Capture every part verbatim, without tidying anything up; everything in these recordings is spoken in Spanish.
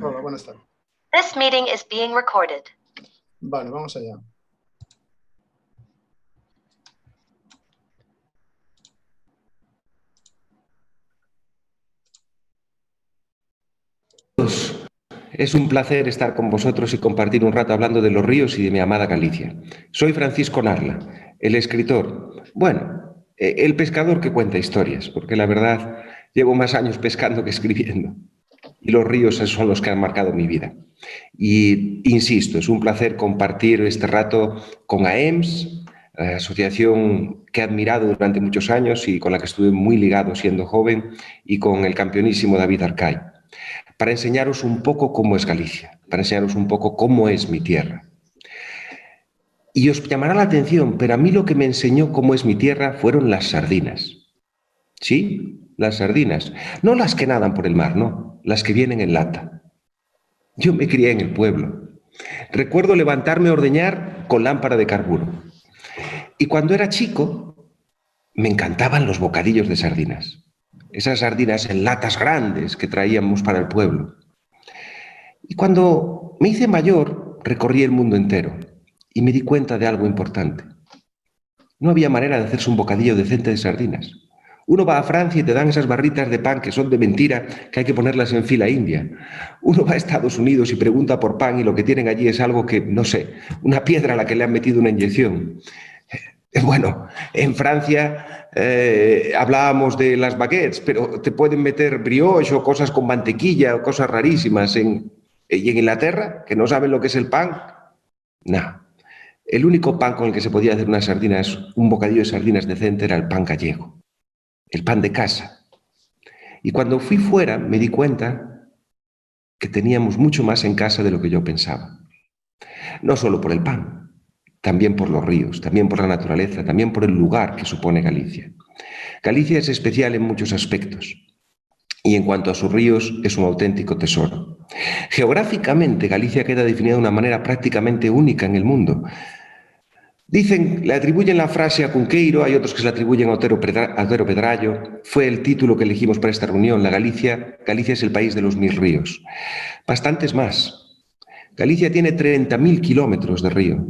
Hola, buenas tardes. This meeting is being recorded. Vale, vamos allá. Es un placer estar con vosotros y compartir un rato hablando de los ríos y de mi amada Galicia. Soy Francisco Narla, el escritor, bueno, el pescador que cuenta historias, porque la verdad llevo más años pescando que escribiendo. Y los ríos son los que han marcado mi vida. Y insisto, es un placer compartir este rato con A E M S, la asociación que he admirado durante muchos años y con la que estuve muy ligado siendo joven, y con el campeonísimo David Arcay, para enseñaros un poco cómo es Galicia, para enseñaros un poco cómo es mi tierra. Y os llamará la atención, pero a mí lo que me enseñó cómo es mi tierra fueron las sardinas. ¿Sí? Las sardinas. No las que nadan por el mar, no. Las que vienen en lata. Yo me crié en el pueblo. Recuerdo levantarme a ordeñar con lámpara de carburo. Y cuando era chico, me encantaban los bocadillos de sardinas. Esas sardinas en latas grandes que traíamos para el pueblo. Y cuando me hice mayor, recorrí el mundo entero. Y me di cuenta de algo importante. No había manera de hacerse un bocadillo decente de sardinas. Uno va a Francia y te dan esas barritas de pan que son de mentira, que hay que ponerlas en fila india. Uno va a Estados Unidos y pregunta por pan y lo que tienen allí es algo que, no sé, una piedra a la que le han metido una inyección. Bueno, en Francia eh, hablábamos de las baguettes, pero te pueden meter brioche o cosas con mantequilla o cosas rarísimas. En, y en Inglaterra, que no saben lo que es el pan, nada. El único pan con el que se podía hacer unas sardinas, un bocadillo de sardinas decente, era el pan gallego. El pan de casa. Y cuando fui fuera me di cuenta que teníamos mucho más en casa de lo que yo pensaba. No solo por el pan, también por los ríos, también por la naturaleza, también por el lugar que supone Galicia. Galicia es especial en muchos aspectos y en cuanto a sus ríos es un auténtico tesoro. Geográficamente Galicia queda definida de una manera prácticamente única en el mundo. Dicen, le atribuyen la frase a Cunqueiro, hay otros que se la atribuyen a Otero Pedrayo. Fue el título que elegimos para esta reunión, la Galicia. Galicia es el país de los mil ríos. Bastantes más. Galicia tiene treinta mil kilómetros de río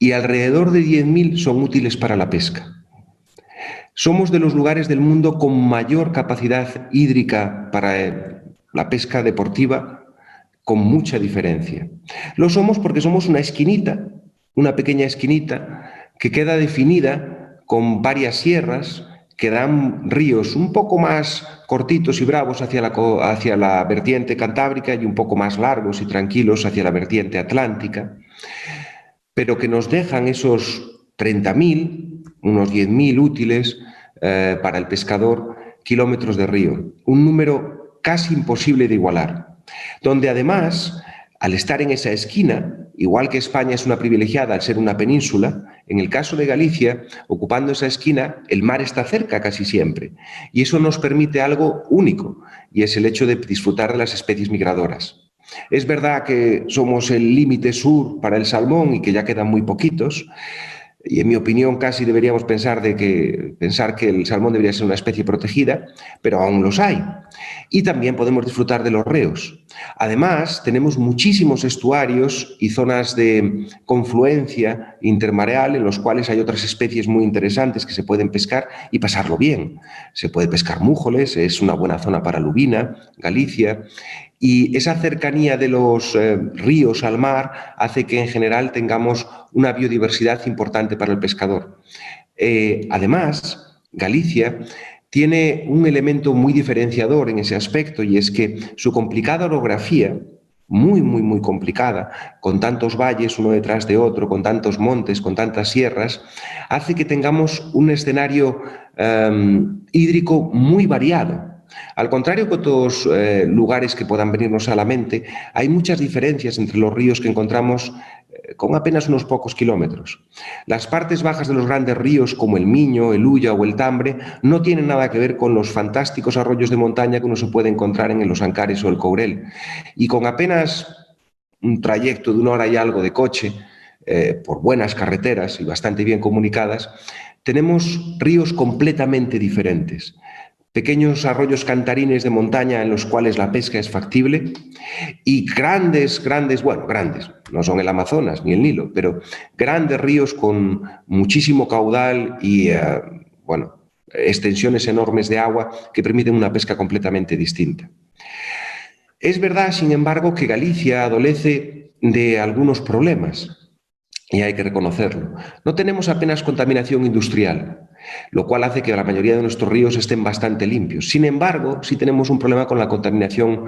y alrededor de diez mil son útiles para la pesca. Somos de los lugares del mundo con mayor capacidad hídrica para la pesca deportiva, con mucha diferencia. Lo somos porque somos una esquinita, una pequeña esquinita que queda definida con varias sierras que dan ríos un poco más cortitos y bravos hacia la, hacia la vertiente cantábrica y un poco más largos y tranquilos hacia la vertiente atlántica, pero que nos dejan esos treinta mil, unos diez mil útiles eh, para el pescador, kilómetros de río, un número casi imposible de igualar, donde además, al estar en esa esquina, igual que España es una privilegiada al ser una península, en el caso de Galicia, ocupando esa esquina, el mar está cerca casi siempre. Y eso nos permite algo único, y es el hecho de disfrutar de las especies migradoras. Es verdad que somos el límite sur para el salmón y que ya quedan muy poquitos, y en mi opinión casi deberíamos pensar, de que, pensar que el salmón debería ser una especie protegida, pero aún los hay. Y también podemos disfrutar de los reos. Además, tenemos muchísimos estuarios y zonas de confluencia intermareal en los cuales hay otras especies muy interesantes que se pueden pescar y pasarlo bien. Se puede pescar mújoles, es una buena zona para lubina, Galicia. Y esa cercanía de los eh, ríos al mar hace que en general tengamos una biodiversidad importante para el pescador. Eh, además, Galicia tiene un elemento muy diferenciador en ese aspecto y es que su complicada orografía, muy, muy, muy complicada, con tantos valles uno detrás de otro, con tantos montes, con tantas sierras, hace que tengamos un escenario eh, hídrico muy variado. Al contrario que otros eh, lugares que puedan venirnos a la mente, hay muchas diferencias entre los ríos que encontramos eh, con apenas unos pocos kilómetros. Las partes bajas de los grandes ríos, como el Miño, el Ulla o el Tambre, no tienen nada que ver con los fantásticos arroyos de montaña que uno se puede encontrar en los Ancares o el Courel. Y con apenas un trayecto de una hora y algo de coche, eh, por buenas carreteras y bastante bien comunicadas, tenemos ríos completamente diferentes. pequeños arroyos cantarines de montaña en los cuales la pesca es factible y grandes, grandes, bueno, grandes, no son el Amazonas ni el Nilo, pero grandes ríos con muchísimo caudal y, eh, bueno, extensiones enormes de agua que permiten una pesca completamente distinta. Es verdad, sin embargo, que Galicia adolece de algunos problemas y hay que reconocerlo. No tenemos apenas contaminación industrial, lo cual hace que la mayoría de nuestros ríos estén bastante limpios. Sin embargo, sí tenemos un problema con la contaminación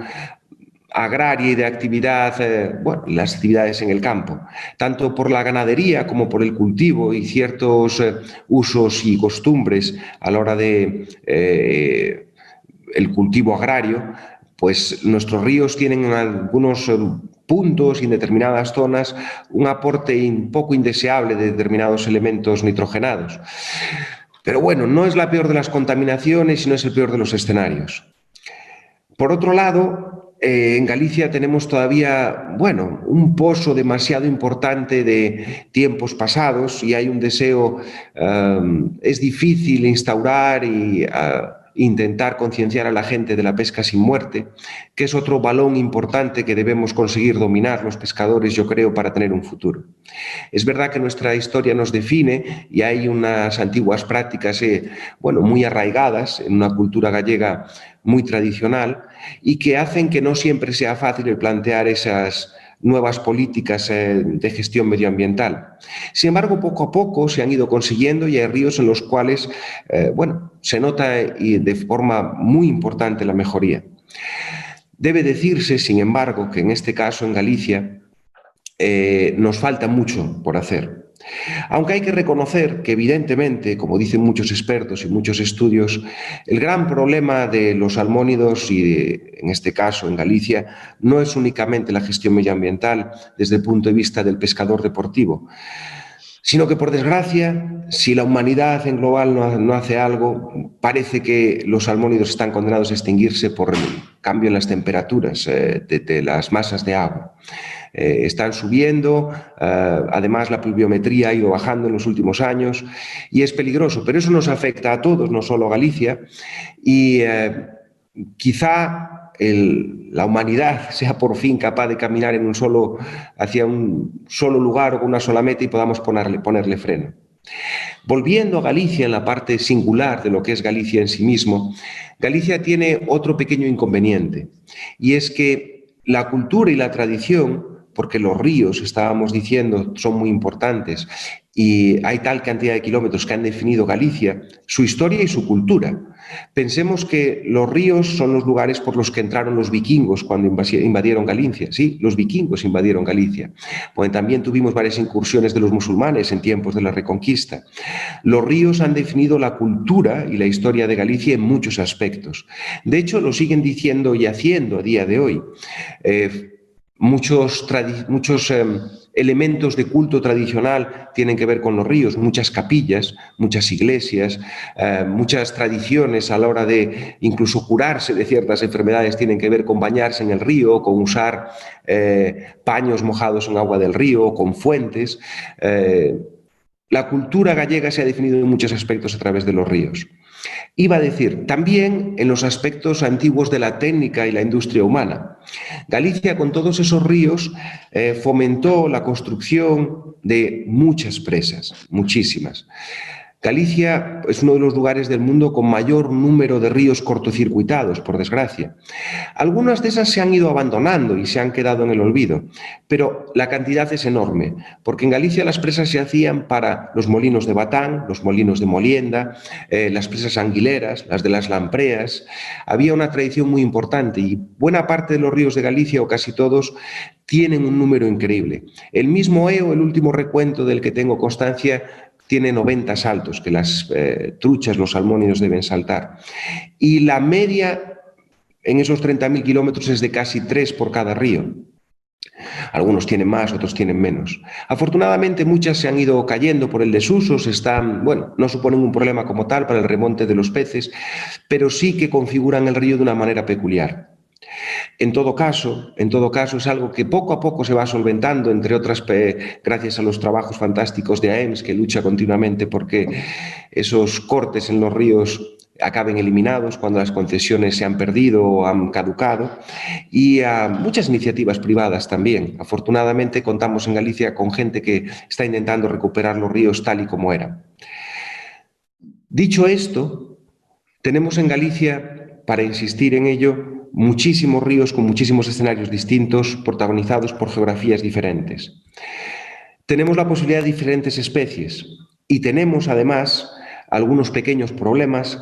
agraria y de actividad, eh, bueno, las actividades en el campo, tanto por la ganadería como por el cultivo y ciertos eh, usos y costumbres a la hora de eh, el cultivo agrario, pues nuestros ríos tienen en algunos eh, puntos y en determinadas zonas un aporte in, poco indeseable de determinados elementos nitrogenados. Pero bueno, no es la peor de las contaminaciones y no es el peor de los escenarios. Por otro lado, Eh, en Galicia tenemos todavía, bueno, un pozo demasiado importante de tiempos pasados y hay un deseo, eh, es difícil instaurar y eh, intentar concienciar a la gente de la pesca sin muerte, que es otro balón importante que debemos conseguir dominar los pescadores, yo creo, para tener un futuro. Es verdad que nuestra historia nos define y hay unas antiguas prácticas, eh, bueno, muy arraigadas en una cultura gallega muy tradicional y que hacen que no siempre sea fácil plantear esas nuevas políticas de gestión medioambiental. Sin embargo, poco a poco se han ido consiguiendo y hay ríos en los cuales eh, bueno, se nota de forma muy importante la mejoría. Debe decirse, sin embargo, que en este caso en Galicia eh, nos falta mucho por hacer. Aunque hay que reconocer que, evidentemente, como dicen muchos expertos y muchos estudios, el gran problema de los salmónidos, y de, en este caso en Galicia, no es únicamente la gestión medioambiental desde el punto de vista del pescador deportivo, sino que, por desgracia, si la humanidad en global no, no hace algo, parece que los salmónidos están condenados a extinguirse por el cambio en las temperaturas eh, de, de las masas de agua. Eh, están subiendo, eh, además la pluviometría ha ido bajando en los últimos años y es peligroso, pero eso nos afecta a todos, no solo a Galicia, y eh, quizá el, la humanidad sea por fin capaz de caminar en un solo, hacia un solo lugar o con una sola meta y podamos ponerle, ponerle freno. Volviendo a Galicia, en la parte singular de lo que es Galicia en sí mismo, Galicia tiene otro pequeño inconveniente, y es que la cultura y la tradición, porque los ríos, estábamos diciendo, son muy importantes y hay tal cantidad de kilómetros que han definido Galicia, su historia y su cultura. Pensemos que los ríos son los lugares por los que entraron los vikingos cuando invadieron Galicia. Sí, los vikingos invadieron Galicia. Bueno, también tuvimos varias incursiones de los musulmanes en tiempos de la Reconquista. Los ríos han definido la cultura y la historia de Galicia en muchos aspectos. De hecho, lo siguen diciendo y haciendo a día de hoy. Eh, Muchos, muchos eh, elementos de culto tradicional tienen que ver con los ríos, muchas capillas, muchas iglesias, eh, muchas tradiciones a la hora de incluso curarse de ciertas enfermedades tienen que ver con bañarse en el río, con usar eh, paños mojados en agua del río, con fuentes. Eh, la cultura gallega se ha definido en muchos aspectos a través de los ríos. Iba a decir, también en los aspectos antiguos de la técnica y la industria humana. Galicia, con todos esos ríos, eh, fomentó la construcción de muchas presas, muchísimas. Galicia es uno de los lugares del mundo con mayor número de ríos cortocircuitados, por desgracia. Algunas de esas se han ido abandonando y se han quedado en el olvido, pero la cantidad es enorme, porque en Galicia las presas se hacían para los molinos de Batán, los molinos de Molienda, eh, las presas anguileras, las de las Lampreas. Había una tradición muy importante y buena parte de los ríos de Galicia, o casi todos, tienen un número increíble. El mismo Eo, el último recuento del que tengo constancia, tiene noventa saltos que las eh, truchas, los salmónidos deben saltar. Y la media en esos treinta mil kilómetros es de casi tres por cada río. Algunos tienen más, otros tienen menos. Afortunadamente muchas se han ido cayendo por el desuso, se están, bueno, no suponen un problema como tal para el remonte de los peces, pero sí que configuran el río de una manera peculiar. En todo caso, en todo caso es algo que poco a poco se va solventando, entre otras gracias a los trabajos fantásticos de A E M S, que lucha continuamente porque esos cortes en los ríos acaben eliminados cuando las concesiones se han perdido o han caducado, y a muchas iniciativas privadas también. Afortunadamente contamos en Galicia con gente que está intentando recuperar los ríos tal y como eran. Dicho esto, tenemos en Galicia, para insistir en ello, muchísimos ríos con muchísimos escenarios distintos, protagonizados por geografías diferentes. Tenemos la posibilidad de diferentes especies y tenemos además algunos pequeños problemas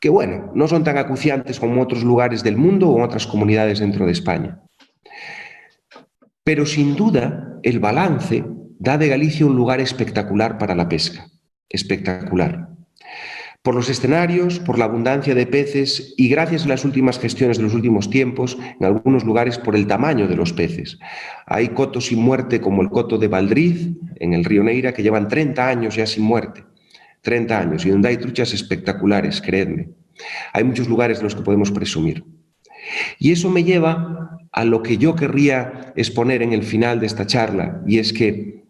que, bueno, no son tan acuciantes como otros lugares del mundo o otras comunidades dentro de España. Pero sin duda el balance da de Galicia un lugar espectacular para la pesca, espectacular. Por los escenarios, por la abundancia de peces y gracias a las últimas gestiones de los últimos tiempos, en algunos lugares por el tamaño de los peces. Hay cotos sin muerte como el coto de Valdriz, en el río Neira, que llevan treinta años ya sin muerte. treinta años, y donde hay truchas espectaculares, creedme. Hay muchos lugares de los que podemos presumir. Y eso me lleva a lo que yo querría exponer en el final de esta charla, y es que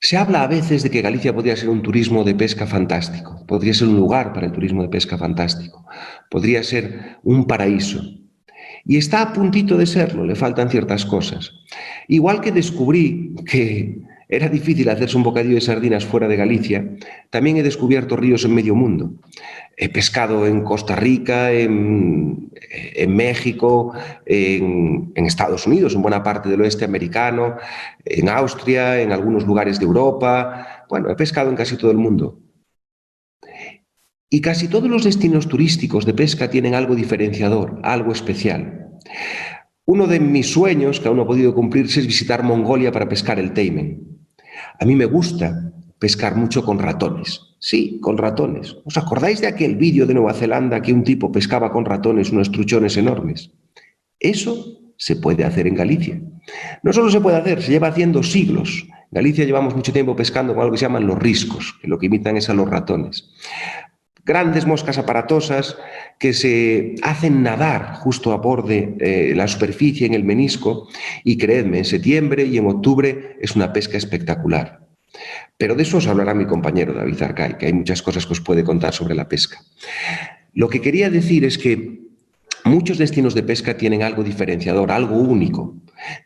se habla a veces de que Galicia podría ser un turismo de pesca fantástico, podría ser un lugar para el turismo de pesca fantástico, podría ser un paraíso. Y está a puntito de serlo, le faltan ciertas cosas. Igual que descubrí que era difícil hacerse un bocadillo de sardinas fuera de Galicia, también he descubierto ríos en medio mundo. He pescado en Costa Rica, en, en México, en, en Estados Unidos, en buena parte del oeste americano, en Austria, en algunos lugares de Europa. Bueno, he pescado en casi todo el mundo. Y casi todos los destinos turísticos de pesca tienen algo diferenciador, algo especial. Uno de mis sueños, que aún no ha podido cumplirse, es visitar Mongolia para pescar el teimen. A mí me gusta pescar mucho con ratones. Sí, con ratones. ¿Os acordáis de aquel vídeo de Nueva Zelanda que un tipo pescaba con ratones unos truchones enormes? Eso se puede hacer en Galicia. No solo se puede hacer, se lleva haciendo siglos. En Galicia llevamos mucho tiempo pescando con algo que se llaman los riscos, que lo que imitan es a los ratones. Grandes moscas aparatosas que se hacen nadar justo a borde eh, la superficie en el menisco, y creedme, en septiembre y en octubre es una pesca espectacular. Pero de eso os hablará mi compañero David Arcay, que hay muchas cosas que os puede contar sobre la pesca. Lo que quería decir es que muchos destinos de pesca tienen algo diferenciador, algo único.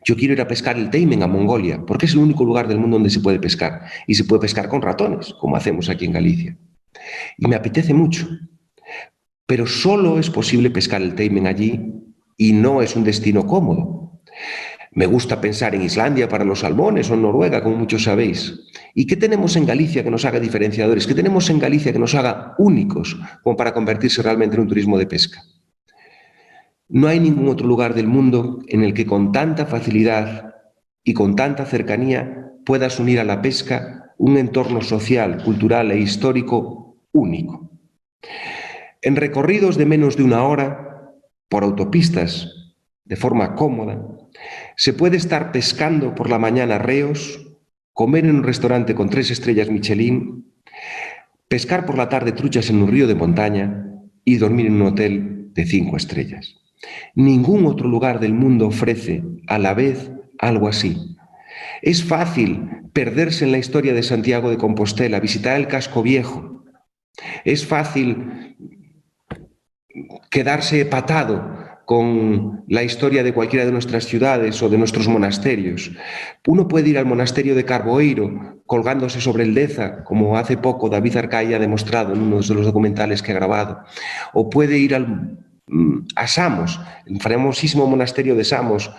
Yo quiero ir a pescar el teimen a Mongolia, porque es el único lugar del mundo donde se puede pescar, y se puede pescar con ratones, como hacemos aquí en Galicia. Y me apetece mucho, pero solo es posible pescar el teimen allí y no es un destino cómodo. Me gusta pensar en Islandia para los salmones o en Noruega, como muchos sabéis. ¿Y qué tenemos en Galicia que nos haga diferenciadores? ¿Qué tenemos en Galicia que nos haga únicos como para convertirse realmente en un turismo de pesca? No hay ningún otro lugar del mundo en el que con tanta facilidad y con tanta cercanía puedas unir a la pesca un entorno social, cultural e histórico único. En recorridos de menos de una hora, por autopistas, de forma cómoda, se puede estar pescando por la mañana reos, comer en un restaurante con tres estrellas Michelin, pescar por la tarde truchas en un río de montaña y dormir en un hotel de cinco estrellas. Ningún otro lugar del mundo ofrece a la vez algo así. Es fácil perderse en la historia de Santiago de Compostela, visitar el casco viejo. Es fácil quedarse patado con la historia de cualquiera de nuestras ciudades o de nuestros monasterios. Uno puede ir al monasterio de Carboeiro colgándose sobre el Deza, como hace poco David Arcay ha demostrado en uno de los documentales que ha grabado. O puede ir al, a Samos, el famosísimo monasterio de Samos,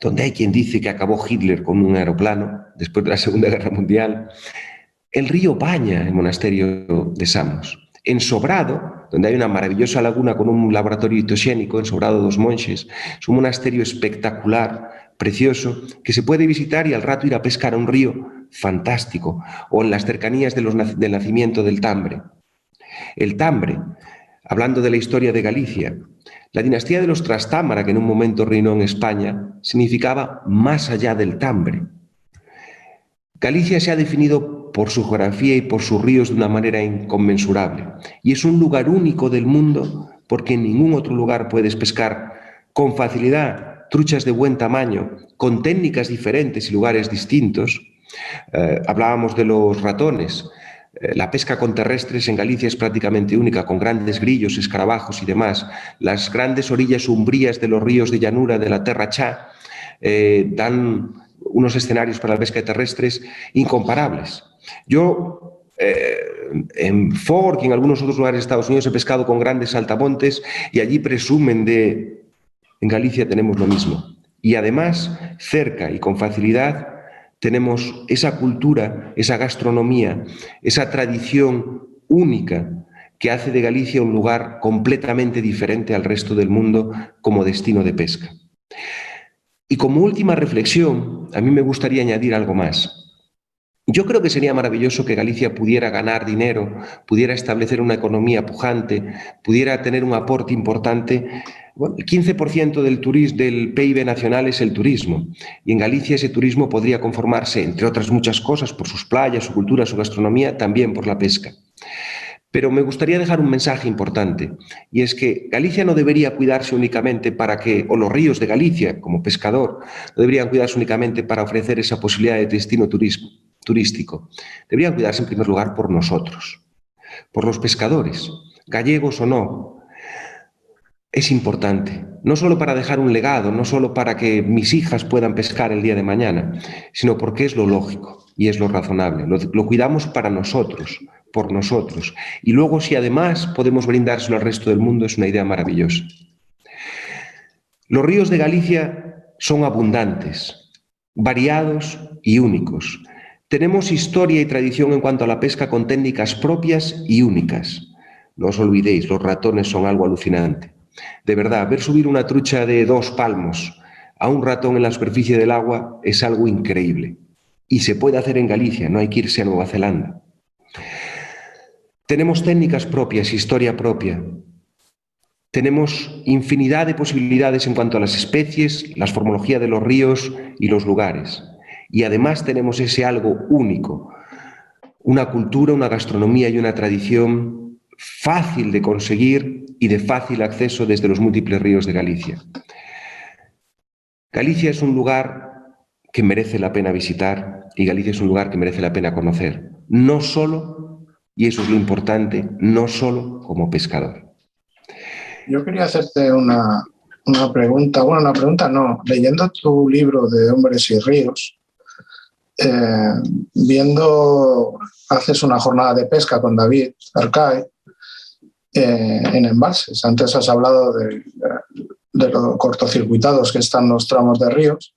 donde hay quien dice que acabó Hitler con un aeroplano después de la Segunda Guerra Mundial. El río baña el monasterio de Samos. En Sobrado, donde hay una maravillosa laguna con un laboratorio hidroxénico, en Sobrado dos Monches, es un monasterio espectacular, precioso, que se puede visitar y al rato ir a pescar a un río fantástico, o en las cercanías de los, del nacimiento del Tambre. El Tambre, hablando de la historia de Galicia, la dinastía de los Trastámara, que en un momento reinó en España, significaba más allá del Tambre. Galicia se ha definido por su geografía y por sus ríos de una manera inconmensurable. Y es un lugar único del mundo porque en ningún otro lugar puedes pescar con facilidad truchas de buen tamaño, con técnicas diferentes y lugares distintos. Eh, hablábamos de los ratones. La pesca con terrestres en Galicia es prácticamente única, con grandes grillos, escarabajos y demás. Las grandes orillas umbrías de los ríos de llanura de la Terra Chá eh, dan unos escenarios para la pesca de terrestres incomparables. Yo eh, en Fort y en algunos otros lugares de Estados Unidos he pescado con grandes saltamontes y allí presumen de... En Galicia tenemos lo mismo. Y además, cerca y con facilidad, tenemos esa cultura, esa gastronomía, esa tradición única que hace de Galicia un lugar completamente diferente al resto del mundo como destino de pesca. Y como última reflexión, a mí me gustaría añadir algo más. Yo creo que sería maravilloso que Galicia pudiera ganar dinero, pudiera establecer una economía pujante, pudiera tener un aporte importante. Bueno, el quince por ciento del, turismo, del P I B nacional es el turismo. Y en Galicia ese turismo podría conformarse, entre otras muchas cosas, por sus playas, su cultura, su gastronomía, también por la pesca. Pero me gustaría dejar un mensaje importante, y es que Galicia no debería cuidarse únicamente para que, o los ríos de Galicia, como pescador, no deberían cuidarse únicamente para ofrecer esa posibilidad de destino turismo, turístico. Deberían cuidarse en primer lugar por nosotros, por los pescadores, gallegos o no. Es importante, no solo para dejar un legado, no solo para que mis hijas puedan pescar el día de mañana, sino porque es lo lógico y es lo razonable. Lo, lo cuidamos para nosotros, por nosotros. Y luego, si además podemos brindárselo al resto del mundo, es una idea maravillosa. Los ríos de Galicia son abundantes, variados y únicos. Tenemos historia y tradición en cuanto a la pesca con técnicas propias y únicas. No os olvidéis, los ratones son algo alucinante. De verdad, ver subir una trucha de dos palmos a un ratón en la superficie del agua es algo increíble. Y se puede hacer en Galicia, no hay que irse a Nueva Zelanda. Tenemos técnicas propias, historia propia. Tenemos infinidad de posibilidades en cuanto a las especies, la formología de los ríos y los lugares. Y además tenemos ese algo único, una cultura, una gastronomía y una tradición fácil de conseguir y de fácil acceso desde los múltiples ríos de Galicia. Galicia es un lugar que merece la pena visitar y Galicia es un lugar que merece la pena conocer. No solo, y eso es lo importante, no solo como pescador. Yo quería hacerte una, una pregunta, bueno, una pregunta no. Leyendo tu libro de Hombres y Ríos, Eh, viendo, haces una jornada de pesca con David Arcay eh, en embalses. Antes has hablado de, de los cortocircuitados que están los tramos de ríos.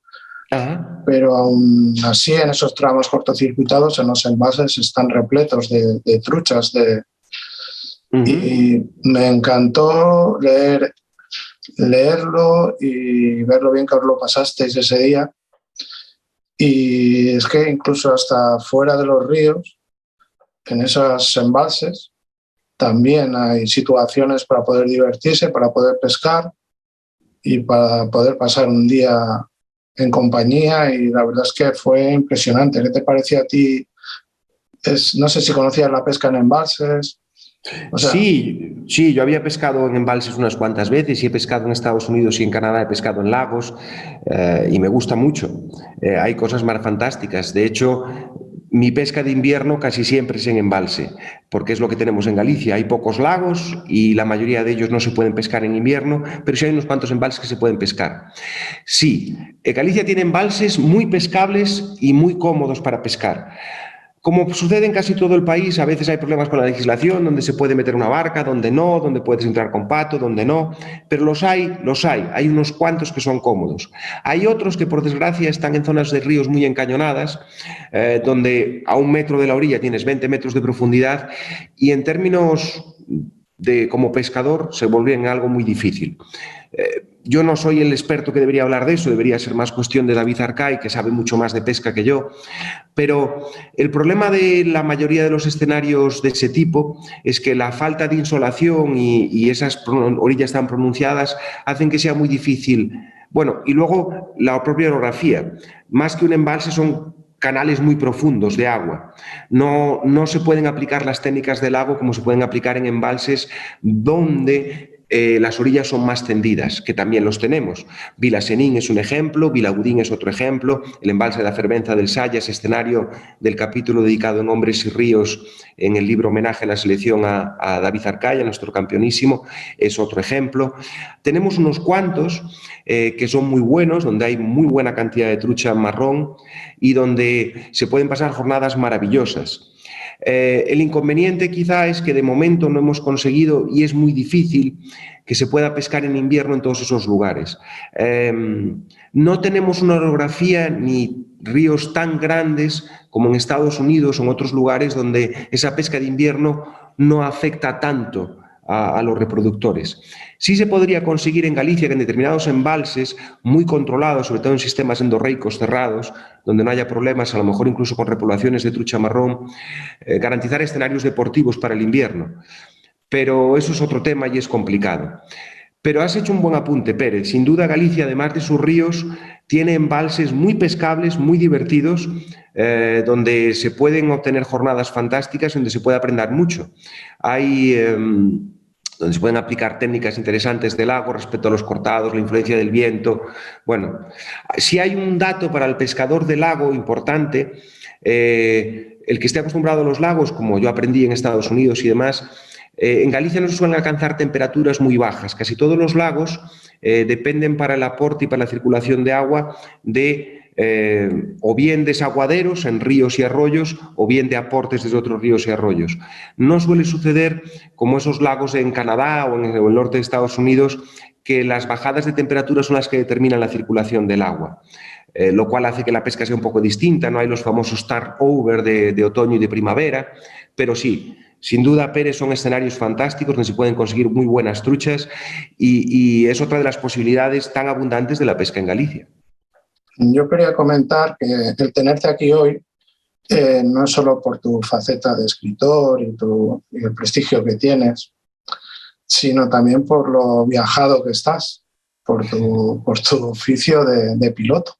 Ajá. Pero aún así en esos tramos cortocircuitados, en los embalses están repletos de, de truchas de... Uh-huh. Y me encantó leer, leerlo y ver lo bien que os lo pasasteis ese día. Y es que incluso hasta fuera de los ríos, en esos embalses, también hay situaciones para poder divertirse, para poder pescar y para poder pasar un día en compañía. Y la verdad es que fue impresionante. ¿Qué te pareció a ti? Es, no sé si conocías la pesca en embalses. O sea, sí, sí, yo había pescado en embalses unas cuantas veces y he pescado en Estados Unidos y en Canadá, he pescado en lagos eh, y me gusta mucho. Eh, hay cosas más fantásticas. De hecho, mi pesca de invierno casi siempre es en embalse, porque es lo que tenemos en Galicia. Hay pocos lagos y la mayoría de ellos no se pueden pescar en invierno, pero sí hay unos cuantos embalses que se pueden pescar. Sí, Galicia tiene embalses muy pescables y muy cómodos para pescar. Como sucede en casi todo el país, a veces hay problemas con la legislación, donde se puede meter una barca, donde no, donde puedes entrar con pato, donde no, pero los hay, los hay, hay unos cuantos que son cómodos. Hay otros que, por desgracia, están en zonas de ríos muy encañonadas, eh, donde a un metro de la orilla tienes veinte metros de profundidad y en términos de como pescador se vuelven algo muy difícil. Eh, Yo no soy el experto que debería hablar de eso, debería ser más cuestión de David Arcay, que sabe mucho más de pesca que yo. Pero el problema de la mayoría de los escenarios de ese tipo es que la falta de insolación y, y esas orillas tan pronunciadas hacen que sea muy difícil. Bueno, y luego la propia orografía. Más que un embalse son canales muy profundos de agua. No, no se pueden aplicar las técnicas del lago como se pueden aplicar en embalses donde Eh, las orillas son más tendidas, que también los tenemos. Vilasenín es un ejemplo, Vilagudín es otro ejemplo, el embalse de la Fervenza del Sayas, escenario del capítulo dedicado en Hombres y Ríos, en el libro homenaje a la selección a, a David Arcay, nuestro campeonísimo, es otro ejemplo. Tenemos unos cuantos eh, que son muy buenos, donde hay muy buena cantidad de trucha marrón y donde se pueden pasar jornadas maravillosas. Eh, el inconveniente quizá es que de momento no hemos conseguido, y es muy difícil, que se pueda pescar en invierno en todos esos lugares. Eh, no tenemos una orografía ni ríos tan grandes como en Estados Unidos o en otros lugares donde esa pesca de invierno no afecta tanto a, a los reproductores. Sí se podría conseguir en Galicia que en determinados embalses muy controlados, sobre todo en sistemas endorreicos cerrados, donde no haya problemas, a lo mejor incluso con repoblaciones de trucha marrón, eh, garantizar escenarios deportivos para el invierno. Pero eso es otro tema y es complicado. Pero has hecho un buen apunte, Pérez. Sin duda Galicia, además de sus ríos, tiene embalses muy pescables, muy divertidos, eh, donde se pueden obtener jornadas fantásticas, donde se puede aprender mucho. Hay... Eh, donde se pueden aplicar técnicas interesantes del lago respecto a los cortados, la influencia del viento. Bueno, si hay un dato para el pescador de lago importante, eh, el que esté acostumbrado a los lagos, como yo aprendí en Estados Unidos y demás, eh, en Galicia no se suelen alcanzar temperaturas muy bajas. Casi todos los lagos eh, dependen para el aporte y para la circulación de agua de Eh, o bien desaguaderos en ríos y arroyos, o bien de aportes desde otros ríos y arroyos. No suele suceder como esos lagos en Canadá o en el norte de Estados Unidos, que las bajadas de temperatura son las que determinan la circulación del agua, eh, lo cual hace que la pesca sea un poco distinta. No hay los famosos turnover de, de otoño y de primavera, pero sí, sin duda, Pérez, son escenarios fantásticos donde se pueden conseguir muy buenas truchas y, y es otra de las posibilidades tan abundantes de la pesca en Galicia. Yo quería comentar que el tenerte aquí hoy, eh, no es solo por tu faceta de escritor y, tu, y el prestigio que tienes, sino también por lo viajado que estás, por tu, por tu oficio de, de piloto.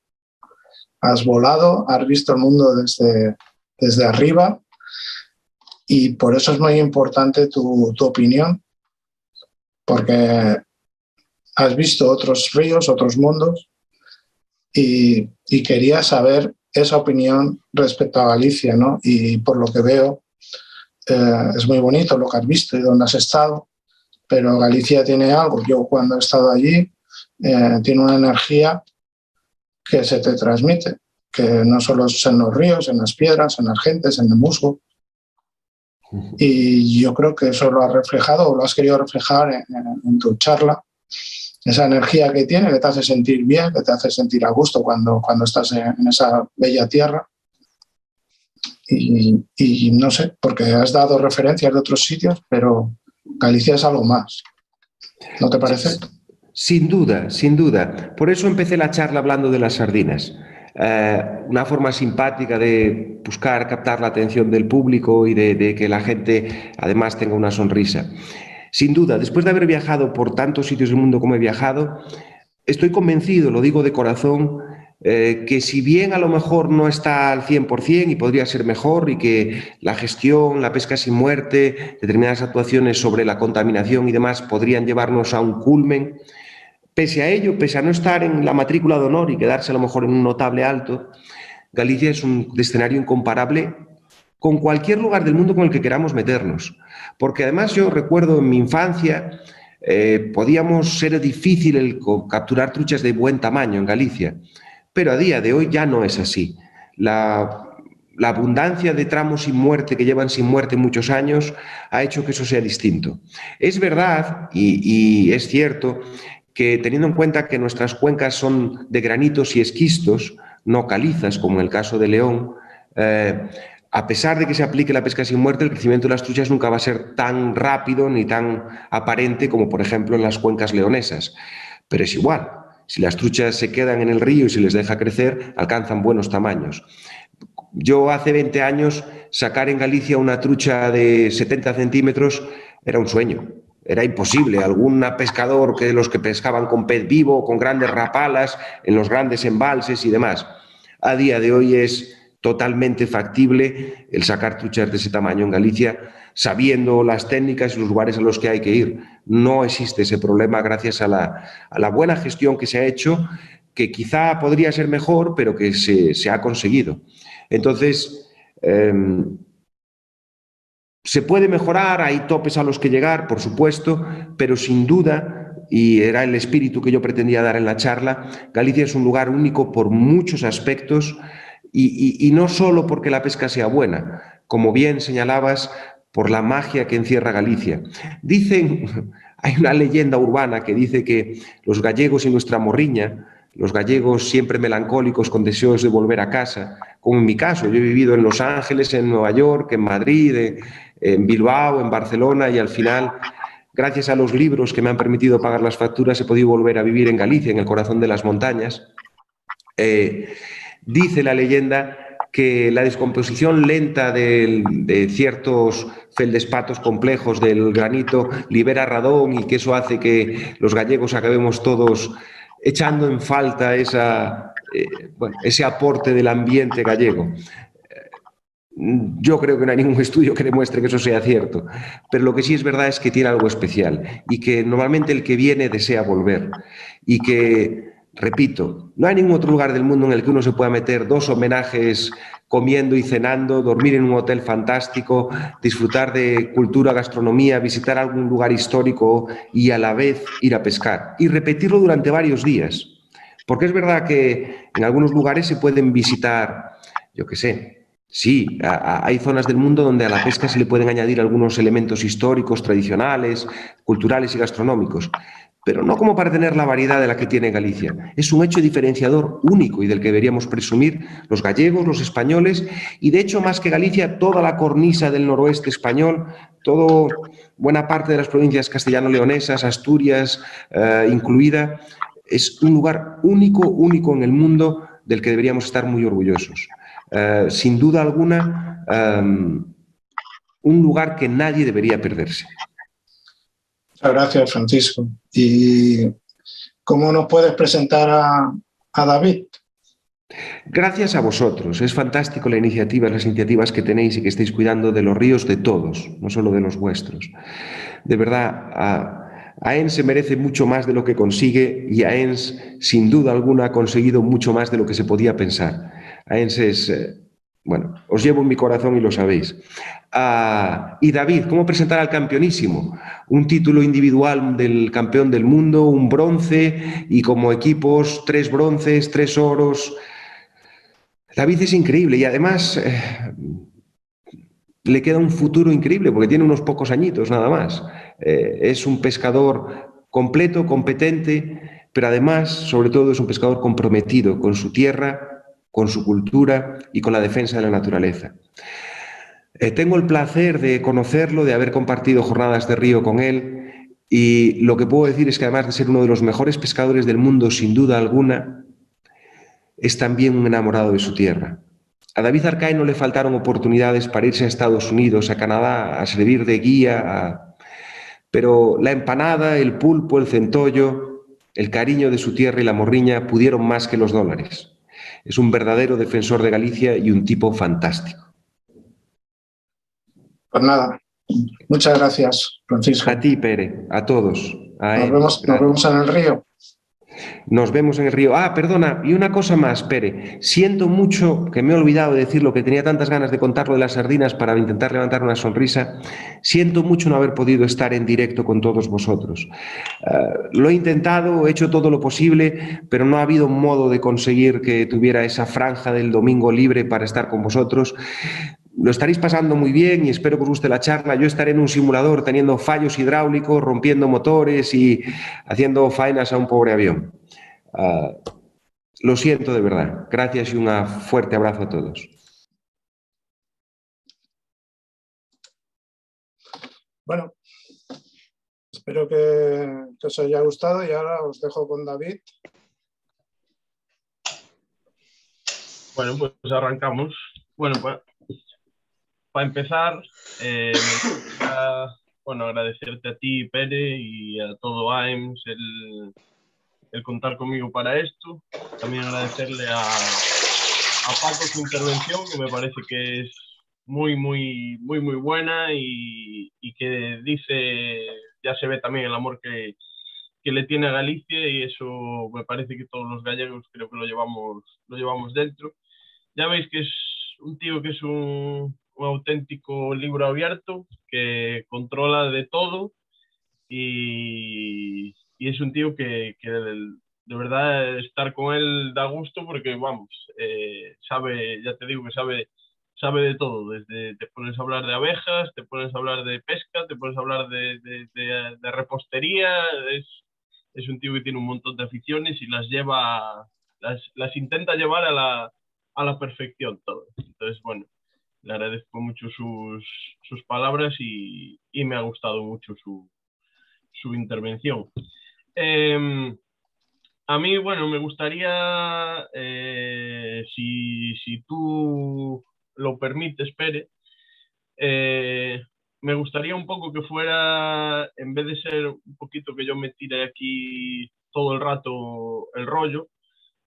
Has volado, has visto el mundo desde, desde arriba y por eso es muy importante tu, tu opinión, porque has visto otros ríos, otros mundos, Y, y quería saber esa opinión respecto a Galicia, ¿no? Y por lo que veo, eh, es muy bonito lo que has visto y donde has estado, pero Galicia tiene algo. Yo cuando he estado allí, eh, tiene una energía que se te transmite, que no solo es en los ríos, en las piedras, en las gentes, en el musgo. Y yo creo que eso lo has reflejado o lo has querido reflejar en, en, en tu charla. Esa energía que tiene, que te hace sentir bien, que te hace sentir a gusto cuando, cuando estás en esa bella tierra. Y, y no sé, porque has dado referencias de otros sitios, pero Galicia es algo más. ¿No te parece? Sin duda, sin duda. Por eso empecé la charla hablando de las sardinas. Eh, una forma simpática de buscar captar la atención del público y de, de que la gente además tenga una sonrisa. Sin duda, después de haber viajado por tantos sitios del mundo como he viajado, estoy convencido, lo digo de corazón, eh, que si bien a lo mejor no está al cien por cien y podría ser mejor, y que la gestión, la pesca sin muerte, determinadas actuaciones sobre la contaminación y demás podrían llevarnos a un culmen, pese a ello, pese a no estar en la matrícula de honor y quedarse a lo mejor en un notable alto, Galicia es un escenario incomparable con cualquier lugar del mundo con el que queramos meternos. Porque además yo recuerdo en mi infancia, eh, podíamos ser difícil el capturar truchas de buen tamaño en Galicia, pero a día de hoy ya no es así. La, la abundancia de tramos sin muerte, que llevan sin muerte muchos años, ha hecho que eso sea distinto. Es verdad, y, y es cierto, que teniendo en cuenta que nuestras cuencas son de granitos y esquistos, no calizas, como en el caso de León, eh, a pesar de que se aplique la pesca sin muerte, el crecimiento de las truchas nunca va a ser tan rápido ni tan aparente como, por ejemplo, en las cuencas leonesas. Pero es igual, si las truchas se quedan en el río y se les deja crecer, alcanzan buenos tamaños. Yo hace veinte años, sacar en Galicia una trucha de setenta centímetros era un sueño, era imposible. Algún pescador, que los que pescaban con pez vivo, con grandes rapalas, en los grandes embalses y demás. A día de hoy es totalmente factible el sacar truchas de ese tamaño en Galicia sabiendo las técnicas y los lugares a los que hay que ir. No existe ese problema gracias a la, a la buena gestión que se ha hecho, que quizá podría ser mejor, pero que se, se ha conseguido. Entonces, eh, se puede mejorar, hay topes a los que llegar, por supuesto, pero sin duda, y era el espíritu que yo pretendía dar en la charla, Galicia es un lugar único por muchos aspectos, y, y, y no solo porque la pesca sea buena, como bien señalabas, por la magia que encierra Galicia. Dicen, hay una leyenda urbana que dice que los gallegos y nuestra morriña, los gallegos siempre melancólicos con deseos de volver a casa, como en mi caso, yo he vivido en Los Ángeles, en Nueva York, en Madrid, en Bilbao, en Barcelona, y al final, gracias a los libros que me han permitido pagar las facturas, he podido volver a vivir en Galicia, en el corazón de las montañas. Eh, dice la leyenda que la descomposición lenta de, de ciertos feldespatos complejos del granito libera radón, y que eso hace que los gallegos acabemos todos echando en falta esa, eh, bueno, ese aporte del ambiente gallego. Yo creo que no hay ningún estudio que demuestre que eso sea cierto, pero lo que sí es verdad es que tiene algo especial y que normalmente el que viene desea volver. Y que, repito, no hay ningún otro lugar del mundo en el que uno se pueda meter dos homenajes comiendo y cenando, dormir en un hotel fantástico, disfrutar de cultura, gastronomía, visitar algún lugar histórico y a la vez ir a pescar. Y repetirlo durante varios días. Porque es verdad que en algunos lugares se pueden visitar, yo qué sé, sí, a, a, hay zonas del mundo donde a la pesca se le pueden añadir algunos elementos históricos, tradicionales, culturales y gastronómicos. Pero no como para tener la variedad de la que tiene Galicia. Es un hecho diferenciador único y del que deberíamos presumir los gallegos, los españoles y, de hecho, más que Galicia, toda la cornisa del noroeste español, toda buena parte de las provincias castellano-leonesas, Asturias eh, incluida, es un lugar único, único en el mundo del que deberíamos estar muy orgullosos. Eh, sin duda alguna, eh, un lugar que nadie debería perderse. Muchas gracias, Francisco. ¿Y cómo nos puedes presentar a, a David? Gracias a vosotros. Es fantástico la iniciativa, las iniciativas que tenéis y que estáis cuidando de los ríos de todos, no solo de los vuestros. De verdad, A E M S se merece mucho más de lo que consigue y A E M S, sin duda alguna, ha conseguido mucho más de lo que se podía pensar. A E M S es... Eh, Bueno, os llevo en mi corazón y lo sabéis. Ah, y David, ¿cómo presentar al campeonísimo? Un título individual del campeón del mundo, un bronce, y como equipos, tres bronces, tres oros. David es increíble y además eh, le queda un futuro increíble porque tiene unos pocos añitos nada más. Eh, es un pescador completo, competente, pero además, sobre todo, es un pescador comprometido con su tierra, con su cultura y con la defensa de la naturaleza. Eh, tengo el placer de conocerlo, de haber compartido jornadas de río con él, y lo que puedo decir es que, además de ser uno de los mejores pescadores del mundo, sin duda alguna, es también un enamorado de su tierra. A David Arcay no le faltaron oportunidades para irse a Estados Unidos, a Canadá, a servir de guía, a... pero la empanada, el pulpo, el centollo, el cariño de su tierra y la morriña pudieron más que los dólares. Es un verdadero defensor de Galicia y un tipo fantástico. Pues nada, muchas gracias, Francisco. A ti, Pere, a todos. A nos, vemos, nos vemos en el río. Nos vemos en el río. Ah, perdona, y una cosa más, Pere. Siento mucho que me he olvidado de decirlo, que tenía tantas ganas de contarlo de las sardinas para intentar levantar una sonrisa. Siento mucho no haber podido estar en directo con todos vosotros. Uh, lo he intentado, he hecho todo lo posible, pero no ha habido modo de conseguir que tuviera esa franja del domingo libre para estar con vosotros. Lo estaréis pasando muy bien y espero que os guste la charla. Yo estaré en un simulador teniendo fallos hidráulicos, rompiendo motores y haciendo faenas a un pobre avión. Uh, lo siento de verdad. Gracias y un fuerte abrazo a todos. Bueno, espero que, que os haya gustado y ahora os dejo con David. Bueno, pues arrancamos. Bueno, pues... Para empezar, eh, me gustaría, bueno, agradecerte a ti, Pere, y a todo A E M S el, el contar conmigo para esto. También agradecerle a, a Paco su intervención, que me parece que es muy, muy, muy, muy buena y, y que dice, ya se ve también el amor que, que le tiene a Galicia, y eso me parece que todos los gallegos creo que lo llevamos, lo llevamos dentro. Ya veis que es un tío que es un, un auténtico libro abierto, que controla de todo y, y es un tío que, que el, de verdad, estar con él da gusto porque, vamos, eh, sabe, ya te digo que sabe, sabe de todo. Desde te pones a hablar de abejas, te pones a hablar de pesca, te pones a hablar de, de, de, de repostería. Es, es un tío que tiene un montón de aficiones y las lleva, las, las intenta llevar a la, a la perfección todo. Entonces, bueno, le agradezco mucho sus, sus palabras y, y me ha gustado mucho su, su intervención. Eh, A mí, bueno, me gustaría, eh, si, si tú lo permites, Pere, eh, me gustaría un poco que fuera, en vez de ser un poquito que yo me tire aquí todo el rato el rollo,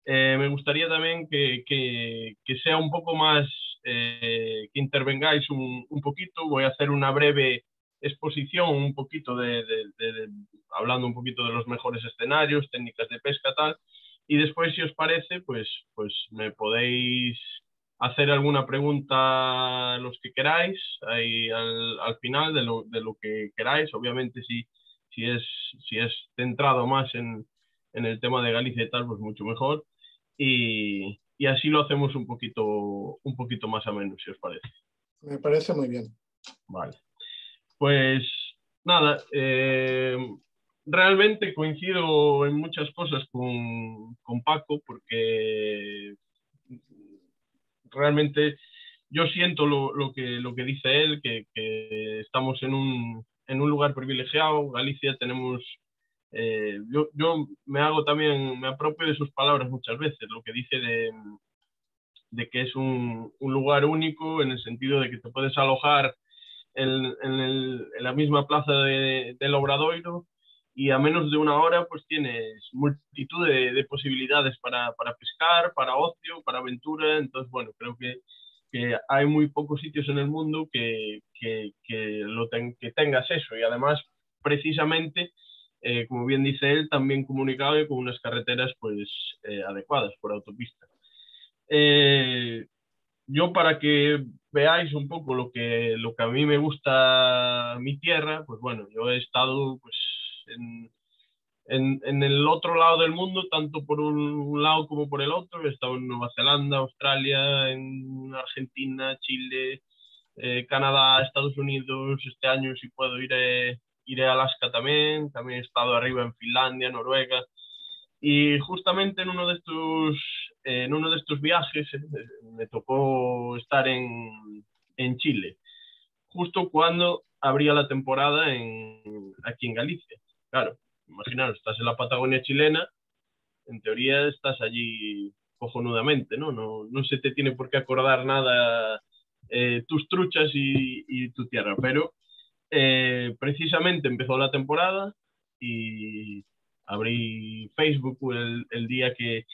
eh, me gustaría también que, que, que sea un poco más, eh, que intervengáis un, un poquito. Voy a hacer una breve exposición, un poquito de, de, de, de hablando un poquito de los mejores escenarios, técnicas de pesca, tal, y después, si os parece, pues, pues me podéis hacer alguna pregunta los que queráis, ahí al, al final de lo, de lo que queráis. Obviamente, si, si, es, si es centrado más en, en el tema de Galicia y tal, pues mucho mejor, y, y así lo hacemos un poquito, un poquito más ameno, si os parece. Me parece muy bien. Vale. Pues nada, eh, realmente coincido en muchas cosas con, con Paco, porque realmente yo siento lo, lo, que, lo que dice él, que, que estamos en un, en un lugar privilegiado. Galicia tenemos, eh, yo, yo me hago también, me apropio de sus palabras muchas veces, lo que dice de, de que es un, un lugar único en el sentido de que te puedes alojar En, en, el, en la misma plaza de, del Obradoiro, y a menos de una hora pues tienes multitud de, de posibilidades para, para pescar, para ocio, para aventura. Entonces, bueno, creo que, que hay muy pocos sitios en el mundo que, que, que, lo ten, que tengas eso, y además precisamente, eh, como bien dice él, también comunicado y con unas carreteras pues eh, adecuadas por autopista. Eh, yo, para que veáis un poco lo que, lo que a mí me gusta mi tierra, pues bueno, yo he estado pues, en, en, en el otro lado del mundo, tanto por un lado como por el otro. He estado en Nueva Zelanda, Australia, en Argentina, Chile, eh, Canadá, Estados Unidos. Este año, si puedo, iré, iré a Alaska también. También he estado arriba en Finlandia, Noruega. Y justamente en uno de estos, eh, en uno de estos viajes eh, me tocó estar en, en Chile, justo cuando abría la temporada en, aquí en Galicia. Claro, imaginaros, estás en la Patagonia chilena, en teoría estás allí cojonudamente, ¿no? No, no se te tiene por qué acordar nada eh, tus truchas y, y tu tierra, pero eh, precisamente empezó la temporada y abrí Facebook el, el día que,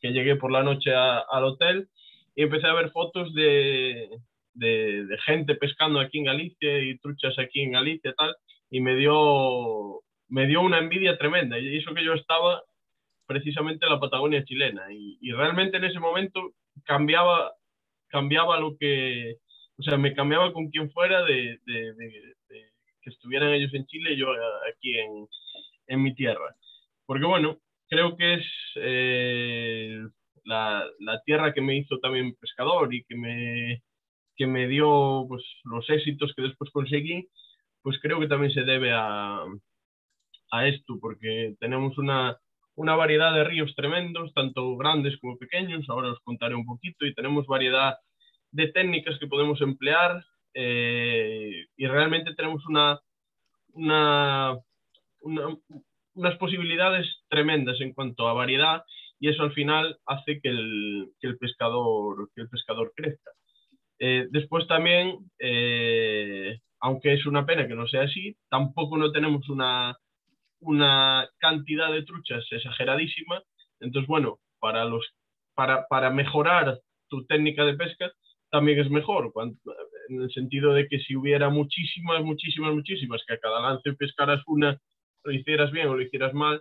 que llegué por la noche a, al hotel, y empecé a ver fotos de, de, de gente pescando aquí en Galicia y truchas aquí en Galicia y tal, y me dio, me dio una envidia tremenda. Y eso que yo estaba precisamente en la Patagonia chilena, y, y realmente en ese momento cambiaba, cambiaba lo que... O sea, me cambiaba con quien fuera de, de, de, de que estuvieran ellos en Chile y yo aquí en, en mi tierra. Porque, bueno, creo que es eh, la, la tierra que me hizo también pescador y que me, que me dio pues, los éxitos que después conseguí. Pues creo que también se debe a, a esto, porque tenemos una, una variedad de ríos tremendos, tanto grandes como pequeños. Ahora os contaré un poquito, y tenemos variedad de técnicas que podemos emplear, eh, y realmente tenemos una... una, una unas posibilidades tremendas en cuanto a variedad, y eso al final hace que el, que el, pescador, que el pescador crezca. Eh, después también, eh, aunque es una pena que no sea así, tampoco no tenemos una, una cantidad de truchas exageradísima. Entonces, bueno, para, los, para, para mejorar tu técnica de pesca también es mejor. Cuando, en el sentido de que si hubiera muchísimas, muchísimas, muchísimas, que a cada lance pescaras una, lo hicieras bien o lo hicieras mal,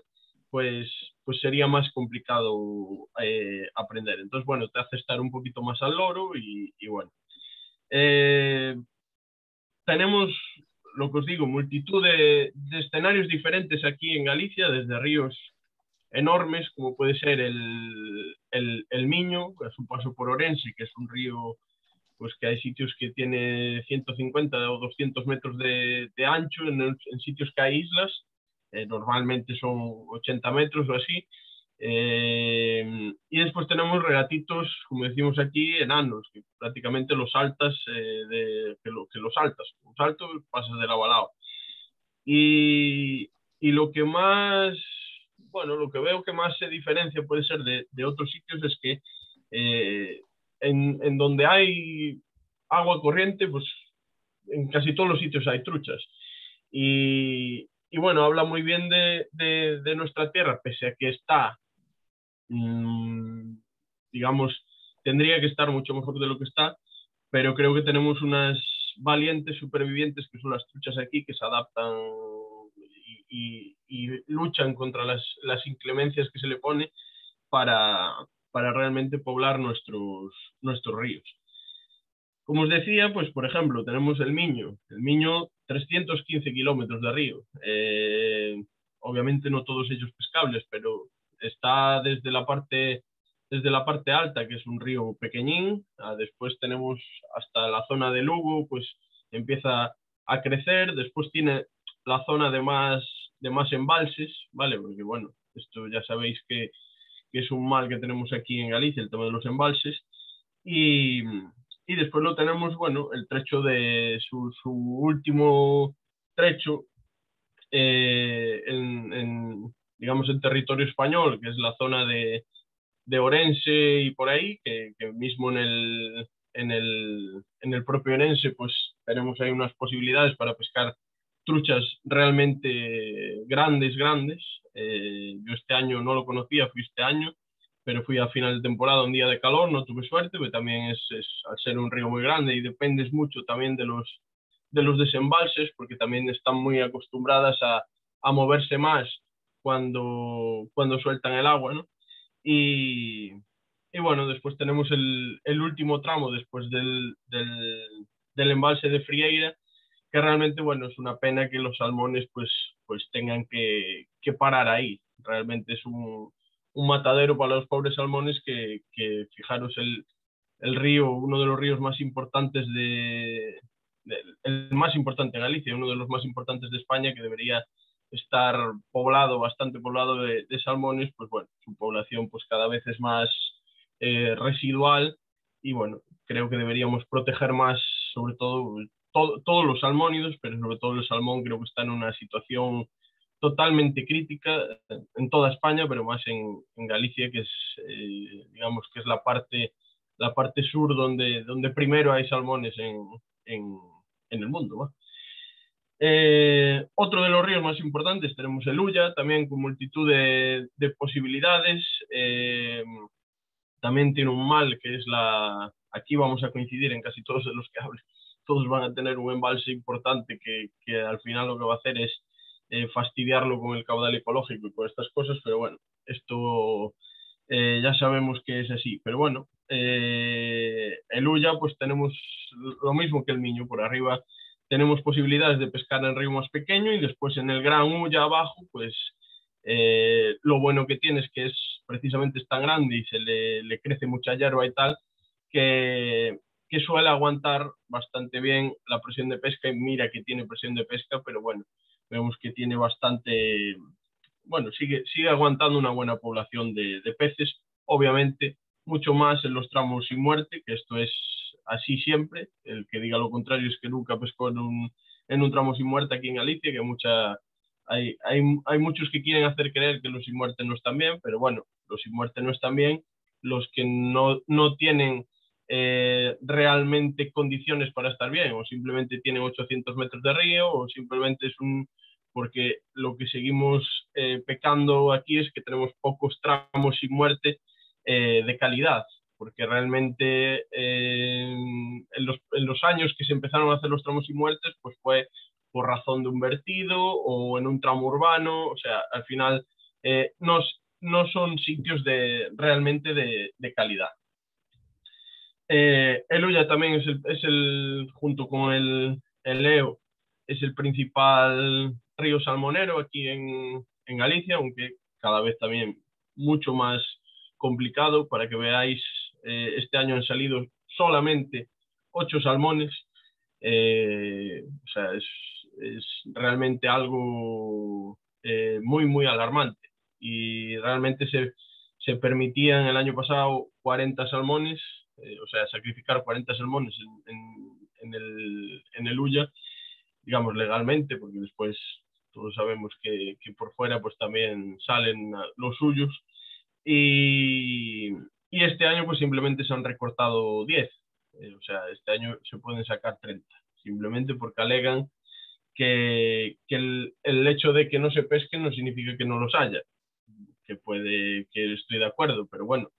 pues, pues sería más complicado eh, aprender. Entonces, bueno, te hace estar un poquito más al loro y, y bueno. Eh, tenemos, lo que os digo, multitud de, de escenarios diferentes aquí en Galicia, desde ríos enormes, como puede ser el, el, el Miño, a su paso por Orense, que es un río pues que hay sitios que tiene ciento cincuenta o doscientos metros de, de ancho, en, en sitios que hay islas, eh, normalmente son ochenta metros o así, eh, y después tenemos regatitos, como decimos aquí, enanos, que prácticamente los saltas, eh, de, que, lo, que los saltas, un salto pasas de lado a lado. Y, y lo que más, bueno, lo que veo que más se diferencia puede ser de, de otros sitios es que eh, En, en donde hay agua corriente, pues en casi todos los sitios hay truchas. Y, y bueno, habla muy bien de, de, de nuestra tierra, pese a que está, mmm, digamos, tendría que estar mucho mejor de lo que está, pero creo que tenemos unas valientes supervivientes que son las truchas aquí, que se adaptan y, y, y luchan contra las, las inclemencias que se le pone para... para realmente poblar nuestros, nuestros ríos. Como os decía, pues por ejemplo, tenemos el Miño. El Miño, trescientos quince kilómetros de río. Eh, obviamente no todos ellos pescables, pero está desde la, parte, desde la parte alta, que es un río pequeñín. Ah, después tenemos hasta la zona de Lugo, pues empieza a crecer. Después tiene la zona de más, de más embalses, ¿vale? Porque bueno, esto ya sabéis que... que es un mal que tenemos aquí en Galicia, el tema de los embalses, y, y después lo tenemos, bueno, el trecho de su, su último trecho, eh, en, en, digamos, en territorio español, que es la zona de, de Orense y por ahí, que, que mismo en el, en, el, en el propio Orense, pues tenemos ahí unas posibilidades para pescar truchas realmente grandes, grandes. Eh, yo este año no lo conocía, fui este año, pero fui a final de temporada un día de calor, no tuve suerte, pero también es, es al ser un río muy grande y dependes mucho también de los, de los desembalses, porque también están muy acostumbradas a, a moverse más cuando, cuando sueltan el agua, ¿no? Y, y bueno, después tenemos el, el último tramo después del, del, del embalse de Frieira, que realmente, bueno, es una pena que los salmones pues, pues tengan que, que parar ahí. Realmente es un, un matadero para los pobres salmones que, que fijaros, el, el río, uno de los ríos más importantes de, de... el más importante de Galicia, uno de los más importantes de España, que debería estar poblado, bastante poblado de, de salmones, pues bueno, su población pues cada vez es más eh, residual y bueno, creo que deberíamos proteger más, sobre todo... Todo, todos los salmónidos, pero sobre todo el salmón creo que está en una situación totalmente crítica en toda España, pero más en, en Galicia, que es, eh, digamos, que es la parte, la parte sur donde, donde primero hay salmones en, en, en el mundo, ¿va? Eh, otro de los ríos más importantes tenemos el Ulla, también con multitud de, de posibilidades. Eh, también tiene un mal que es la... Aquí vamos a coincidir en casi todos de los que hablen. Todos van a tener un embalse importante que, que al final lo que va a hacer es eh, fastidiarlo con el caudal ecológico y con estas cosas, pero bueno, esto eh, ya sabemos que es así. Pero bueno, eh, el Ulla pues tenemos lo mismo que el Miño, por arriba tenemos posibilidades de pescar en el río más pequeño y después en el gran Ulla abajo, pues eh, lo bueno que tiene es que es precisamente es tan grande y se le, le crece mucha hierba y tal, que... que suele aguantar bastante bien la presión de pesca, y mira que tiene presión de pesca, pero bueno, vemos que tiene bastante, bueno, sigue, sigue aguantando una buena población de, de peces, obviamente mucho más en los tramos sin muerte, que esto es así siempre, el que diga lo contrario es que nunca pescó en un, en un tramo sin muerte aquí en Galicia, que mucha, hay, hay, hay muchos que quieren hacer creer que los sin muerte no están bien, pero bueno, los sin muerte no están bien, los que no, no tienen... Eh, realmente condiciones para estar bien, o simplemente tiene ochocientos metros de río, o simplemente es un... porque lo que seguimos eh, pecando aquí es que tenemos pocos tramos sin muerte eh, de calidad, porque realmente eh, en, los, en los años que se empezaron a hacer los tramos y muertes, pues fue por razón de un vertido o en un tramo urbano, o sea, al final eh, no, no son sitios de, realmente de, de calidad. Eh, el Ulla también es el, es el, junto con el, el Eo, es el principal río salmonero aquí en, en Galicia, aunque cada vez también mucho más complicado. Para que veáis, eh, este año han salido solamente ocho salmones, eh, o sea, es, es realmente algo eh, muy, muy alarmante, y realmente se, se permitían el año pasado cuarenta salmones, eh, o sea, sacrificar cuarenta salmones en, en, en, el, en el Ulla, digamos legalmente, porque después todos sabemos que, que por fuera pues también salen los suyos, y, y este año pues simplemente se han recortado diez, eh, o sea, este año se pueden sacar treinta, simplemente porque alegan que, que el, el hecho de que no se pesquen no significa que no los haya, que puede, que estoy de acuerdo, pero bueno,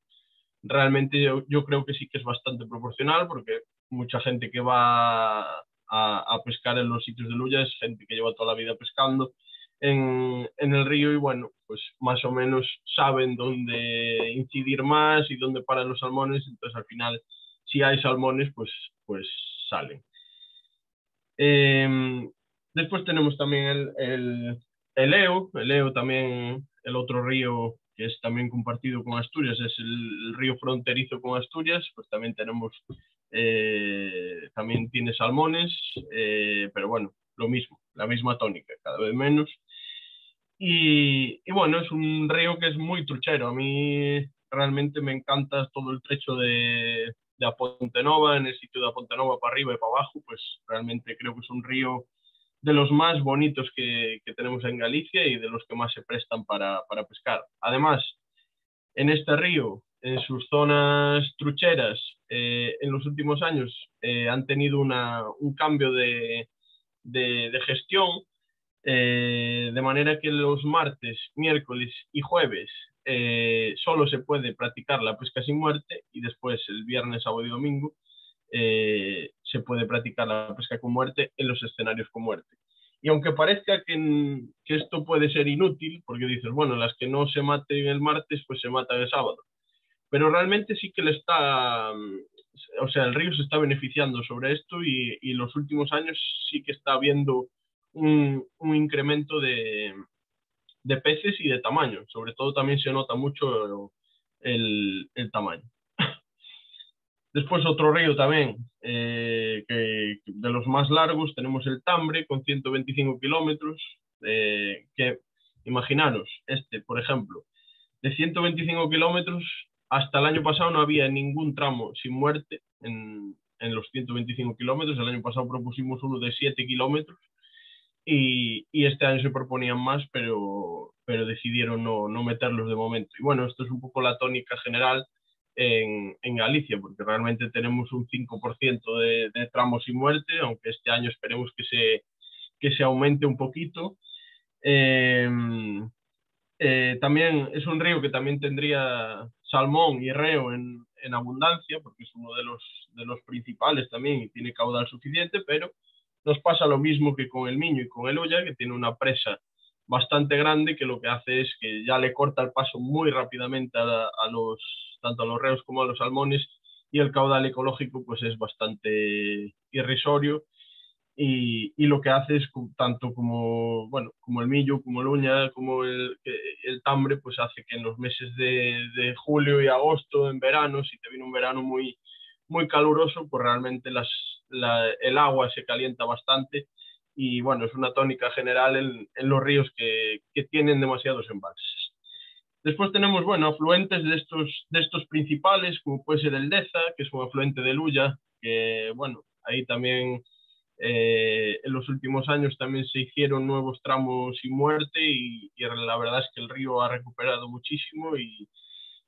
realmente yo, yo creo que sí que es bastante proporcional, porque mucha gente que va A, a pescar en los sitios de Ulla es gente que lleva toda la vida pescando en, en el río, y bueno, pues más o menos saben dónde incidir más y dónde paran los salmones, entonces al final si hay salmones pues, pues salen. Eh, después tenemos también el, el, el Eo, el Eo también, el otro río que es también compartido con Asturias, es el, el río fronterizo con Asturias, pues también tenemos... Eh, también tiene salmones, eh, pero bueno, lo mismo, la misma tónica, cada vez menos, y, y bueno, es un río que es muy truchero. A mí realmente me encanta todo el trecho de, de Pontenova, en el sitio de Pontenova para arriba y para abajo, pues realmente creo que es un río de los más bonitos que, que tenemos en Galicia, y de los que más se prestan para, para pescar. Además, en este río, en sus zonas trucheras, eh, en los últimos años eh, han tenido una, un cambio de, de, de gestión, eh, de manera que los martes, miércoles y jueves eh, solo se puede practicar la pesca sin muerte, y después el viernes, sábado y domingo eh, se puede practicar la pesca con muerte en los escenarios con muerte. Y aunque parezca que, que esto puede ser inútil, porque dices, bueno, las que no se maten el martes, pues se matan el sábado. Pero realmente sí que le está, o sea, el río se está beneficiando sobre esto, y, y los últimos años sí que está habiendo un, un incremento de, de peces y de tamaño. Sobre todo también se nota mucho el, el tamaño. Después otro río también, eh, que de los más largos, tenemos el Tambre con ciento veinticinco kilómetros, eh, que imaginaros, este por ejemplo, de ciento veinticinco kilómetros. Hasta el año pasado no había ningún tramo sin muerte en, en los ciento veinticinco kilómetros. El año pasado propusimos uno de siete kilómetros, y, y este año se proponían más, pero, pero decidieron no, no meterlos de momento. Y bueno, esto es un poco la tónica general en, en Galicia, porque realmente tenemos un cinco por ciento de, de tramos sin muerte, aunque este año esperemos que se, que se aumente un poquito. Eh, Eh, también es un río que también tendría salmón y reo en, en abundancia, porque es uno de los, de los principales también, y tiene caudal suficiente, pero nos pasa lo mismo que con el Miño y con el Ulla, que tiene una presa bastante grande, que lo que hace es que ya le corta el paso muy rápidamente a, a los, tanto a los reos como a los salmones, y el caudal ecológico pues es bastante irrisorio. Y, y lo que hace es, tanto como, bueno, como el Millo, como el Ulla, como el, el Tambre, pues hace que en los meses de, de julio y agosto, en verano, si te viene un verano muy, muy caluroso, pues realmente las, la, el agua se calienta bastante, y bueno, es una tónica general en, en los ríos que, que tienen demasiados embalses. Después tenemos, bueno, afluentes de estos, de estos principales, como puede ser el Deza, que es un afluente del Ulla, que bueno, ahí también... Eh, en los últimos años también se hicieron nuevos tramos sin muerte, y, y la verdad es que el río ha recuperado muchísimo, y,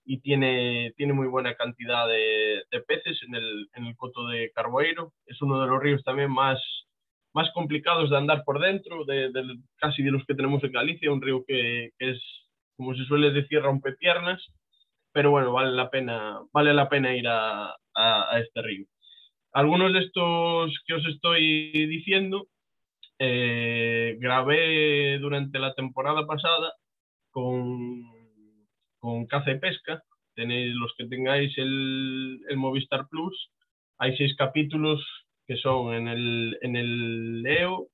y tiene, tiene muy buena cantidad de, de peces en el, en el coto de Carboeiro. Es uno de los ríos también más, más complicados de andar por dentro, de, de, casi de los que tenemos en Galicia, un río que, que es, como se suele decir, rompepiernas, pero bueno, vale la pena, vale la pena ir a, a, a este río. Algunos de estos que os estoy diciendo eh, grabé durante la temporada pasada con, con Caza y Pesca. Tenéis, los que tengáis el, el Movistar Plus, hay seis capítulos que son en el, en el Eo,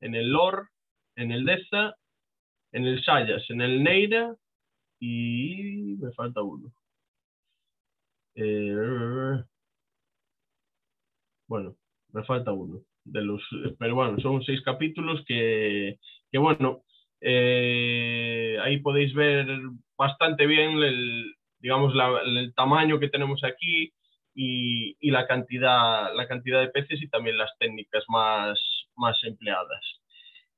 en el Lor, en el Deza, en el Sayas, en el Neira y me falta uno. Eh... Bueno, me falta uno de los, pero bueno, son seis capítulos que, que bueno, eh, ahí podéis ver bastante bien el, digamos, la, el tamaño que tenemos aquí y, y la cantidad, la cantidad de peces y también las técnicas más, más empleadas.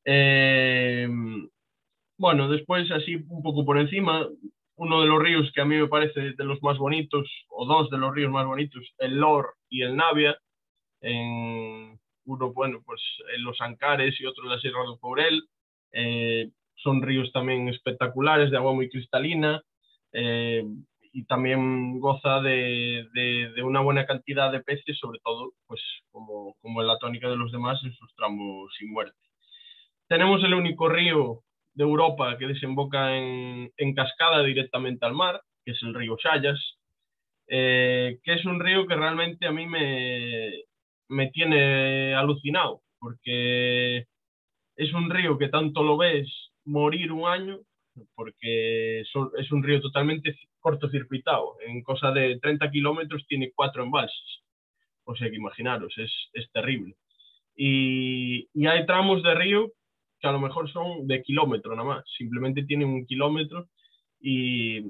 Eh, Bueno, después así un poco por encima, uno de los ríos que a mí me parece de los más bonitos, o dos de los ríos más bonitos, el Lor y el Navia, en uno, bueno, pues en los Ancares y otro en la Sierra de Courel, eh, son ríos también espectaculares, de agua muy cristalina, eh, y también goza de, de, de una buena cantidad de peces, sobre todo, pues como, como en la tónica de los demás, en sus tramos sin muerte. Tenemos el único río de Europa que desemboca en, en cascada directamente al mar, que es el río Xallas, eh, que es un río que realmente a mí me, me tiene alucinado, porque es un río que tanto lo ves morir un año, porque es un río totalmente cortocircuitado, en cosa de treinta kilómetros tiene cuatro embalses, o sea que imaginaros, es, es terrible. Y, y hay tramos de río que a lo mejor son de kilómetro nada más, simplemente tienen un kilómetro y,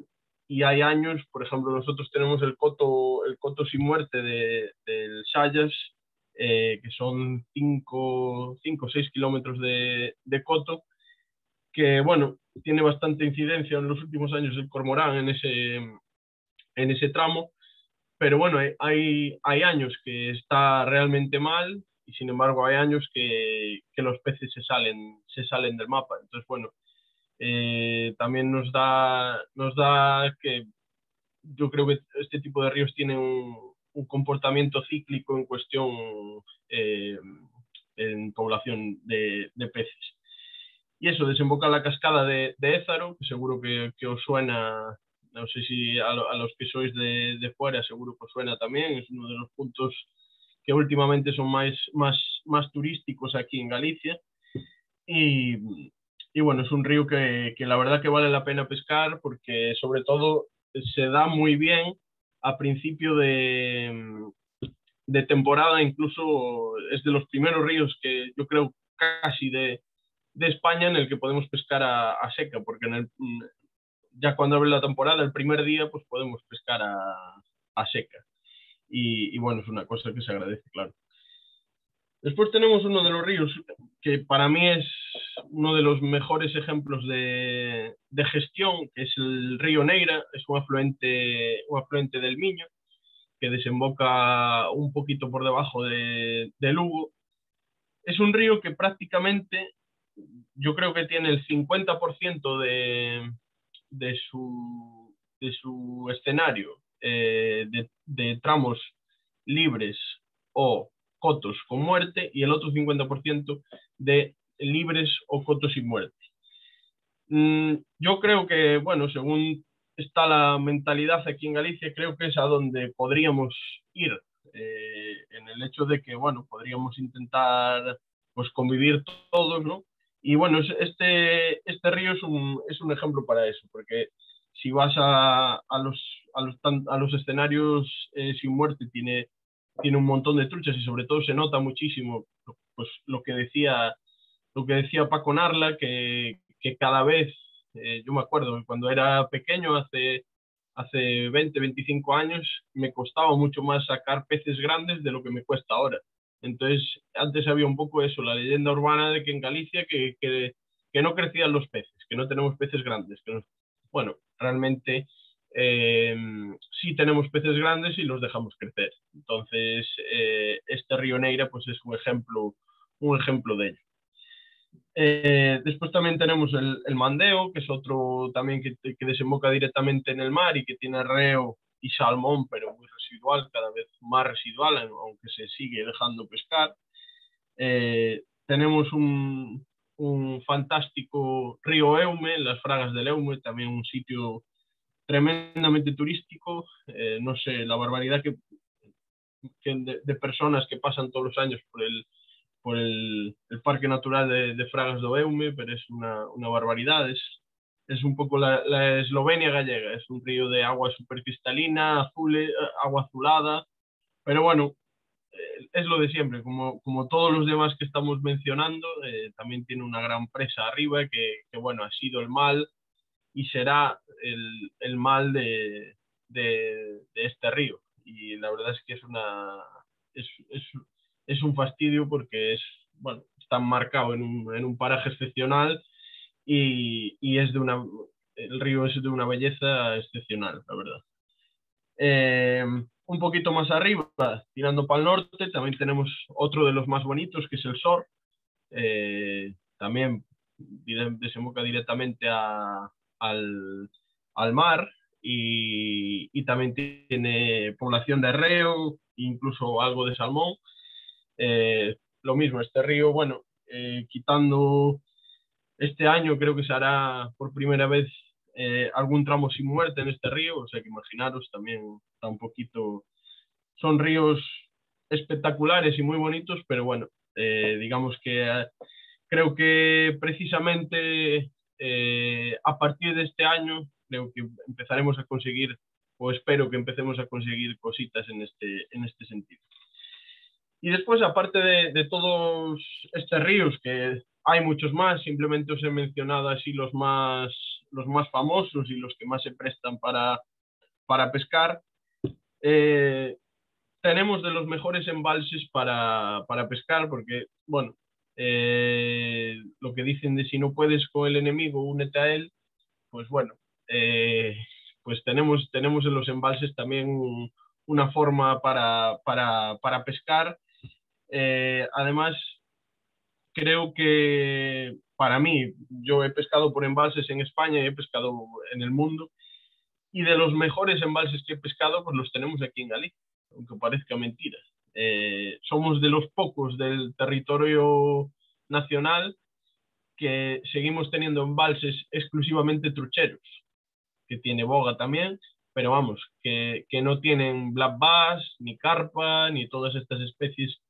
y hay años, por ejemplo, nosotros tenemos el coto, el coto sin muerte de, del Sayas, eh, que son cinco o seis kilómetros de, de coto, que bueno, tiene bastante incidencia en los últimos años del cormorán en ese, en ese tramo, pero bueno, hay, hay años que está realmente mal, y sin embargo hay años que, que los peces se salen, se salen del mapa. Entonces, bueno, eh, también nos da, nos da que yo creo que este tipo de ríos tienen un, un comportamiento cíclico en cuestión eh, en población de, de peces. Y eso, desemboca en la cascada de, de Ézaro, que seguro que, que os suena, no sé si a, a los que sois de, de fuera seguro que os suena también, es uno de los puntos que últimamente son más, más, más turísticos aquí en Galicia. Y, y bueno, es un río que, que la verdad que vale la pena pescar porque sobre todo se da muy bien a principio de, de temporada, incluso es de los primeros ríos que yo creo casi de, de España en el que podemos pescar a, a seca, porque en el, ya cuando abre la temporada, el primer día, pues podemos pescar a, a seca. Y, y bueno, es una cosa que se agradece, claro. Después tenemos uno de los ríos que para mí es uno de los mejores ejemplos de, de gestión, que es el río Neira, es un afluente, un afluente del Miño, que desemboca un poquito por debajo de, de Lugo. Es un río que prácticamente, yo creo que tiene el cincuenta por ciento de, de, su, de su escenario, Eh, de, de tramos libres o cotos con muerte y el otro cincuenta por ciento de libres o cotos sin muerte. Mm, yo creo que, bueno, según está la mentalidad aquí en Galicia, creo que es a donde podríamos ir, eh, en el hecho de que, bueno, podríamos intentar pues convivir todos, ¿no? Y bueno, este, este río es un, es un ejemplo para eso, porque si vas a, a, los, a, los, a los escenarios eh, sin muerte, tiene, tiene un montón de truchas y sobre todo se nota muchísimo pues, lo, que decía, lo que decía Paco Narla, que, que cada vez, eh, yo me acuerdo, cuando era pequeño, hace, hace veinte, veinticinco años, me costaba mucho más sacar peces grandes de lo que me cuesta ahora. Entonces, antes había un poco eso, la leyenda urbana de que en Galicia que, que, que no crecían los peces, que no tenemos peces grandes, que no. Bueno, realmente eh, sí tenemos peces grandes y los dejamos crecer. Entonces, eh, este río Neira pues, es un ejemplo, un ejemplo de ello. Eh, después también tenemos el, el Mandeo, que es otro también que, que desemboca directamente en el mar y que tiene reo y salmón, pero muy residual, cada vez más residual, aunque se sigue dejando pescar. Eh, tenemos un, un fantástico río Eume, las Fragas del Eume, también un sitio tremendamente turístico. Eh, no sé, la barbaridad que, que de, de personas que pasan todos los años por el por el, el Parque Natural de, de Fragas do Eume, pero es una, una barbaridad. Es, es un poco la, la Eslovenia gallega, es un río de agua supercristalina, azul, agua azulada, pero bueno, eh, es lo de siempre, como, como todos los demás que estamos mencionando. Eh, también tiene una gran presa arriba que, que bueno, ha sido el mal y será el, el mal de, de, de este río, y la verdad es que es una... Es, es, Es un fastidio porque es, bueno, está marcado en un, en un paraje excepcional y, y es de una, el río es de una belleza excepcional, la verdad. Eh, un poquito más arriba, tirando para el norte, también tenemos otro de los más bonitos, que es el Sor. Eh, también desemboca directamente a, al, al mar y, y también tiene población de reo, incluso algo de salmón. Eh, lo mismo, este río, bueno, eh, quitando este año, creo que se hará por primera vez eh, algún tramo sin muerte en este río, o sea que imaginaros, también está un poquito... Son ríos espectaculares y muy bonitos, pero bueno, eh, digamos que eh, creo que precisamente eh, a partir de este año, creo que empezaremos a conseguir, o espero que empecemos a conseguir cositas en este, en este sentido. Y después, aparte de, de todos estos ríos, que hay muchos más, simplemente os he mencionado así los más, los más famosos y los que más se prestan para, para pescar. Eh, tenemos de los mejores embalses para, para pescar, porque, bueno, eh, lo que dicen de si no puedes con el enemigo, únete a él, pues bueno, eh, pues tenemos, tenemos en los embalses también un, una forma para, para, para pescar. Eh, además, creo que para mí, yo he pescado por embalses en España y he pescado en el mundo, y de los mejores embalses que he pescado, pues los tenemos aquí en Galicia, aunque parezca mentira. Eh, somos de los pocos del territorio nacional que seguimos teniendo embalses exclusivamente trucheros, que tiene boga también, pero vamos, que, que no tienen black bass, ni carpa, ni todas estas especies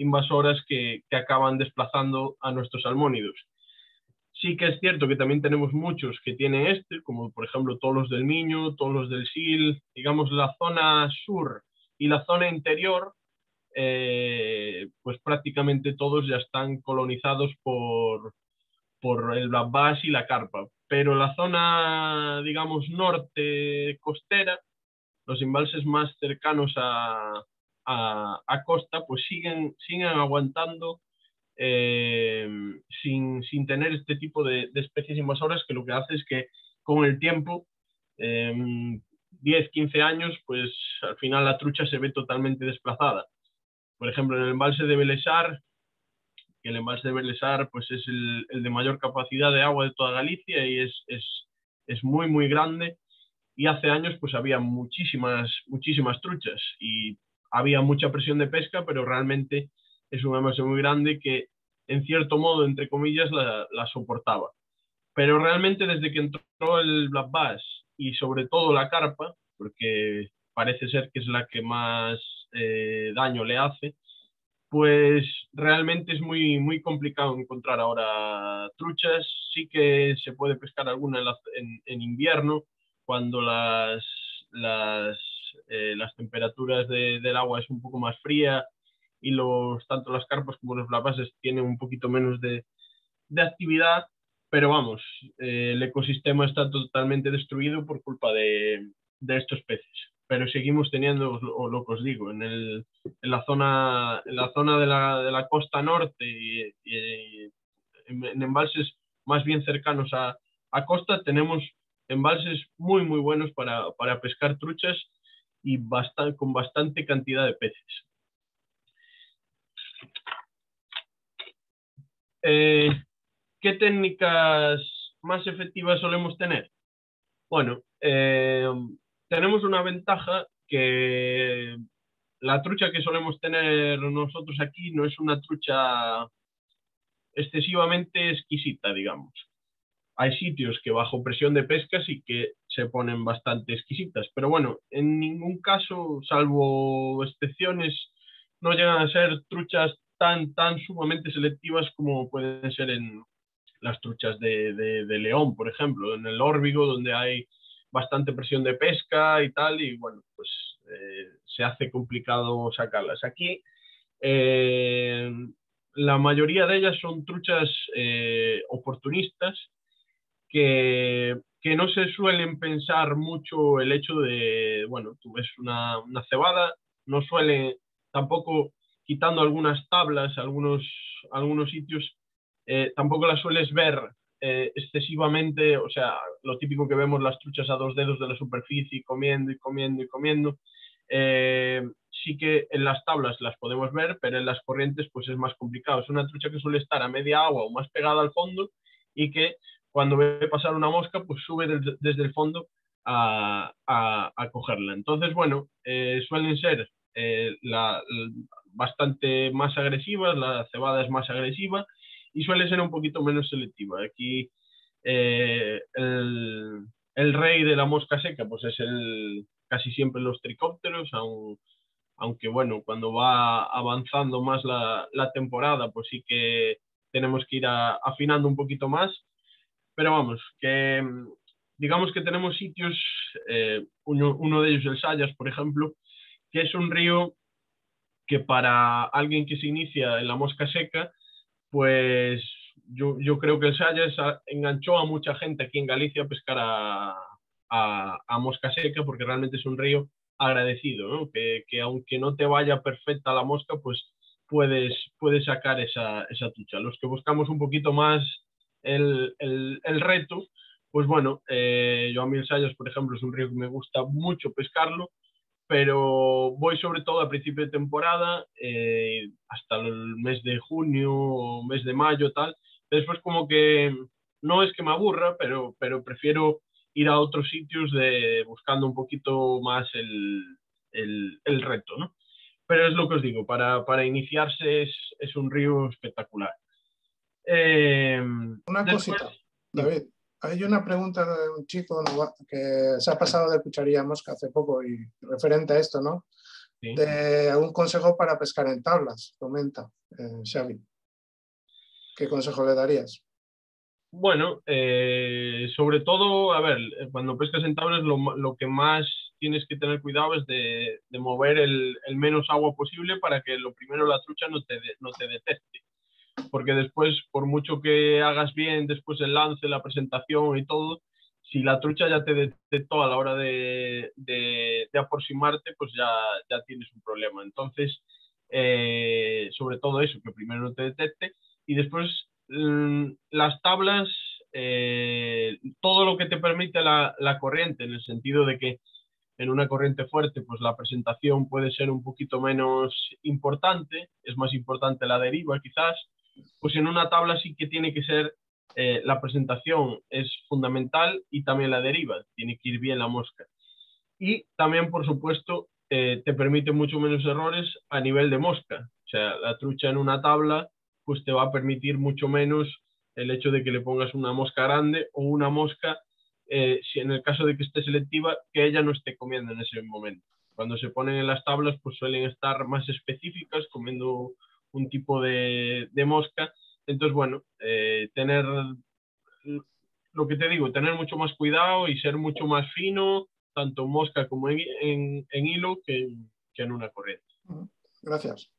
invasoras que, que acaban desplazando a nuestros salmónidos. Sí que es cierto que también tenemos muchos que tienen este, como por ejemplo todos los del Miño, todos los del Sil, digamos la zona sur y la zona interior, eh, pues prácticamente todos ya están colonizados por, por el black bass y la carpa. Pero la zona, digamos, norte costera, los embalses más cercanos a... A, a costa, pues siguen, siguen aguantando eh, sin, sin tener este tipo de, de especies invasoras, que lo que hace es que con el tiempo, eh, diez, quince años, pues al final la trucha se ve totalmente desplazada. Por ejemplo, en el embalse de Belesar, que el embalse de Belesar pues es el, el de mayor capacidad de agua de toda Galicia y es, es, es muy, muy grande, y hace años pues había muchísimas, muchísimas truchas y había mucha presión de pesca, pero realmente es un embalse muy grande que, en cierto modo, entre comillas, la, la soportaba. Pero realmente desde que entró el black bass y sobre todo la carpa, porque parece ser que es la que más eh, daño le hace, pues realmente es muy, muy complicado encontrar ahora truchas. Sí que se puede pescar alguna en, la, en, en invierno, cuando las... las Eh, las temperaturas de, del agua es un poco más fría y los, tanto las carpas como los black bass tienen un poquito menos de, de actividad, pero vamos, eh, el ecosistema está totalmente destruido por culpa de, de estos peces. Pero seguimos teniendo, o, o lo que os digo, en, el, en la zona, en la zona de, la, de la costa norte y, y, y en, en embalses más bien cercanos a, a costa, tenemos embalses muy muy buenos para, para pescar truchas y bastante, con bastante cantidad de peces. Eh, ¿Qué técnicas más efectivas solemos tener? Bueno, eh, tenemos una ventaja que la trucha que solemos tener nosotros aquí no es una trucha excesivamente exquisita, digamos. Hay sitios que bajo presión de pesca sí que se ponen bastante exquisitas, pero bueno, en ningún caso, salvo excepciones, no llegan a ser truchas tan, tan sumamente selectivas como pueden ser en las truchas de, de, de León, por ejemplo, en el Órbigo, donde hay bastante presión de pesca y tal, y bueno, pues eh, se hace complicado sacarlas. Aquí eh, la mayoría de ellas son truchas eh, oportunistas que, que no se suelen pensar mucho el hecho de, bueno, tú ves una, una cebada, no suele tampoco, quitando algunas tablas, algunos, algunos sitios, eh, tampoco las sueles ver eh, excesivamente, o sea, lo típico que vemos las truchas a dos dedos de la superficie, comiendo y comiendo y comiendo, eh, sí que en las tablas las podemos ver, pero en las corrientes pues es más complicado. Es una trucha que suele estar a media agua o más pegada al fondo y que cuando ve pasar una mosca pues sube de, desde el fondo a, a, a cogerla. Entonces, bueno, eh, suelen ser eh, la, la bastante más agresivas, la cebada es más agresiva y suele ser un poquito menos selectiva. Aquí eh, el, el rey de la mosca seca pues es el casi siempre los tricópteros, aun, aunque bueno, cuando va avanzando más la, la temporada pues sí que tenemos que ir a, afinando un poquito más, pero vamos, que digamos que tenemos sitios, eh, uno, uno de ellos el Sayas, por ejemplo, que es un río que para alguien que se inicia en la mosca seca, pues yo, yo creo que el Sayas enganchó a mucha gente aquí en Galicia a pescar a, a, a mosca seca, porque realmente es un río agradecido, ¿no? Que, que aunque no te vaya perfecta la mosca, pues puedes, puedes sacar esa, esa trucha. Los que buscamos un poquito más el, el, el reto, pues bueno, eh, yo a mí el Sayas, por ejemplo, es un río que me gusta mucho pescarlo, pero voy sobre todo a principio de temporada, eh, hasta el mes de junio o mes de mayo, tal. Después como que no es que me aburra, pero, pero prefiero ir a otros sitios de, buscando un poquito más el, el, el reto, ¿no? Pero es lo que os digo, para, para iniciarse es, es un río espectacular. Eh, una después... cosita, David. Hay una pregunta de un chico que se ha pasado de cucharilla a mosca hace poco y referente a esto, ¿no? Sí. De algún consejo para pescar en tablas, comenta eh, Xavi. ¿Qué consejo le darías? Bueno, eh, sobre todo, a ver, cuando pescas en tablas lo, lo que más tienes que tener cuidado es de, de mover el, el menos agua posible para que lo primero la trucha no te, no te detecte. Porque después, por mucho que hagas bien, después el lance, la presentación y todo, si la trucha ya te detectó a la hora de, de, de aproximarte, pues ya, ya tienes un problema. Entonces, eh, sobre todo eso, que primero no te detecte. Y después, mmm, las tablas, eh, todo lo que te permite la, la corriente, en el sentido de que en una corriente fuerte, pues la presentación puede ser un poquito menos importante, es más importante la deriva quizás. Pues en una tabla sí que tiene que ser, eh, la presentación es fundamental y también la deriva, tiene que ir bien la mosca. Y también, por supuesto, eh, te permite mucho menos errores a nivel de mosca. O sea, la trucha en una tabla pues te va a permitir mucho menos el hecho de que le pongas una mosca grande o una mosca, eh, si en el caso de que esté selectiva, que ella no esté comiendo en ese momento. Cuando se ponen en las tablas pues suelen estar más específicas, comiendo un tipo de, de mosca. Entonces, bueno, eh, tener lo que te digo, tener mucho más cuidado y ser mucho más fino, tanto en mosca como en, en, en hilo, que, que en una corriente. Gracias.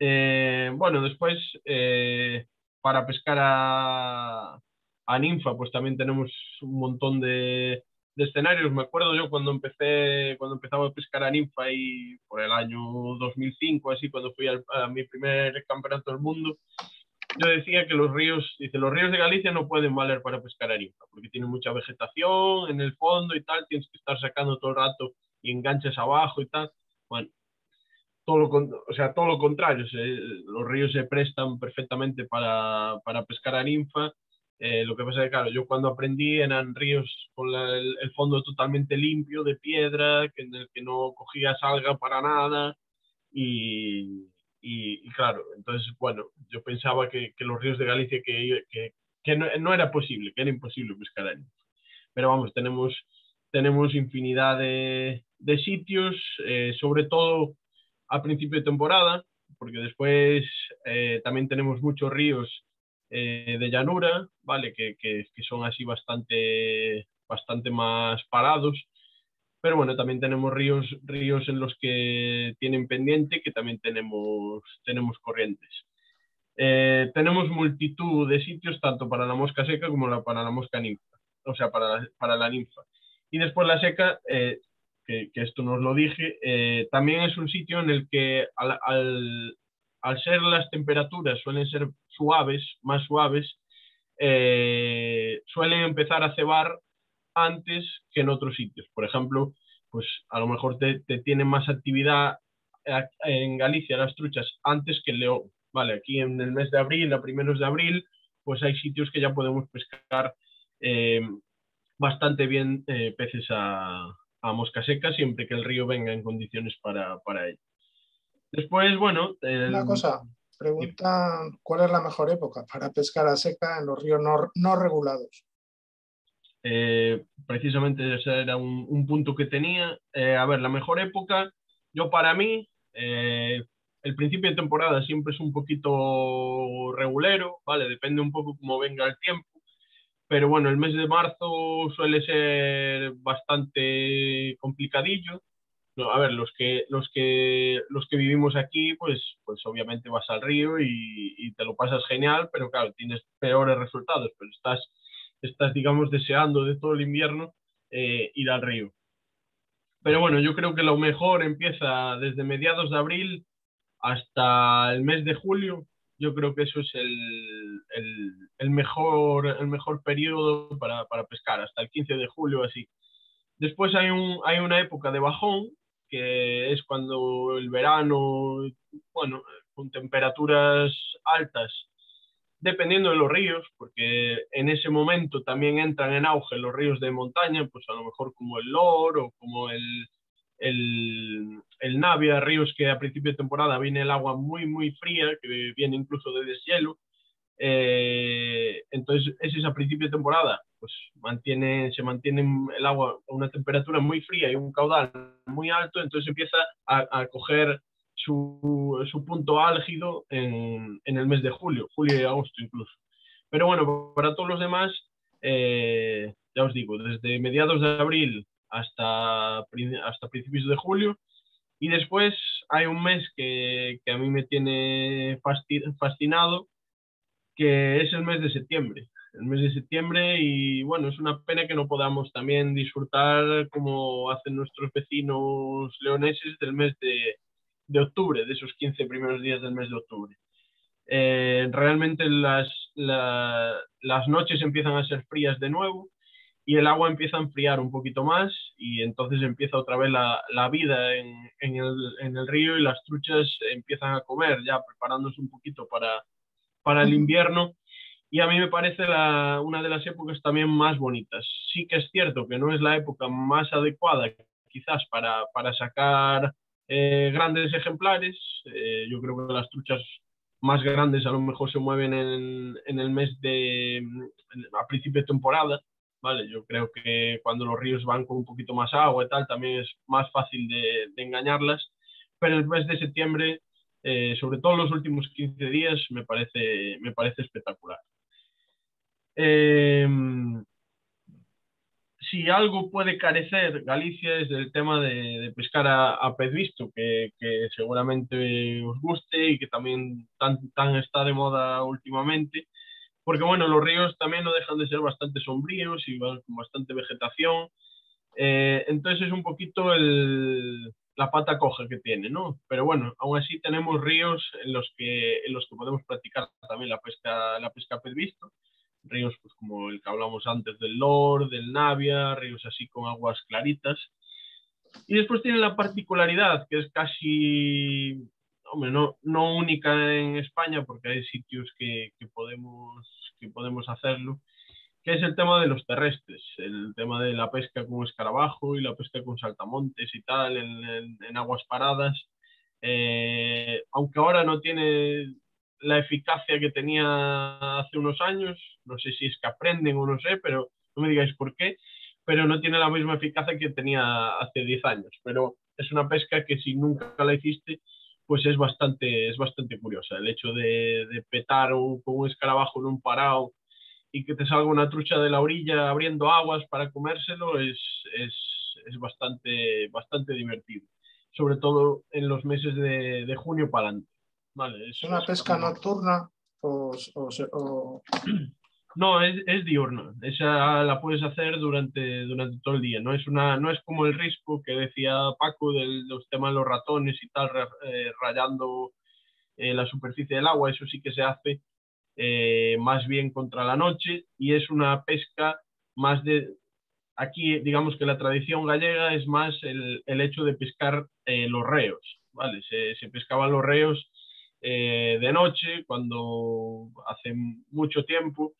Eh, bueno, después, eh, para pescar a, a ninfa, pues también tenemos un montón de, de escenarios. Me acuerdo yo cuando empecé, cuando empezaba a pescar a ninfa y por el año dos mil cinco, así, cuando fui al, a mi primer campeonato del mundo, yo decía que los ríos, dice, los ríos de Galicia no pueden valer para pescar a ninfa, porque tienen mucha vegetación en el fondo y tal, tienes que estar sacando todo el rato y enganches abajo y tal. Bueno, todo lo, o sea, todo lo contrario, se, los ríos se prestan perfectamente para, para pescar a ninfa. Eh, lo que pasa es que, claro, yo cuando aprendí eran ríos con la, el, el fondo totalmente limpio, de piedra, que, en el que no cogías alga para nada. Y, y, y claro, entonces, bueno, yo pensaba que, que los ríos de Galicia, que, que, que no, no era posible, que era imposible pescar a ninfa. Pero vamos, tenemos, tenemos infinidad de, de sitios, eh, sobre todo a principio de temporada, porque después eh, también tenemos muchos ríos Eh, de llanura, vale, que, que, que son así bastante, bastante más parados, pero bueno, también tenemos ríos, ríos en los que tienen pendiente, que también tenemos, tenemos corrientes. Eh, tenemos multitud de sitios, tanto para la mosca seca como la, para la mosca ninfa, o sea, para la, para la ninfa. Y después la seca, eh, que, que esto nos lo dije, eh, también es un sitio en el que al, al Al ser las temperaturas suelen ser suaves, más suaves, eh, suelen empezar a cebar antes que en otros sitios. Por ejemplo, pues a lo mejor te, te tienen más actividad en Galicia las truchas antes que en León. Vale, aquí en el mes de abril, a primeros de abril, pues hay sitios que ya podemos pescar eh, bastante bien eh, peces a, a mosca seca, siempre que el río venga en condiciones para, para ello. Después, bueno... El... Una cosa, preguntan cuál es la mejor época para pescar a seca en los ríos no, no regulados. Eh, precisamente ese era un, un punto que tenía. Eh, a ver, la mejor época, yo para mí, eh, el principio de temporada siempre es un poquito regulero, ¿vale? Depende un poco cómo venga el tiempo. Pero bueno, el mes de marzo suele ser bastante complicadillo. No, a ver, los que, los que, los que vivimos aquí, pues, pues obviamente vas al río y, y te lo pasas genial, pero claro, tienes peores resultados, pero estás, estás digamos, deseando de todo el invierno eh, ir al río. Pero bueno, yo creo que lo mejor empieza desde mediados de abril hasta el mes de julio. Yo creo que eso es el, el, el, mejor, el mejor periodo para, para pescar, hasta el quince de julio, así. Después hay, un, hay una época de bajón, que es cuando el verano, bueno, con temperaturas altas, dependiendo de los ríos, porque en ese momento también entran en auge los ríos de montaña, pues a lo mejor como el Lor o como el, el, el Navia, ríos que a principio de temporada viene el agua muy, muy fría, que viene incluso de deshielo. Eh, entonces ese es a principio de temporada, pues mantiene, se mantiene el agua a una temperatura muy fría y un caudal muy alto, entonces empieza a, a coger su, su punto álgido en, en el mes de julio, julio y agosto incluso. Pero bueno, para todos los demás, eh, ya os digo, desde mediados de abril hasta, hasta principios de julio. Y después hay un mes que, que a mí me tiene fascinado, que es el mes de septiembre, el mes de septiembre, y bueno, es una pena que no podamos también disfrutar, como hacen nuestros vecinos leoneses, del mes de, de octubre, de esos quince primeros días del mes de octubre. Eh, realmente las, la, las noches empiezan a ser frías de nuevo, y el agua empieza a enfriar un poquito más, y entonces empieza otra vez la, la vida en, en, el, en el río, y las truchas empiezan a comer, ya preparándose un poquito para... para el invierno, y a mí me parece la, una de las épocas también más bonitas. Sí que es cierto que no es la época más adecuada quizás para, para sacar eh, grandes ejemplares. Eh, yo creo que las truchas más grandes a lo mejor se mueven en, en el mes de, a principio de temporada, ¿vale? Yo creo que cuando los ríos van con un poquito más agua y tal, también es más fácil de, de engañarlas, pero el mes de septiembre, Eh, sobre todo los últimos quince días, me parece, me parece espectacular. Eh, si algo puede carecer Galicia es del tema de, de pescar a, a pez visto, que, que seguramente os guste y que también tan, tan está de moda últimamente, porque bueno, los ríos también no dejan de ser bastante sombríos y van con bastante vegetación. Eh, entonces es un poquito el... la pata coja que tiene, ¿no? Pero bueno, aún así tenemos ríos en los que, en los que podemos practicar también la pesca, la pesca pez visto. Ríos pues, como el que hablamos antes del Lor, del Navia, ríos así con aguas claritas. Y después tiene la particularidad, que es casi, hombre, no, no única en España, porque hay sitios que, que, podemos, que podemos hacerlo, que es el tema de los terrestres, el tema de la pesca con escarabajo y la pesca con saltamontes y tal, en, en, en aguas paradas. Eh, aunque ahora no tiene la eficacia que tenía hace unos años, no sé si es que aprenden o no sé, pero no me digáis por qué, pero no tiene la misma eficacia que tenía hace diez años, pero es una pesca que si nunca la hiciste, pues es bastante, es bastante curiosa, el hecho de, de petar un, con un escarabajo en un parao y que te salga una trucha de la orilla abriendo aguas para comérselo, es, es, es bastante, bastante divertido, sobre todo en los meses de, de junio para adelante. Vale, ¿es una pesca nocturna o, o, o... No, es, es diurna. Esa la puedes hacer durante, durante todo el día. No es, una, no es como el risco que decía Paco de los temas de los ratones y tal, eh, rayando eh, la superficie del agua. Eso sí que se hace eh, más bien contra la noche y es una pesca más de... Aquí digamos que la tradición gallega es más el, el hecho de pescar eh, los reos. Vale, se, se pescaban los reos Eh, de noche, cuando hace mucho tiempo,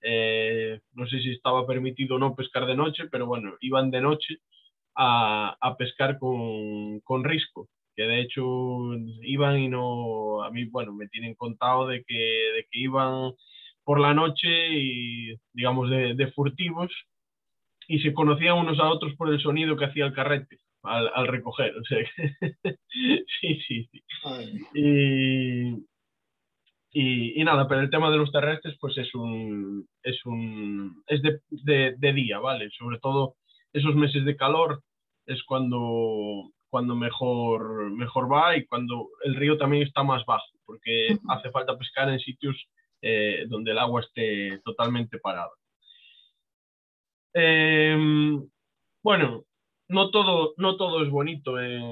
eh, no sé si estaba permitido o no pescar de noche, pero bueno, iban de noche a, a pescar con, con risco, que de hecho iban y no, a mí, bueno, me tienen contado de que, de que iban por la noche y, digamos, de, de furtivos y se conocían unos a otros por el sonido que hacía el carrete. Al, al recoger, o sea, sí, sí, sí. Y, y, y nada, pero el tema de los terrestres, pues es un, es un, es de, de, de día, ¿vale? Sobre todo esos meses de calor es cuando, cuando mejor, mejor va y cuando el río también está más bajo, porque uh-huh. hace falta pescar en sitios eh, donde el agua esté totalmente parada. Eh, bueno. No todo, no todo es bonito en,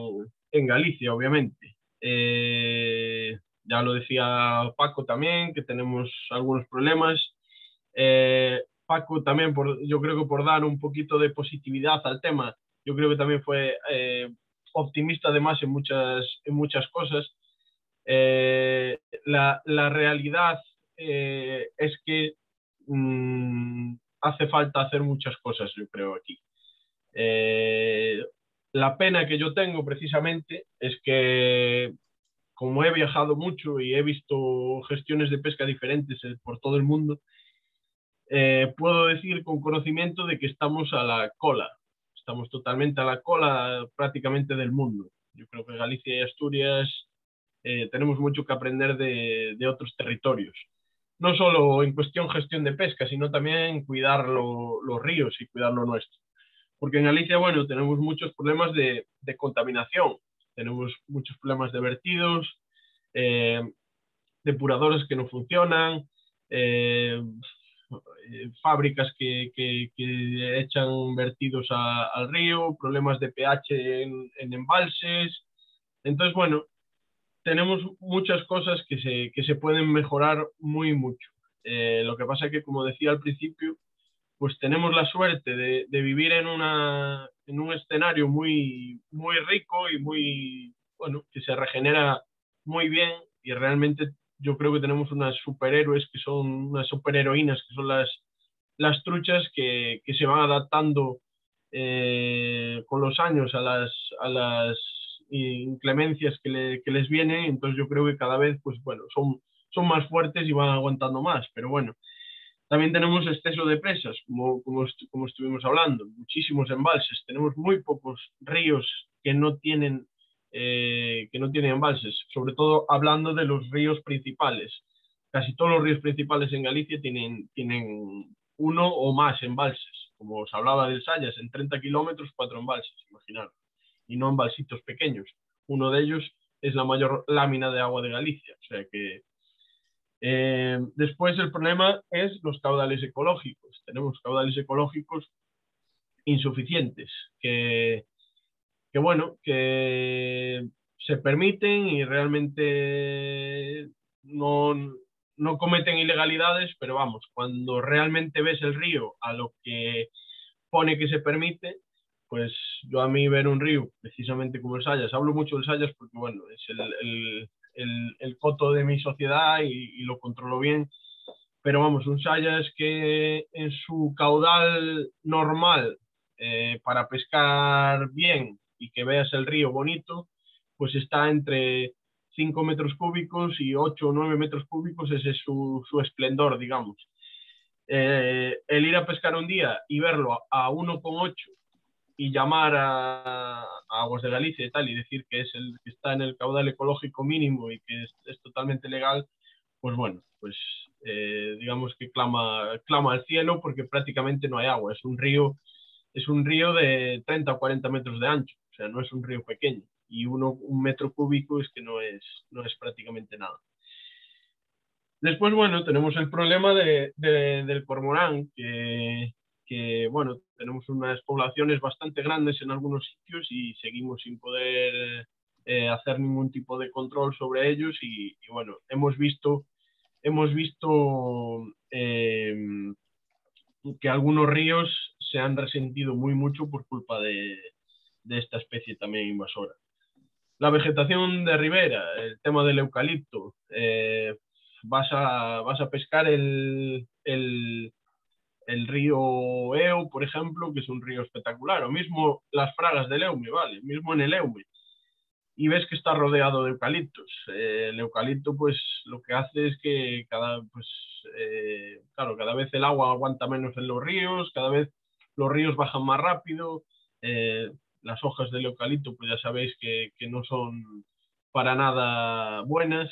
en Galicia, obviamente. Eh, ya lo decía Paco también, que tenemos algunos problemas. Eh, Paco también, por, yo creo que por dar un poquito de positividad al tema, yo creo que también fue eh, optimista además en muchas, en muchas cosas. Eh, la, la realidad eh, es que mm, hace falta hacer muchas cosas, yo creo, aquí. Eh, la pena que yo tengo precisamente es que como he viajado mucho y he visto gestiones de pesca diferentes por todo el mundo, eh, puedo decir con conocimiento de que estamos a la cola, estamos totalmente a la cola prácticamente del mundo. Yo creo que Galicia y Asturias eh, tenemos mucho que aprender de, de otros territorios. No solo en cuestión gestión de pesca, sino también en cuidar lo, los ríos y cuidar lo nuestro. Porque en Galicia, bueno, tenemos muchos problemas de, de contaminación, tenemos muchos problemas de vertidos, eh, depuradoras que no funcionan, eh, fábricas que, que, que echan vertidos a, al río, problemas de pH en, en embalses. Entonces, bueno, tenemos muchas cosas que se, que se pueden mejorar muy mucho. Eh, lo que pasa es que, como decía al principio, pues tenemos la suerte de, de vivir en, una, en un escenario muy, muy rico y muy, bueno, que se regenera muy bien y realmente yo creo que tenemos unas superhéroes que son, unas superheroínas que son las, las truchas que, que se van adaptando eh, con los años a las, a las inclemencias que, le, que les vienen, entonces yo creo que cada vez, pues bueno, son, son más fuertes y van aguantando más, pero bueno. También tenemos exceso de presas, como, como, est como estuvimos hablando, muchísimos embalses. Tenemos muy pocos ríos que no tienen, eh, que no tienen embalses, sobre todo hablando de los ríos principales. Casi todos los ríos principales en Galicia tienen, tienen uno o más embalses. Como os hablaba del Sayas, en treinta kilómetros, cuatro embalses, imaginaros. Y no embalsitos pequeños. Uno de ellos es la mayor lámina de agua de Galicia, o sea que... Eh, después el problema es los caudales ecológicos. Tenemos caudales ecológicos insuficientes que, que bueno, que se permiten y realmente no, no cometen ilegalidades, pero vamos, cuando realmente ves el río a lo que pone que se permite, pues yo a mí ver un río, precisamente como el Sayas, hablo mucho del Sayas porque bueno, es el, el, el, el coto de mi sociedad y, y lo controlo bien, pero vamos, un Sayas que en su caudal normal, eh, para pescar bien y que veas el río bonito, pues está entre cinco metros cúbicos y ocho o nueve metros cúbicos, ese es su, su esplendor, digamos. Eh, el ir a pescar un día y verlo a, a uno coma ocho y llamar a, a Aguas de Galicia y tal, y decir que es el que está en el caudal ecológico mínimo y que es, es totalmente legal, pues bueno, pues eh, digamos que clama, clama al cielo porque prácticamente no hay agua. Es un río, es un río de treinta o cuarenta metros de ancho, o sea, no es un río pequeño. Y uno, un metro cúbico es que no es, no es prácticamente nada. Después, bueno, tenemos el problema de, de, del cormorán, que, que, bueno, tenemos unas poblaciones bastante grandes en algunos sitios y seguimos sin poder eh, hacer ningún tipo de control sobre ellos. Y, y bueno, hemos visto, hemos visto eh, que algunos ríos se han resentido muy mucho por culpa de... de esta especie también invasora. La vegetación de ribera, el tema del eucalipto, eh, vas, a, vas a pescar el, el, el río Eo, por ejemplo, que es un río espectacular, o mismo las Fragas del Eume, vale, mismo en el Eume, y ves que está rodeado de eucaliptos. Eh, el eucalipto, pues, lo que hace es que cada, pues, eh, claro, cada vez el agua aguanta menos en los ríos, cada vez los ríos bajan más rápido, eh, las hojas del eucalipto, pues ya sabéis que, que no son para nada buenas.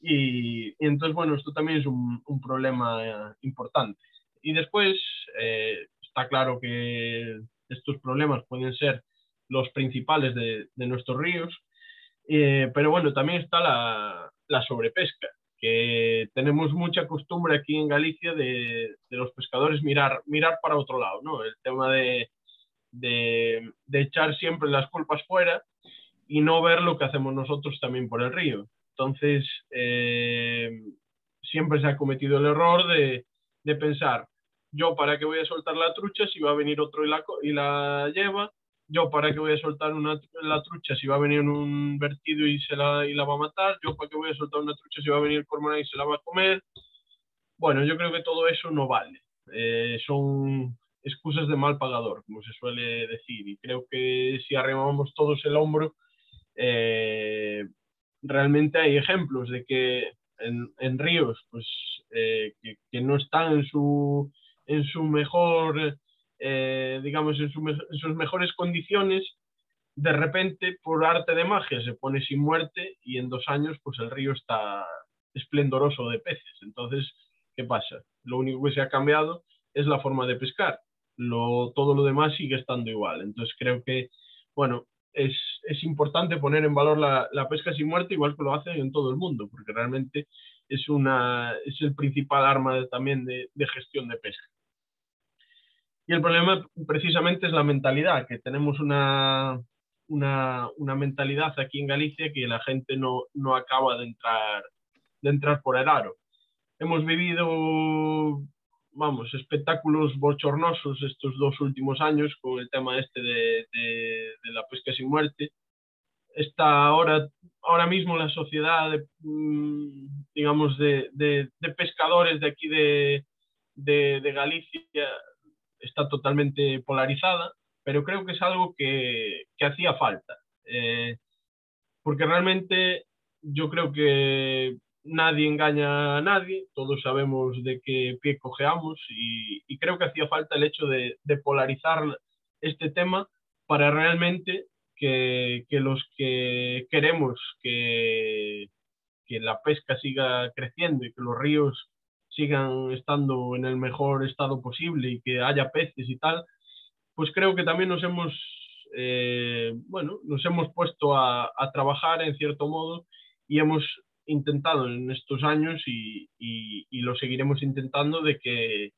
Y, y entonces, bueno, esto también es un, un problema importante. Y después, eh, está claro que estos problemas pueden ser los principales de, de nuestros ríos. Eh, pero bueno, también está la, la sobrepesca, que tenemos mucha costumbre aquí en Galicia de, de los pescadores mirar, mirar para otro lado, ¿no? El tema de... De, de echar siempre las culpas fuera y no ver lo que hacemos nosotros también por el río. Entonces, eh, siempre se ha cometido el error de, de pensar, yo para qué voy a soltar la trucha si va a venir otro y la, y la lleva, yo para qué voy a soltar una, la trucha si va a venir un vertido y, se la, y la va a matar, yo para qué voy a soltar una trucha si va a venir el cormorán y se la va a comer. Bueno, yo creo que todo eso no vale. Eh, son... excusas de mal pagador, como se suele decir, y creo que si arrimamos todos el hombro, eh, realmente hay ejemplos de que en, en ríos pues, eh, que, que no están en su, en su mejor, eh, digamos, en, su, en sus mejores condiciones, de repente, por arte de magia, se pone sin muerte y en dos años pues el río está esplendoroso de peces. Entonces, ¿qué pasa? Lo único que se ha cambiado es la forma de pescar. Lo, todo lo demás sigue estando igual. Entonces creo que, bueno, es, es importante poner en valor la, la pesca sin muerte, igual que lo hacen en todo el mundo, porque realmente es, una, es el principal arma de, también de, de gestión de pesca. Y el problema precisamente es la mentalidad, que tenemos una, una, una mentalidad aquí en Galicia que la gente no, no acaba de entrar, de entrar por el aro. Hemos vivido... vamos, espectáculos bochornosos estos dos últimos años con el tema este de, de, de la pesca sin muerte. Está ahora, ahora mismo la sociedad, de, digamos, de, de, de pescadores de aquí de, de, de Galicia está totalmente polarizada, pero creo que es algo que, que hacía falta. Eh, porque realmente yo creo que nadie engaña a nadie, todos sabemos de qué pie cojeamos y, y creo que hacía falta el hecho de, de polarizar este tema para realmente que, que los que queremos que, que la pesca siga creciendo y que los ríos sigan estando en el mejor estado posible y que haya peces y tal, pues creo que también nos hemos, eh, bueno, nos hemos puesto a, a trabajar en cierto modo y hemos intentado en estos años y, y, y lo seguiremos intentando de que,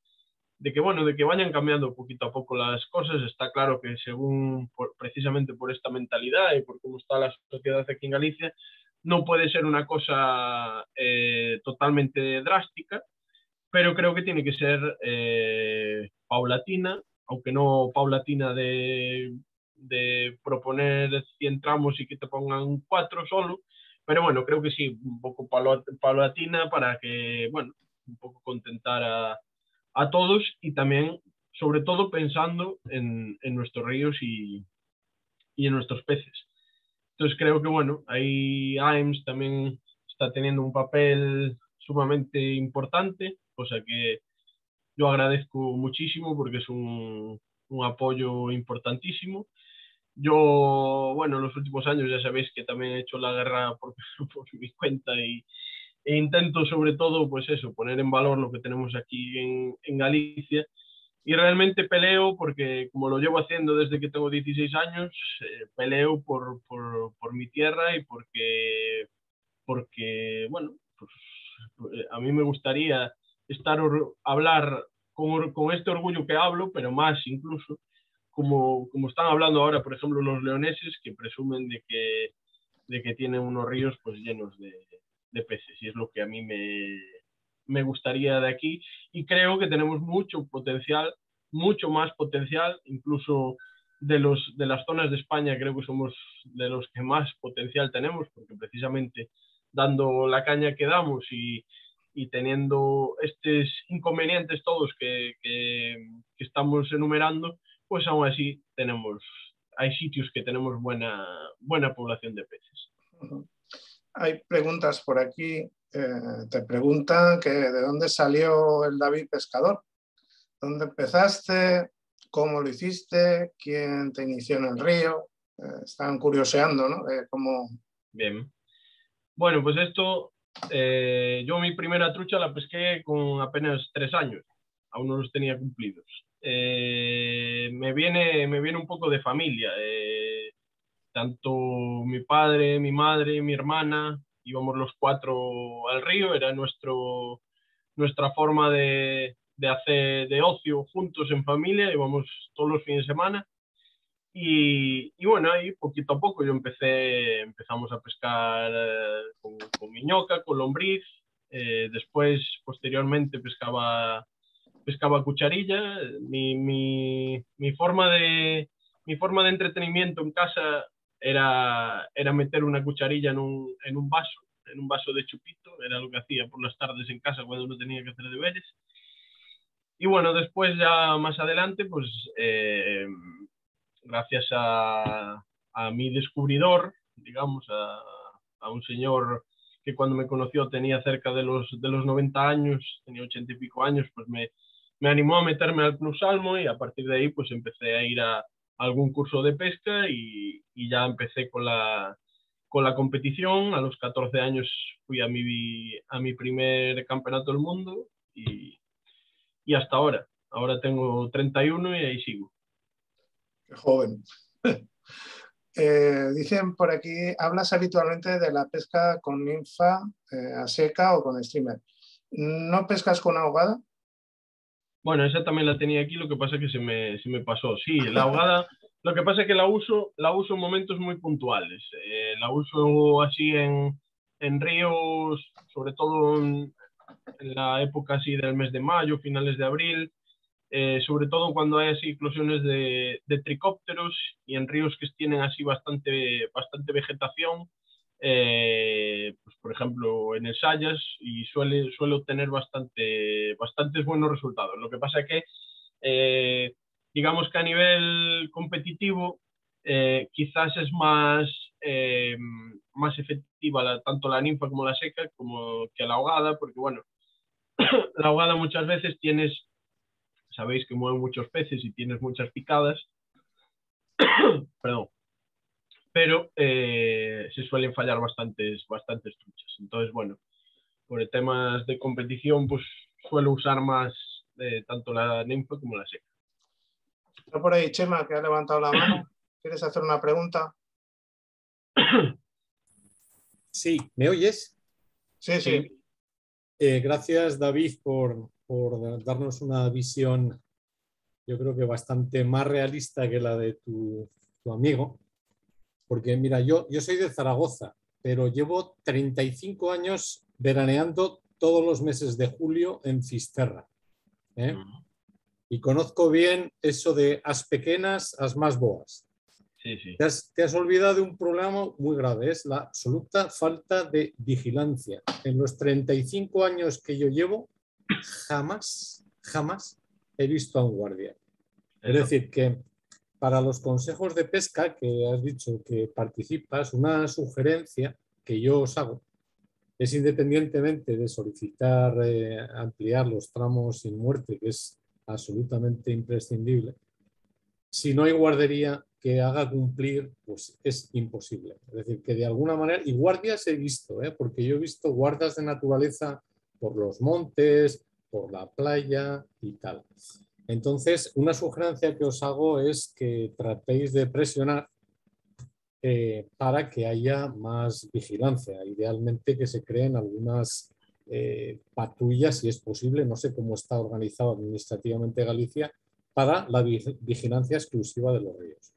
de que bueno, de que vayan cambiando poquito a poco las cosas. Está claro que según por, precisamente por esta mentalidad y por cómo está la sociedad aquí en Galicia, no puede ser una cosa eh, totalmente drástica, pero creo que tiene que ser eh, paulatina aunque no paulatina, de, de proponer cien tramos y que te pongan cuatro solo, pero bueno, creo que sí, un poco paulatina para que, bueno, un poco contentar a, a todos y también, sobre todo, pensando en, en nuestros ríos y, y en nuestros peces. Entonces creo que, bueno, ahí A E M S también está teniendo un papel sumamente importante, cosa que yo agradezco muchísimo porque es un, un apoyo importantísimo. Yo, bueno, en los últimos años ya sabéis que también he hecho la guerra por, por mi cuenta y, e intento sobre todo, pues eso, poner en valor lo que tenemos aquí en, en Galicia. Y realmente peleo porque, como lo llevo haciendo desde que tengo dieciséis años, eh, peleo por, por, por mi tierra y porque, porque bueno, pues, a mí me gustaría estar hablar con, con este orgullo que hablo, pero más incluso, como, como están hablando ahora, por ejemplo, los leoneses, que presumen de que, de que tienen unos ríos pues llenos de, de peces, y es lo que a mí me... me gustaría de aquí, y creo que tenemos mucho potencial, mucho más potencial, incluso de, los, de las zonas de España creo que somos de los que más potencial tenemos, porque precisamente dando la caña que damos y, y teniendo estos inconvenientes todos que, que, que estamos enumerando, pues aún así tenemos, hay sitios que tenemos buena, buena población de peces. Hay preguntas por aquí. Eh, te preguntan que de dónde salió el David Pescador, dónde empezaste, cómo lo hiciste, quién te inició en el río. Eh, están curioseando, ¿no? Eh, cómo... Bien. Bueno, pues esto, eh, yo mi primera trucha la pesqué con apenas tres años, aún no los tenía cumplidos. Eh, me, viene, me viene un poco de familia, eh, tanto mi padre, mi madre, mi hermana... Íbamos los cuatro al río, era nuestro, nuestra forma de, de hacer de ocio juntos en familia, íbamos todos los fines de semana. Y, y bueno, ahí poquito a poco yo empecé, empezamos a pescar con, con miñoca, con lombriz, eh, después posteriormente pescaba, pescaba cucharilla. Mi, mi, mi, forma de, mi forma de entretenimiento en casa... Era, era meter una cucharilla en un, en un vaso, en un vaso de chupito, era lo que hacía por las tardes en casa cuando uno tenía que hacer deberes. Y bueno, después ya más adelante, pues eh, gracias a, a mi descubridor, digamos, a, a un señor que cuando me conoció tenía cerca de los, de los noventa años, tenía ochenta y pico años, pues me, me animó a meterme al Club Salmo y a partir de ahí pues empecé a ir a... algún curso de pesca y, y ya empecé con la, con la competición. A los catorce años fui a mi, a mi primer campeonato del mundo y, y hasta ahora. Ahora tengo treinta y uno y ahí sigo. Qué joven. Eh, dicen por aquí, hablas habitualmente de la pesca con ninfa, eh, a seca o con streamer. ¿No pescas con ahogada? Bueno, esa también la tenía aquí, lo que pasa es que se me, se me pasó. Sí, la ahogada, lo que pasa es que la uso, la uso en momentos muy puntuales. Eh, la uso así en, en ríos, sobre todo en, en la época así del mes de mayo, finales de abril, eh, sobre todo cuando hay así eclosiones de, de tricópteros y en ríos que tienen así bastante, bastante vegetación. Eh, pues por ejemplo en el Sayas, y suele, suele obtener bastante, bastantes buenos resultados. Lo que pasa es que eh, digamos que a nivel competitivo eh, quizás es más, eh, más efectiva la, tanto la ninfa como la seca como que la ahogada, porque bueno, la ahogada muchas veces tienes, sabéis que mueven muchos peces y tienes muchas picadas, perdón, pero eh, se suelen fallar bastantes, bastantes truchas. Entonces, bueno, por temas de competición, pues suelo usar más eh, tanto la ninfa como la seca. Está por ahí Chema, que ha levantado la mano. ¿Quieres hacer una pregunta? Sí, ¿me oyes? Sí, sí. Eh, eh, gracias, David, por, por darnos una visión, yo creo que bastante más realista que la de tu, tu amigo. Porque mira, yo, yo soy de Zaragoza, pero llevo treinta y cinco años veraneando todos los meses de julio en Fisterra, ¿eh? y conozco bien eso de as pequenas, as más boas. Sí, sí. Te has, te has olvidado de un problema muy grave, es la absoluta falta de vigilancia. En los treinta y cinco años que yo llevo, jamás, jamás he visto a un guardia. Es decir, que para los consejos de pesca que has dicho que participas, una sugerencia que yo os hago es, independientemente de solicitar eh, ampliar los tramos sin muerte, que es absolutamente imprescindible, si no hay guardería que haga cumplir, pues es imposible. Es decir, que de alguna manera, y guardias he visto, ¿eh? Porque yo he visto guardas de naturaleza por los montes, por la playa y tal. Entonces, una sugerencia que os hago es que tratéis de presionar eh, para que haya más vigilancia. Idealmente que se creen algunas eh, patrullas, si es posible, no sé cómo está organizado administrativamente Galicia, para la vigilancia exclusiva de los ríos.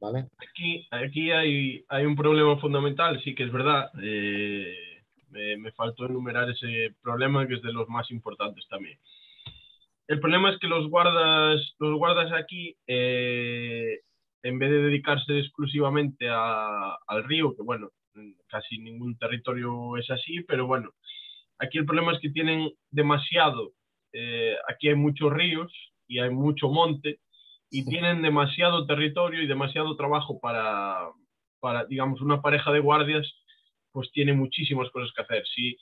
¿Vale? Aquí, aquí hay, hay un problema fundamental, sí que es verdad. Eh, me, me faltó enumerar ese problema, que es de los más importantes también. El problema es que los guardas, los guardas aquí, eh, en vez de dedicarse exclusivamente a, al río, que bueno, casi ningún territorio es así, pero bueno, aquí el problema es que tienen demasiado, eh, aquí hay muchos ríos y hay mucho monte, y tienen demasiado territorio y demasiado trabajo para, para digamos, una pareja de guardias, pues tiene muchísimas cosas que hacer. Si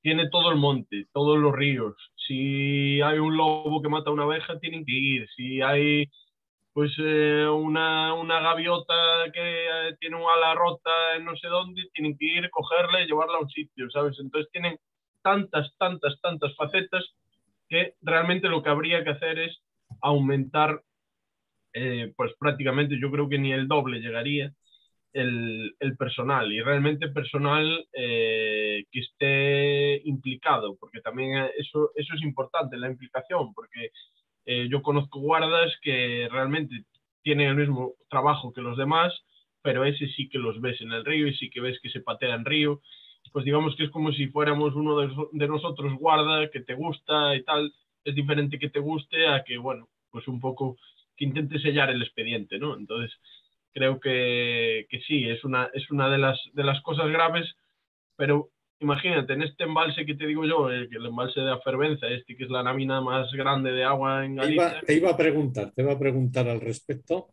tiene todo el monte, todos los ríos, si hay un lobo que mata a una abeja, tienen que ir. Si hay pues eh, una, una gaviota que eh, tiene un ala rota en no sé dónde, tienen que ir, cogerla y llevarla a un sitio, ¿sabes? Entonces tienen tantas, tantas, tantas facetas que realmente lo que habría que hacer es aumentar, eh, pues prácticamente yo creo que ni el doble llegaría el, el personal. Y realmente personal eh, que esté implicado, porque también eso, eso es importante, la implicación, porque eh, yo conozco guardas que realmente tienen el mismo trabajo que los demás, pero ese sí que los ves en el río y sí que ves que se patea en río. Pues digamos que es como si fuéramos uno de, de nosotros guarda que te gusta y tal. Es diferente que te guste a que, bueno, pues un poco que intente sellar el expediente, ¿no? Entonces creo que, que sí, es una, es una de las, de las cosas graves, pero imagínate, en este embalse que te digo yo, el, el embalse de Afervenza, este que es la lámina más grande de agua en Galicia. Te iba, te iba a preguntar, te iba a preguntar al respecto.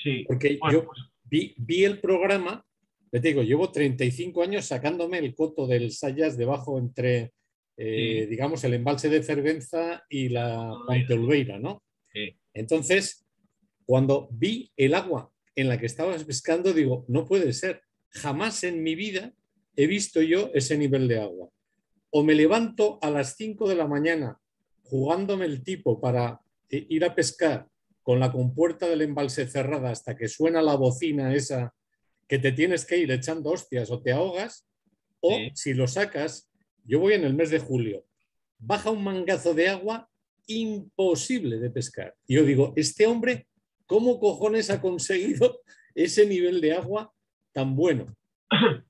Sí. Porque bueno, yo pues, vi, vi el programa, te digo, llevo treinta y cinco años sacándome el coto del Sayas debajo entre, eh, sí, digamos, el embalse de Afervenza y la Ponteulveira, ¿no? Sí. Entonces, cuando vi el agua en la que estabas pescando, digo, no puede ser. Jamás en mi vida he visto yo ese nivel de agua. O me levanto a las cinco de la mañana jugándome el tipo para ir a pescar con la compuerta del embalse cerrada hasta que suena la bocina esa que te tienes que ir echando hostias o te ahogas, o sí, si lo sacas, yo voy en el mes de julio, baja un mangazo de agua imposible de pescar. Y yo digo, este hombre, ¿cómo cojones ha conseguido ese nivel de agua tan bueno?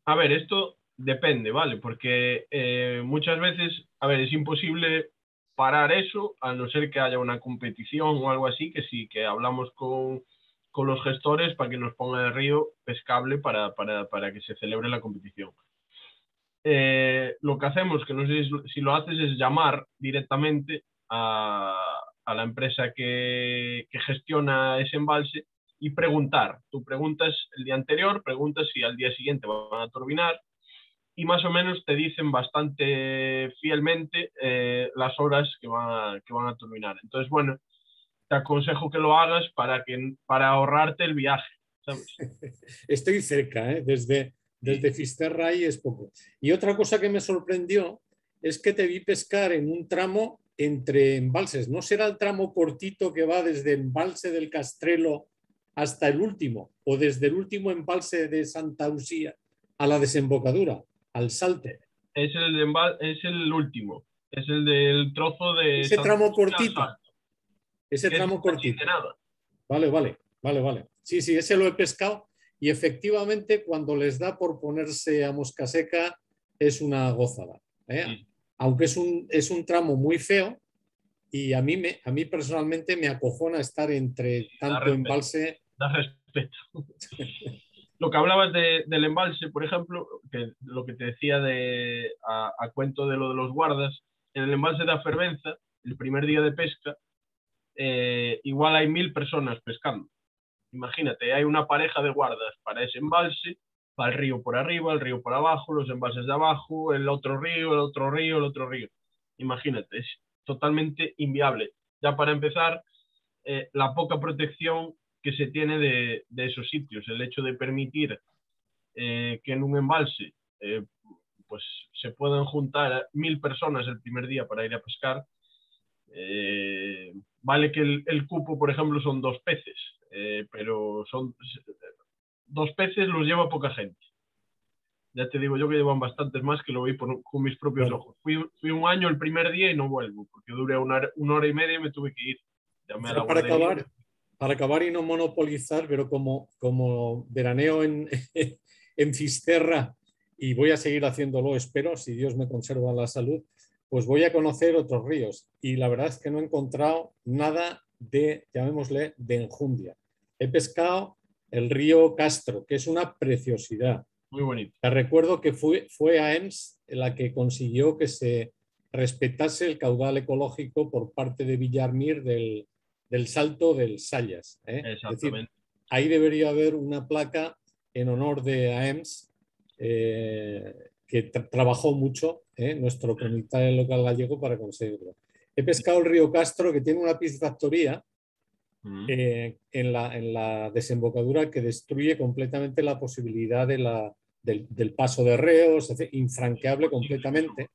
A ver, esto depende, ¿vale? Porque eh, muchas veces, a ver, es imposible parar eso, a no ser que haya una competición o algo así, que sí, que hablamos con, con los gestores para que nos pongan el río pescable para, para, para que se celebre la competición. Eh, lo que hacemos, que no sé si lo haces, es llamar directamente a... a la empresa que, que gestiona ese embalse y preguntar. Tú preguntas el día anterior, preguntas si al día siguiente van a turbinar y más o menos te dicen bastante fielmente eh, las horas que van, a, que van a turbinar. Entonces, bueno, te aconsejo que lo hagas para, que, para ahorrarte el viaje, ¿sabes? Estoy cerca, ¿eh? Desde, desde Fisterra ahí es poco. Y otra cosa que me sorprendió es que te vi pescar en un tramo entre embalses. ¿No será el tramo cortito que va desde el embalse del Castrelo hasta el último, o desde el último embalse de Santa Usía a la desembocadura, al salte? Es el, embal es el último, es el del trozo de... Ese Santa tramo Usía, cortito. Ese tramo cortito. Vale, vale, vale, vale. Sí, sí, ese lo he pescado y efectivamente cuando les da por ponerse a mosca seca es una gozada, ¿eh? Sí. Aunque es un, es un tramo muy feo, y a mí, me, a mí personalmente me acojona estar entre tanto respeto, embalse... Da respeto. Lo que hablabas de, del embalse, por ejemplo, que lo que te decía de, a, a cuento de lo de los guardas, en el embalse de Afervenza, el primer día de pesca, eh, igual hay mil personas pescando. Imagínate, hay una pareja de guardas para ese embalse, para el río por arriba, el río por abajo, los embalses de abajo, el otro río, el otro río, el otro río. Imagínate, es totalmente inviable. Ya para empezar, eh, la poca protección que se tiene de, de esos sitios, el hecho de permitir eh, que en un embalse eh, pues se puedan juntar mil personas el primer día para ir a pescar. Eh, vale que el, el cupo, por ejemplo, son dos peces, eh, pero son dos peces los lleva poca gente. Ya te digo yo que llevan bastantes más, que lo vi por, con mis propios ojos. Fui, fui un año el primer día y no vuelvo, porque duré una, una hora y media y me tuve que ir. Llamé a la para guardería. acabar, para acabar y no monopolizar, pero como, como veraneo en, en Fisterra, y voy a seguir haciéndolo, espero, si Dios me conserva la salud, pues voy a conocer otros ríos. Y la verdad es que no he encontrado nada de, llamémosle, de enjundia. He pescado el río Castro, que es una preciosidad. Muy bonito. Te recuerdo que fue, fue A E M S la que consiguió que se respetase el caudal ecológico por parte de Villarmir del, del salto del Sayas, ¿eh? Exactamente. Es decir, ahí debería haber una placa en honor de A E M S, eh, que tra trabajó mucho, ¿eh? nuestro comité local gallego, para conseguirlo. He pescado el río Castro, que tiene una piscifactoría eh, en, la, en la desembocadura, que destruye completamente la posibilidad de la, del, del paso de reos, es decir, infranqueable completamente.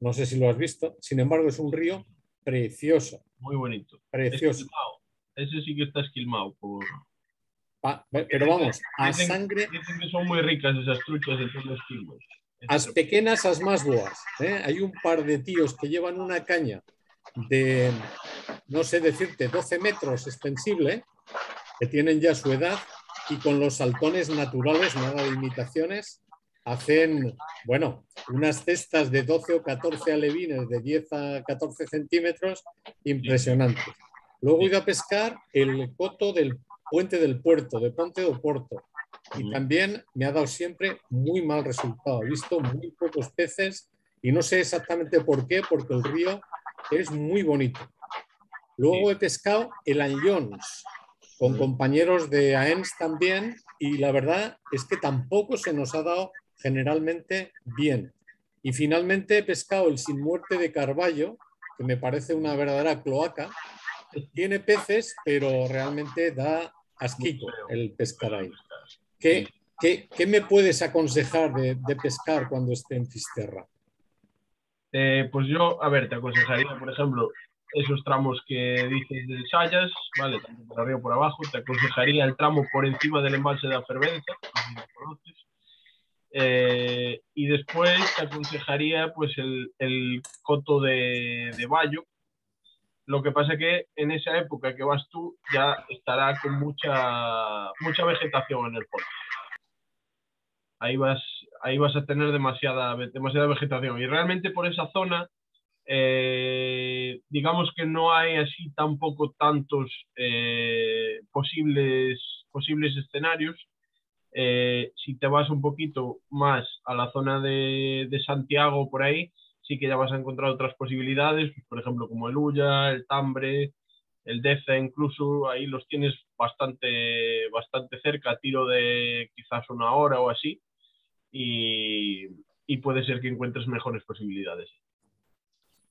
No sé si lo has visto. Sin embargo, es un río precioso. Muy bonito. Precioso. Ese sí que está esquilmado. Por... Pa, pero vamos, a dicen, sangre... Dicen que son muy ricas esas truchas de todos los esquilmos. As pequenas, as más boas, ¿eh? Hay un par de tíos que llevan una caña de, no sé decirte, doce metros extensible, que tienen ya su edad, y con los saltones naturales, nada de imitaciones, hacen, bueno, unas cestas de doce o catorce alevines de diez a catorce centímetros impresionantes. Luego he ido a pescar el coto del puente del puerto, de Ponte do Porto. Y también me ha dado siempre muy mal resultado. He visto muy pocos peces y no sé exactamente por qué, porque el río es muy bonito. Luego he pescado el Anllóns con compañeros de A E M S también, y la verdad es que tampoco se nos ha dado generalmente bien. Y finalmente he pescado el Sin Muerte de Carballo, que me parece una verdadera cloaca. Tiene peces, pero realmente da asquito el pescar ahí. ¿Qué, qué, ¿Qué me puedes aconsejar de, de pescar cuando esté en Fisterra? Eh, pues yo, a ver, te aconsejaría, por ejemplo, esos tramos que dices de Sayas, ¿vale? Tanto por arriba por abajo. Te aconsejaría el tramo por encima del embalse de Afervenza, si lo conoces. Eh, y después te aconsejaría pues el, el coto de, de Bayo. Lo que pasa es que en esa época que vas tú ya estará con mucha mucha vegetación en el fondo. Ahí vas, ahí vas a tener demasiada, demasiada vegetación. Y realmente por esa zona, eh, digamos que no hay así tampoco tantos eh, posibles, posibles escenarios. Eh, si te vas un poquito más a la zona de, de Santiago, por ahí, sí que ya vas a encontrar otras posibilidades, por ejemplo, como el Ulla, el Tambre, el Deza, incluso, ahí los tienes bastante, bastante cerca, a tiro de quizás una hora o así, y, y puede ser que encuentres mejores posibilidades.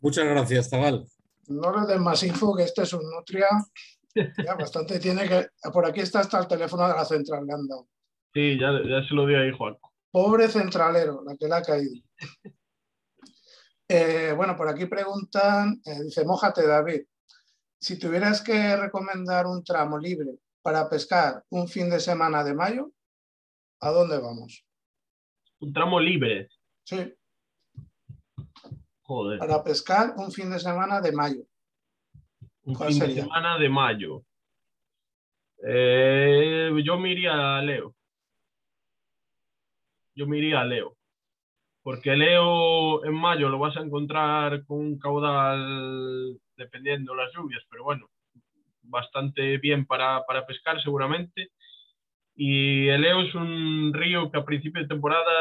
Muchas gracias, Zagal. No le des más info, que este es un nutria, ya bastante tiene que... Por aquí está hasta el teléfono de la central, le han dado. Sí, ya, ya se lo dio ahí, Juan. Pobre centralero, la que le ha caído. Eh, bueno, por aquí preguntan, eh, dice, mójate David, si tuvieras que recomendar un tramo libre para pescar un fin de semana de mayo, ¿a dónde vamos? ¿Un tramo libre? Sí. Joder. Para pescar un fin de semana de mayo. Un fin sería? de semana de mayo. Eh, yo me iría a Leo. Yo me iría a Leo. Porque Leo en mayo lo vas a encontrar con un caudal dependiendo las lluvias, pero bueno, bastante bien para, para pescar seguramente. Y el Eo es un río que a principio de temporada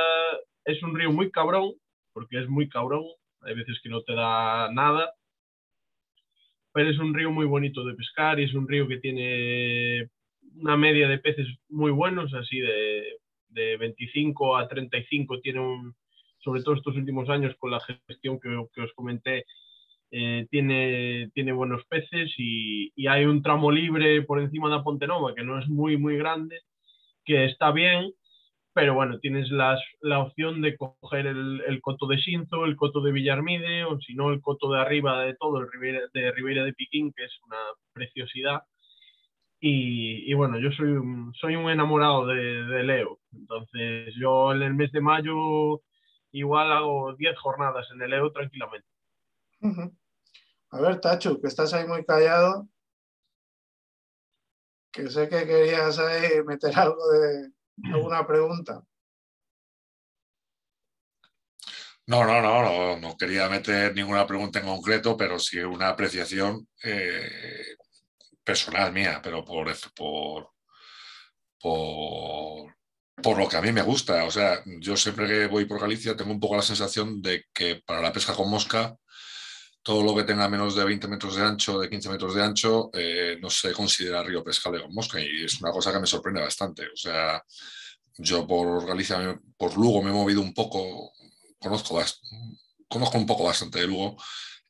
es un río muy cabrón, porque es muy cabrón, hay veces que no te da nada, pero es un río muy bonito de pescar y es un río que tiene una media de peces muy buenos, así de, de veinticinco a treinta y cinco. Tiene un, sobre todo estos últimos años con la gestión que, que os comenté, eh, tiene, tiene buenos peces y, y hay un tramo libre por encima de la Pontenova que no es muy, muy grande, que está bien, pero bueno, tienes la, la opción de coger el, el coto de Xinzo, el coto de Villarmide, o si no, el coto de arriba de todo, el Ribeira, de Ribeira de Piquín, que es una preciosidad. Y, y bueno, yo soy un, soy un enamorado de, de Eo. Entonces yo en el mes de mayo igual hago diez jornadas en el Eo tranquilamente. Uh-huh. A ver, Tachu, que estás ahí muy callado, que sé que querías ahí meter algo de... ¿Alguna pregunta? No, no, no, no, no quería meter ninguna pregunta en concreto, pero sí una apreciación eh, personal mía, pero por, por, por, por lo que a mí me gusta. O sea, yo siempre que voy por Galicia tengo un poco la sensación de que para la pesca con mosca, todo lo que tenga menos de veinte metros de ancho, de quince metros de ancho, eh, no se considera río pescable con mosca, y es una cosa que me sorprende bastante. O sea, yo por Galicia, por Lugo me he movido un poco, conozco, conozco un poco bastante de Lugo,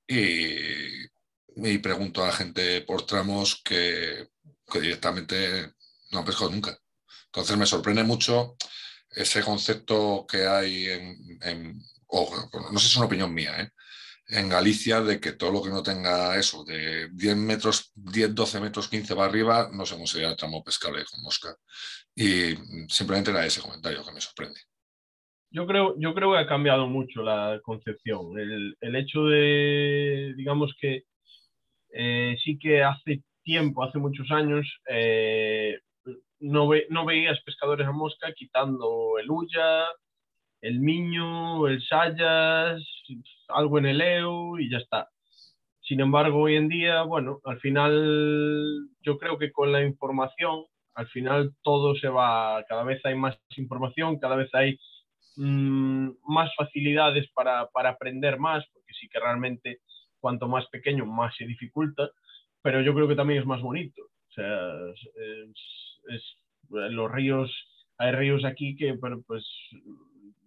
y, y pregunto a la gente por tramos que, que directamente no han pescado nunca. Entonces me sorprende mucho ese concepto que hay en... en oh, no sé si es una opinión mía, ¿eh? En Galicia, de que todo lo que no tenga eso, de diez metros, diez, doce metros, quince para arriba, no se considera tramo pescable con mosca. Y simplemente era ese comentario que me sorprende. Yo creo, yo creo que ha cambiado mucho la concepción. El, el hecho de, digamos que eh, sí que hace tiempo, hace muchos años, eh, no, ve, no veías pescadores a mosca quitando el Ulla, el Miño, el Sayas, algo en el Eo y ya está. Sin embargo, hoy en día, bueno, al final yo creo que con la información, al final todo se va, cada vez hay más información, cada vez hay mmm, más facilidades para, para aprender más, porque sí que realmente cuanto más pequeño más se dificulta, pero yo creo que también es más bonito. O sea, es, es, los ríos, hay ríos aquí que, pero pues...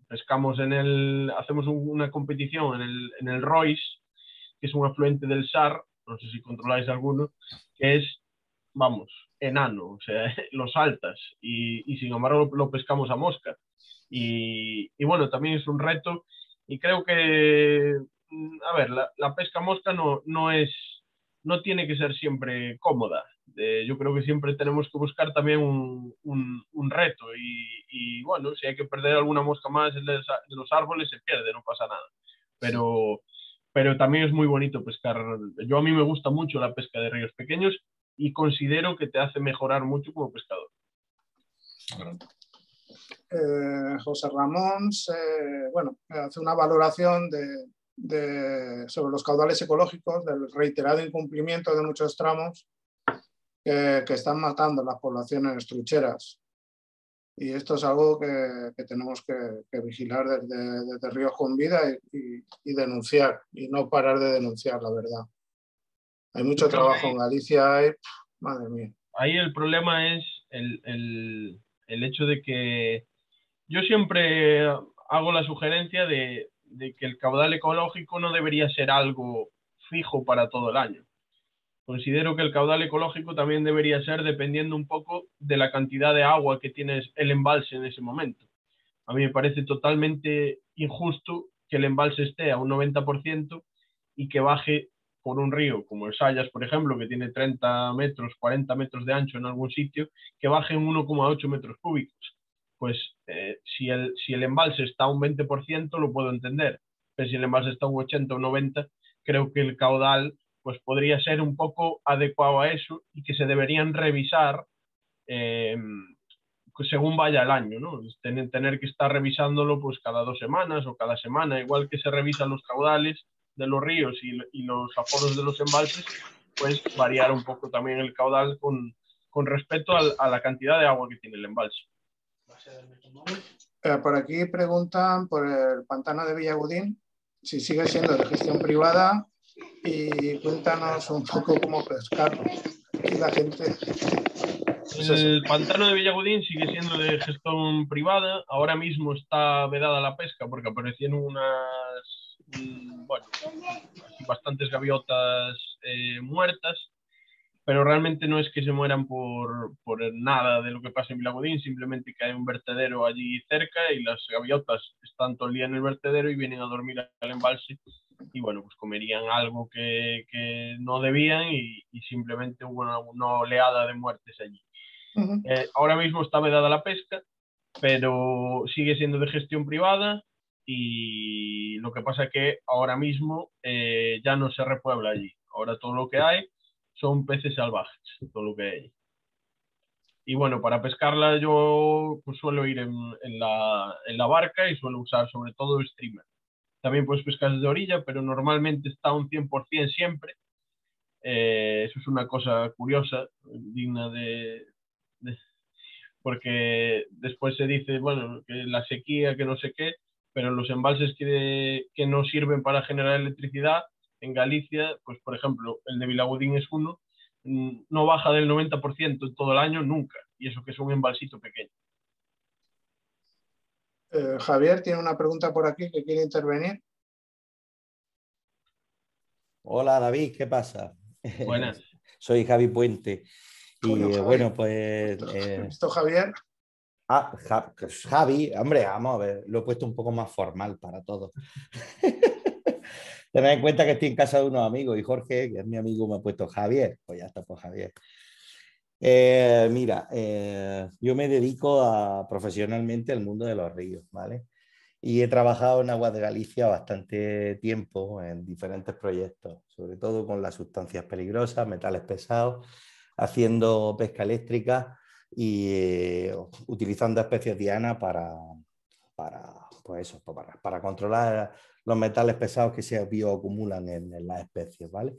pescamos en el, hacemos una competición en el, en el Rois, que es un afluente del Sar, no sé si controláis alguno, que es, vamos, enano, o sea, lo saltas, y, y sin embargo lo, lo pescamos a mosca. Y, y bueno, también es un reto, y creo que, a ver, la, la pesca mosca no, no es, no tiene que ser siempre cómoda. Eh, yo creo que siempre tenemos que buscar también un, un, un reto y, y bueno, si hay que perder alguna mosca más en los árboles, se pierde, no pasa nada, pero, pero también es muy bonito pescar. Yo a mí me gusta mucho la pesca de ríos pequeños y considero que te hace mejorar mucho como pescador. eh, José Ramón se, bueno, hace una valoración de, de, sobre los caudales ecológicos, del reiterado incumplimiento de muchos tramos Que, que están matando las poblaciones trucheras, y esto es algo que, que tenemos que, que vigilar desde, desde Ríos con Vida y, y, y denunciar, y no parar de denunciar, la verdad. Hay mucho trabajo ahí, en Galicia, y, pff, madre mía. Ahí el problema es el, el, el hecho de que yo siempre hago la sugerencia de, de que el caudal ecológico no debería ser algo fijo para todo el año. Considero que el caudal ecológico también debería ser dependiendo un poco de la cantidad de agua que tiene el embalse en ese momento. A mí me parece totalmente injusto que el embalse esté a un noventa por ciento y que baje por un río, como el Sayas, por ejemplo, que tiene treinta metros, cuarenta metros de ancho en algún sitio, que baje en uno coma ocho metros cúbicos. Pues eh, si, el, si el embalse está a un veinte por ciento lo puedo entender, pero si el embalse está a un ochenta o noventa, creo que el caudal pues podría ser un poco adecuado a eso y que se deberían revisar eh, según vaya el año, ¿no? Tener, tener que estar revisándolo pues cada dos semanas o cada semana, igual que se revisan los caudales, de los ríos y, y los aforos de los embalses, pues variar un poco también el caudal con, con respecto a, a la cantidad de agua que tiene el embalse. Eh, por aquí preguntan por el pantano de Vilagudín, si sigue siendo de gestión privada, y cuéntanos un poco cómo pescarlo. Y la gente... El pantano de Vilagudín sigue siendo de gestión privada. Ahora mismo está vedada la pesca porque aparecieron unas, bueno, bastantes gaviotas eh, muertas, pero realmente no es que se mueran por, por nada de lo que pasa en Vilagudín, simplemente que hay un vertedero allí cerca y las gaviotas están todo el día en el vertedero y vienen a dormir al embalse y bueno, pues comerían algo que, que no debían y, y simplemente hubo una, una oleada de muertes allí. Uh-huh. Eh, ahora mismo está vedada la pesca, pero sigue siendo de gestión privada y lo que pasa que ahora mismo eh, ya no se repuebla allí. Ahora todo lo que hay son peces salvajes, todo lo que hay. Y bueno, para pescarla yo pues, suelo ir en, en, la, en la barca y suelo usar sobre todo el streamer. También puedes pescar desde orilla, pero normalmente está un cien por cien siempre. Eh, eso es una cosa curiosa, digna de... de porque después se dice, bueno, que la sequía, que no sé qué, pero los embalses que, de, que no sirven para generar electricidad en Galicia, pues por ejemplo, el de Vilagudín es uno, no baja del noventa por ciento todo el año, nunca, y eso que es un embalsito pequeño. Eh, Javier tiene una pregunta por aquí que quiere intervenir. Hola David, ¿qué pasa? Buenas. Soy Javi Puente. Y bueno, Javi. bueno pues... Eh... ¿Esto Javier? Ah, ja Javi, hombre, vamos a ver, lo he puesto un poco más formal para todos. Tened en cuenta que estoy en casa de unos amigos y Jorge, que es mi amigo, me ha puesto Javier. Pues ya está, pues Javier. Eh, mira, eh, yo me dedico a, profesionalmente al mundo de los ríos, ¿vale? Y he trabajado en aguas de Galicia bastante tiempo en diferentes proyectos, sobre todo con las sustancias peligrosas, metales pesados, haciendo pesca eléctrica y eh, utilizando especies dianas para, para, pues eso, para, para controlar los metales pesados que se bioacumulan en, en las especies, ¿vale?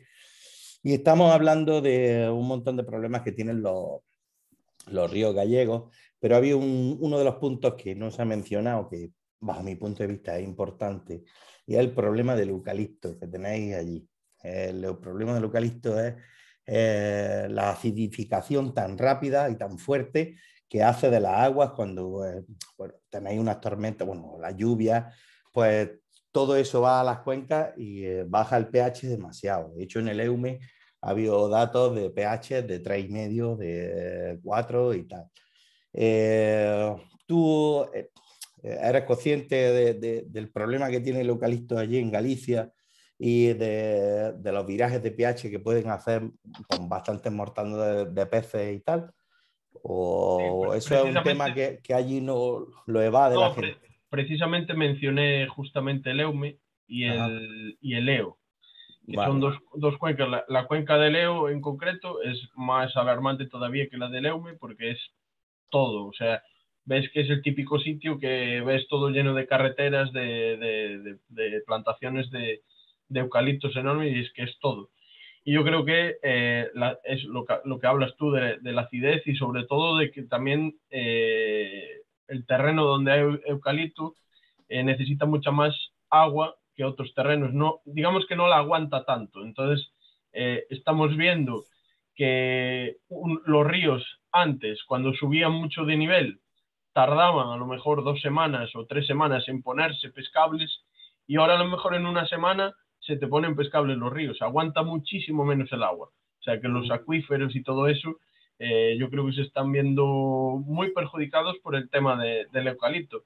Y estamos hablando de un montón de problemas que tienen los, los ríos gallegos, pero había un, uno de los puntos que no se ha mencionado, que bajo mi punto de vista es importante, y es el problema del eucalipto que tenéis allí. El, el problema del eucalipto es eh, la acidificación tan rápida y tan fuerte que hace de las aguas cuando eh, bueno, tenéis unas tormentas, bueno, la lluvia, pues... Todo eso va a las cuencas y eh, baja el pH demasiado. De hecho, en el Eume ha habido datos de pH de tres coma cinco, de cuatro y tal. Eh, ¿Tú eh, eres consciente de, de, del problema que tiene el eucalipto allí en Galicia y de, de los virajes de pH que pueden hacer con bastantes mortandades de, de peces y tal? ¿O sí, eso es un tema que, que allí no lo evade no, la gente? Precisamente mencioné justamente el Eume y el, y el Eo, que vale. son dos, dos cuencas. La, la cuenca del Eo en concreto es más alarmante todavía que la del Eume porque es todo. O sea, ves que es el típico sitio que ves todo lleno de carreteras, de, de, de, de plantaciones de, de eucaliptos enormes y es que es todo. Y yo creo que eh, la, es lo que, lo que hablas tú de, de la acidez y sobre todo de que también... Eh, el terreno donde hay eucalipto eh, necesita mucha más agua que otros terrenos. No, digamos que no la aguanta tanto. Entonces, eh, estamos viendo que un, los ríos antes, cuando subían mucho de nivel, tardaban a lo mejor dos semanas o tres semanas en ponerse pescables y ahora a lo mejor en una semana se te ponen pescables los ríos. Aguanta muchísimo menos el agua. O sea, que los acuíferos y todo eso... Eh, yo creo que se están viendo muy perjudicados por el tema de, del eucalipto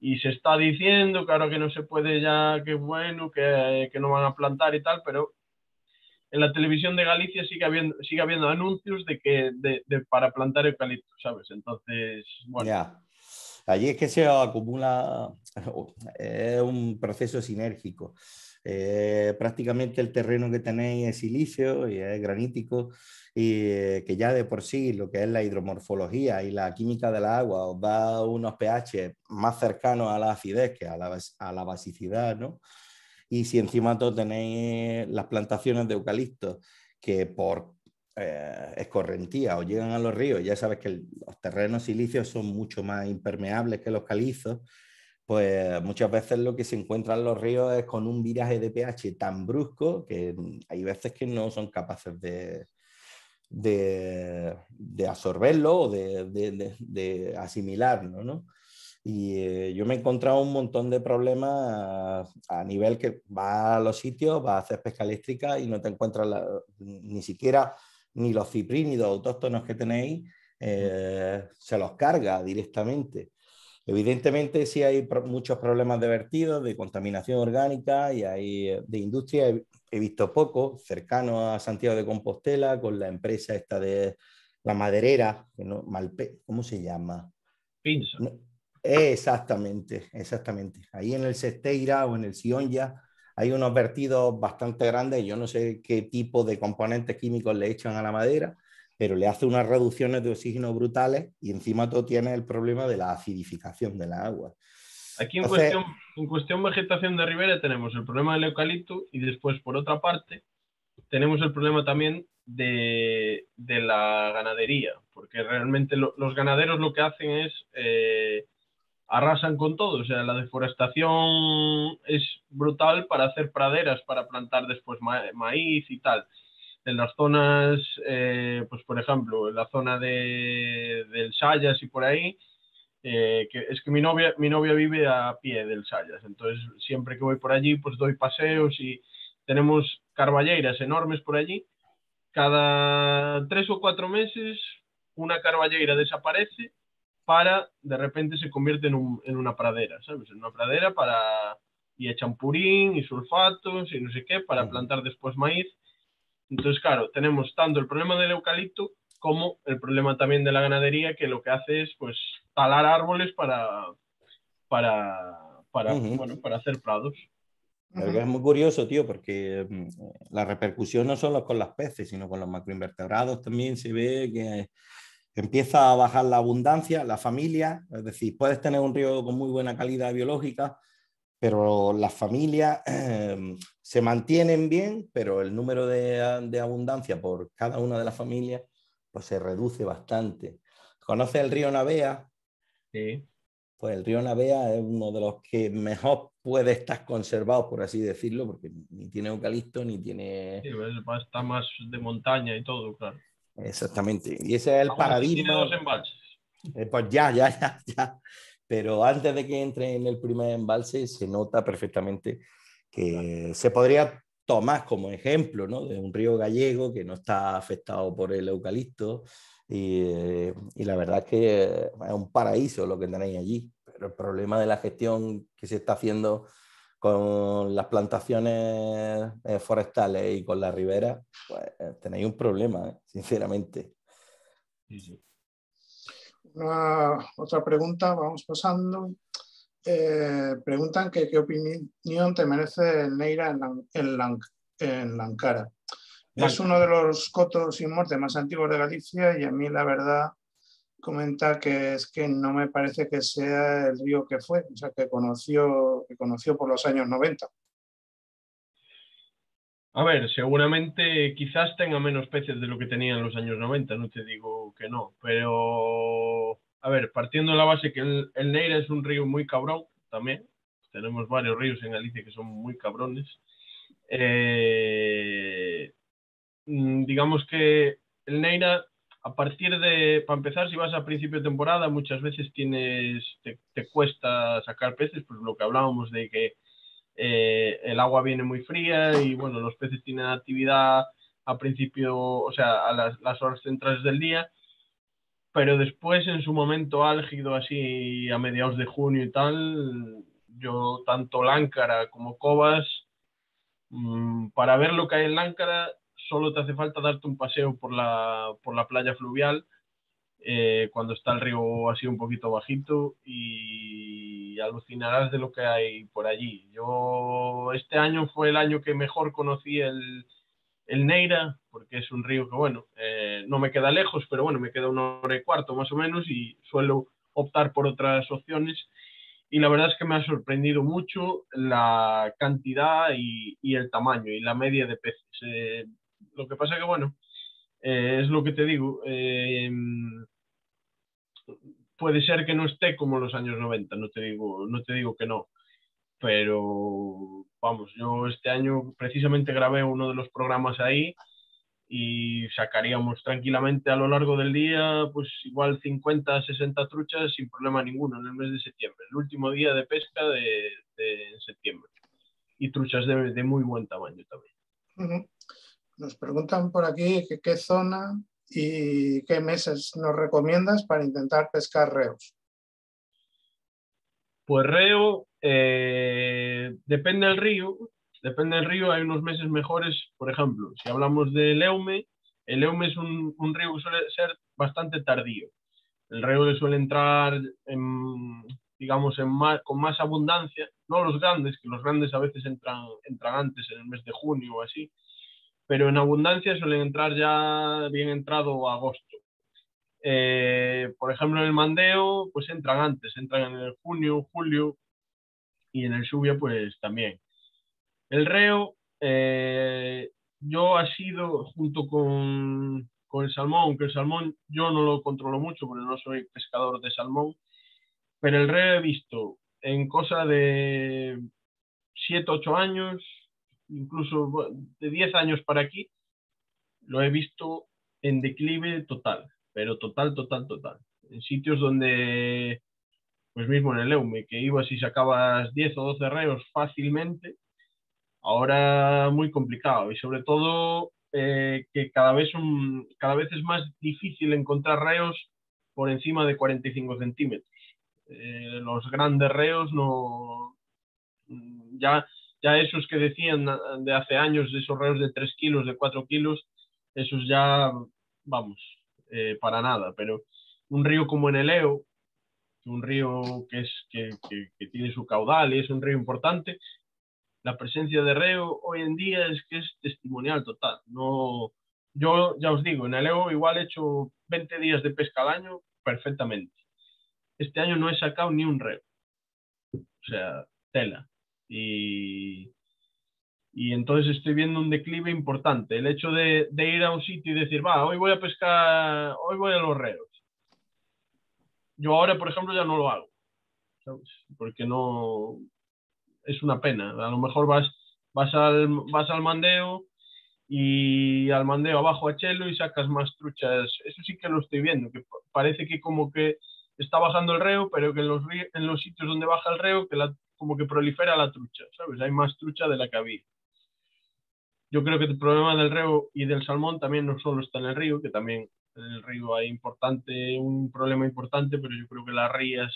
y se está diciendo claro que no se puede ya, que bueno que, que no van a plantar y tal, pero en la televisión de Galicia sigue habiendo, sigue habiendo anuncios de que de, de, para plantar eucalipto, ¿sabes? Entonces, bueno ya. Allí es que se acumula, es un proceso sinérgico. Eh, prácticamente el terreno que tenéis es silicio y es granítico y eh, que ya de por sí lo que es la hidromorfología y la química del agua os da unos pH más cercanos a la acidez que a la, a la basicidad, ¿no? y si encima todo tenéis las plantaciones de eucaliptos que por eh, escorrentía o llegan a los ríos, ya sabes que el, los terrenos silíceos son mucho más impermeables que los calizos, pues muchas veces lo que se encuentra en los ríos es con un viraje de pH tan brusco que hay veces que no son capaces de, de, de absorberlo o de, de, de, de asimilarlo, ¿no? Y eh, yo me he encontrado un montón de problemas a, a nivel que vas a los sitios, vas a hacer pesca eléctrica y no te encuentras la, ni siquiera ni los ciprínidos autóctonos que tenéis, eh, se los carga directamente. Evidentemente sí hay pro muchos problemas de vertidos, de contaminación orgánica y hay de industria. He, he visto poco, cercano a Santiago de Compostela, con la empresa esta de la maderera, que no, Malpe, ¿cómo se llama? Pinza. No, exactamente, exactamente. Ahí en el Sesteira o en el Sionja hay unos vertidos bastante grandes. Yo no sé qué tipo de componentes químicos le echan a la madera, pero le hace unas reducciones de oxígeno brutales y encima todo tiene el problema de la acidificación de la agua. Aquí en, Entonces, cuestión, en cuestión vegetación de ribera tenemos el problema del eucalipto y después, por otra parte, tenemos el problema también de, de la ganadería, porque realmente lo, los ganaderos lo que hacen es eh, arrasan con todo. O sea, la deforestación es brutal para hacer praderas, para plantar después ma maíz y tal. En las zonas, eh, pues por ejemplo, en la zona de, del Sayas y por ahí, eh, que es que mi novia, mi novia vive a pie del Sayas, entonces siempre que voy por allí, pues doy paseos y tenemos carballeiras enormes por allí. Cada tres o cuatro meses una carballeira desaparece para, de repente se convierte en, un, en una pradera, ¿sabes? En una pradera para, y echan purín y sulfatos y no sé qué, para plantar después maíz. Entonces, claro, tenemos tanto el problema del eucalipto como el problema también de la ganadería, que lo que hace es pues talar árboles para, para, para, uh-huh. bueno, para hacer prados. Uh-huh. Es muy curioso, tío, porque la repercusión no solo con las peces, sino con los macroinvertebrados también se ve que empieza a bajar la abundancia, la familia. Es decir, puedes tener un río con muy buena calidad biológica, pero las familias eh, se mantienen bien, pero el número de, de abundancia por cada una de las familias pues se reduce bastante. ¿Conoces el río Navia? Sí. Pues el río Navia es uno de los que mejor puede estar conservado, por así decirlo, porque ni tiene eucalipto, ni tiene... Sí, está más de montaña y todo, claro. Exactamente. Y ese es el paradigma. Tiene dos embalses. Eh, pues ya, ya, ya, ya. Pero antes de que entre en el primer embalse se nota perfectamente que se podría tomar como ejemplo, ¿no?, de un río gallego que no está afectado por el eucalipto y, y la verdad es que es un paraíso lo que tenéis allí. Pero el problema de la gestión que se está haciendo con las plantaciones forestales y con la ribera, pues tenéis un problema, ¿eh?, sinceramente. Sí, sí. Una, otra pregunta, vamos pasando. Eh, preguntan que qué opinión te merece Neira en, la, en, la, en Lancara. Es uno de los cotos sin muerte más antiguos de Galicia y a mí la verdad comenta que es que no me parece que sea el río que fue, o sea, que conoció, que conoció por los años noventa. A ver, seguramente quizás tenga menos peces de lo que tenía en los años noventa, no te digo que no, pero a ver, partiendo de la base que el, el Neira es un río muy cabrón también, tenemos varios ríos en Galicia que son muy cabrones, eh, digamos que el Neira a partir de, para empezar, si vas a principio de temporada muchas veces tienes, te, te cuesta sacar peces, pues lo que hablábamos de que Eh, el agua viene muy fría y bueno, los peces tienen actividad a principio, o sea, a las, las horas centrales del día, pero después en su momento álgido, así a mediados de junio y tal, yo tanto Láncara como Covas, mmm, para ver lo que hay en Láncara solo te hace falta darte un paseo por la, por la playa fluvial, eh, cuando está el río así un poquito bajito, y y alucinarás de lo que hay por allí. Yo, este año fue el año que mejor conocí el, el Neira, porque es un río que, bueno, eh, no me queda lejos, pero bueno, me queda una hora y cuarto más o menos y suelo optar por otras opciones. y la verdad es que me ha sorprendido mucho la cantidad y, y el tamaño y la media de peces. Eh, lo que pasa que, bueno, eh, es lo que te digo, eh, puede ser que no esté como los años noventa, no te digo, no te digo que no, pero vamos, yo este año precisamente grabé uno de los programas ahí y sacaríamos tranquilamente a lo largo del día pues igual cincuenta, sesenta truchas sin problema ninguno en el mes de septiembre, el último día de pesca de, de septiembre, y truchas de, de muy buen tamaño también. Uh-huh. Nos preguntan por aquí que qué zona y qué meses nos recomiendas para intentar pescar reos. Pues reo, eh, depende del río. Depende del río, hay unos meses mejores. Por ejemplo, si hablamos del Eume, el Eume es un, un río que suele ser bastante tardío. El río le suele entrar, en, digamos, en mar, con más abundancia, no los grandes, que los grandes a veces entran, entran antes, en el mes de junio o así, pero en abundancia suelen entrar ya bien entrado agosto. Eh, por ejemplo, en el Mandeo, pues entran antes, entran en el junio, julio, y en el Xubia, pues también. El reo, eh, yo ha sido junto con, con el salmón, aunque el salmón yo no lo controlo mucho porque no soy pescador de salmón, pero el reo he visto en cosa de siete, ocho años, incluso de diez años para aquí, lo he visto en declive total, pero total, total, total. En sitios donde, pues mismo en el Eume, que ibas y sacabas diez o doce reos fácilmente. Ahora muy complicado, y sobre todo eh, que cada vez, un, cada vez es más difícil encontrar reos por encima de cuarenta y cinco centímetros. Eh, los grandes reos, no, ya, ya esos que decían de hace años, de esos reos de tres kilos, de cuatro kilos, esos ya, vamos, eh, para nada. Pero un río como en el Eo, un río que, es, que, que, que tiene su caudal y es un río importante, la presencia de reo hoy en día es que es testimonial total. No, yo ya os digo, en el Eo igual he hecho veinte días de pesca al año perfectamente. Este año no he sacado ni un reo. O sea, tela. Y, y entonces estoy viendo un declive importante. El hecho de, de ir a un sitio y decir, va, hoy voy a pescar, hoy voy a los reos. Yo ahora, por ejemplo, ya no lo hago, ¿sabes? Porque no... es una pena. A lo mejor vas, vas, al, vas al Mandeo y al Mandeo abajo a Chelo y sacas más truchas. Eso sí que lo estoy viendo, que parece que como que está bajando el reo, pero que en los, en los sitios donde baja el reo, que la, como que prolifera la trucha, ¿sabes? Hay más trucha de la que había. Yo creo que el problema del reo y del salmón también no solo está en el río, que también en el río hay importante, un problema importante, pero yo creo que las rías,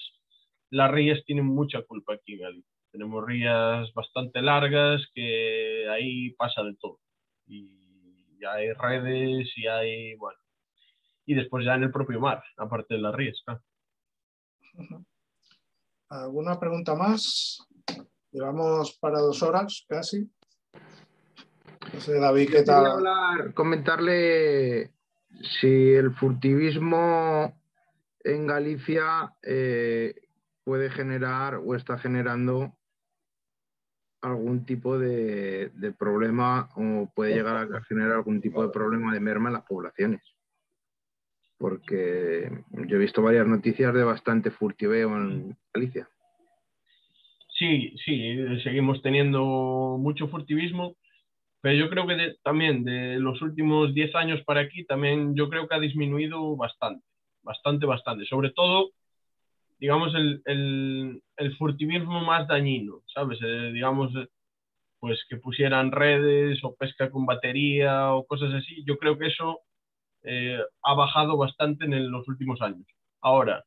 las rías tienen mucha culpa aquí en Galicia. Tenemos rías bastante largas que ahí pasa de todo. Y hay redes y hay, bueno, y después ya en el propio mar, aparte de las rías, claro. ¿Alguna pregunta más? Llevamos para dos horas casi. No sé, David, ¿qué tal? Hablar, comentarle si el furtivismo en Galicia eh, puede generar o está generando algún tipo de, de problema, o puede llegar a generar algún tipo de problema de merma en las poblaciones, porque yo he visto varias noticias de bastante furtiveo en Galicia. Sí, sí, seguimos teniendo mucho furtivismo, pero yo creo que de, también de los últimos diez años para aquí también yo creo que ha disminuido bastante, bastante, bastante, sobre todo digamos, el, el, el furtivismo más dañino, ¿sabes? Eh, digamos, pues que pusieran redes o pesca con batería o cosas así. Yo creo que eso eh, ha bajado bastante en el, los últimos años. Ahora,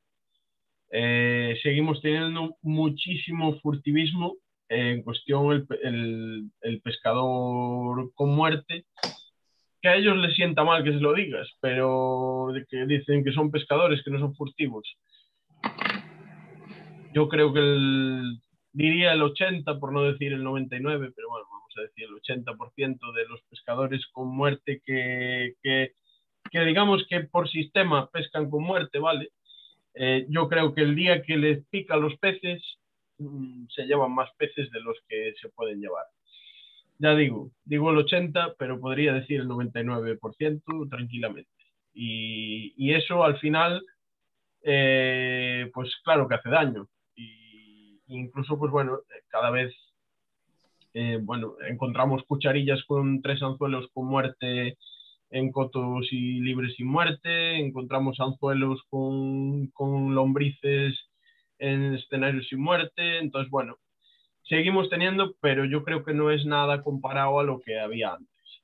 eh, seguimos teniendo muchísimo furtivismo, eh, en cuestión el, el, el pescador con muerte, que a ellos les sienta mal que se lo digas, pero que dicen que son pescadores, que no son furtivos. Yo creo que el, diría el ochenta, por no decir el noventa y nueve, pero bueno, vamos a decir el ochenta por ciento de los pescadores con muerte que, que, que digamos que por sistema pescan con muerte, ¿vale? Eh, yo creo que el día que les pica a los peces, se llevan más peces de los que se pueden llevar. Ya digo, digo el ochenta, pero podría decir el noventa y nueve por ciento tranquilamente. Y, y eso al final, eh, pues claro que hace daño. Y, incluso, pues bueno, cada vez, eh, bueno, encontramos cucharillas con tres anzuelos con muerte en cotos y libres sin muerte, encontramos anzuelos con, con lombrices en escenarios sin muerte, entonces bueno, seguimos teniendo, pero yo creo que no es nada comparado a lo que había antes.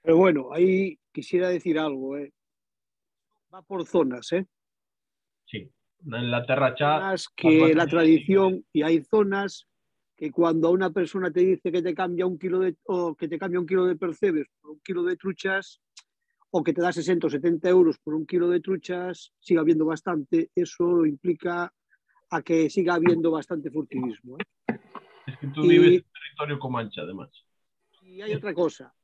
Pero bueno, ahí quisiera decir algo, ¿eh? Va por zonas, ¿eh? Sí, en la terracha... que la tradición, y hay zonas que cuando una persona te dice que te cambia un kilo de, o que te cambia un kilo de percebes por un kilo de truchas, o que te da sesenta o setenta euros por un kilo de truchas, sigue habiendo bastante, eso implica a que siga habiendo bastante furtivismo, ¿eh? Es que tú y, vives en territorio comanche, además. Y hay otra cosa.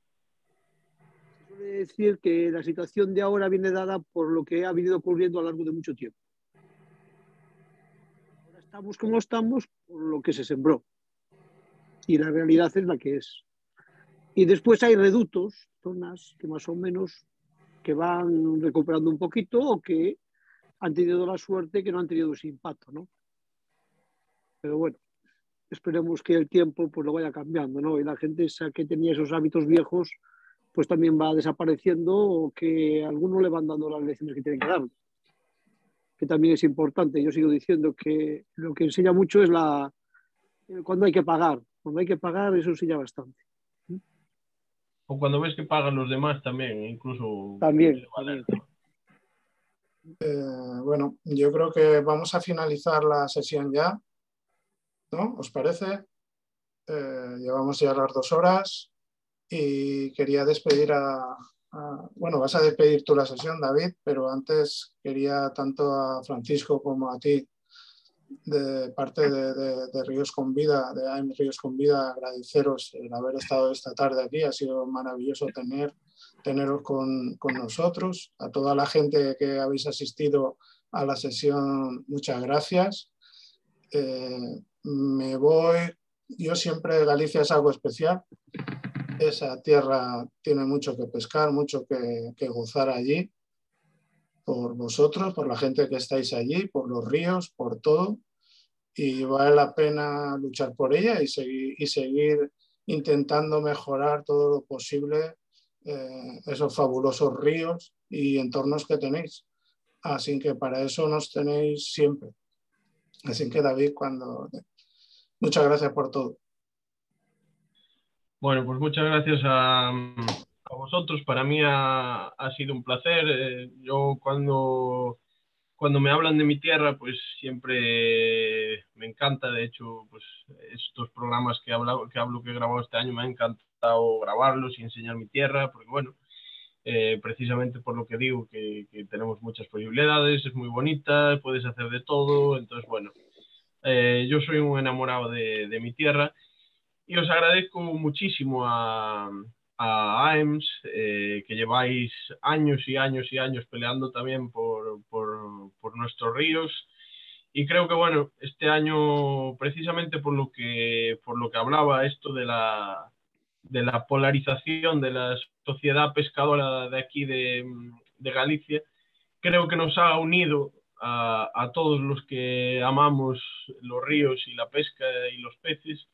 Quiero decir que la situación de ahora viene dada por lo que ha venido ocurriendo a lo largo de mucho tiempo. Ahora estamos como estamos por lo que se sembró. Y la realidad es la que es. Y después hay reductos, zonas que más o menos que van recuperando un poquito o que han tenido la suerte que no han tenido ese impacto, ¿no? Pero bueno, esperemos que el tiempo pues lo vaya cambiando, ¿no? Y la gente esa que tenía esos hábitos viejos pues también va desapareciendo o que a algunos le van dando las lecciones que tienen que dar, que también es importante. Yo sigo diciendo que lo que enseña mucho es la cuando hay que pagar. Cuando hay que pagar eso enseña bastante. O cuando ves que pagan los demás también, incluso... También. también. Eh, bueno, yo creo que vamos a finalizar la sesión ya, ¿no? ¿Os parece? Eh, llevamos ya las dos horas y quería despedir a, a... Bueno, vas a despedir tú la sesión, David, pero antes quería tanto a Francisco como a ti, de parte de, de, de Ríos con Vida, de A E M S Ríos con Vida, agradeceros el haber estado esta tarde aquí. Ha sido maravilloso tener, teneros con, con nosotros. A toda la gente que habéis asistido a la sesión, muchas gracias. Eh, me voy. Yo siempre, Galicia es algo especial. Esa tierra tiene mucho que pescar, mucho que, que gozar allí. Por vosotros, por la gente que estáis allí, por los ríos, por todo, y vale la pena luchar por ella y seguir, y seguir intentando mejorar todo lo posible eh, esos fabulosos ríos y entornos que tenéis, así que para eso nos tenéis siempre, así que David, cuando muchas gracias por todo. Bueno, pues muchas gracias a A vosotros. Para mí ha, ha sido un placer. Eh, yo cuando, cuando me hablan de mi tierra, pues siempre me encanta. De hecho, pues estos programas que, habla, que hablo, que he grabado este año, me ha encantado grabarlos y enseñar mi tierra, porque bueno, eh, precisamente por lo que digo, que, que tenemos muchas posibilidades, es muy bonita, puedes hacer de todo. Entonces, bueno, eh, yo soy un enamorado de, de mi tierra y os agradezco muchísimo a... a A E M S, eh, que lleváis años y años y años peleando también por, por, por nuestros ríos, y creo que bueno, este año precisamente por lo que, por lo que hablaba esto de la, de la polarización de la sociedad pescadora de aquí de, de Galicia, creo que nos ha unido a, a todos los que amamos los ríos y la pesca y los peces,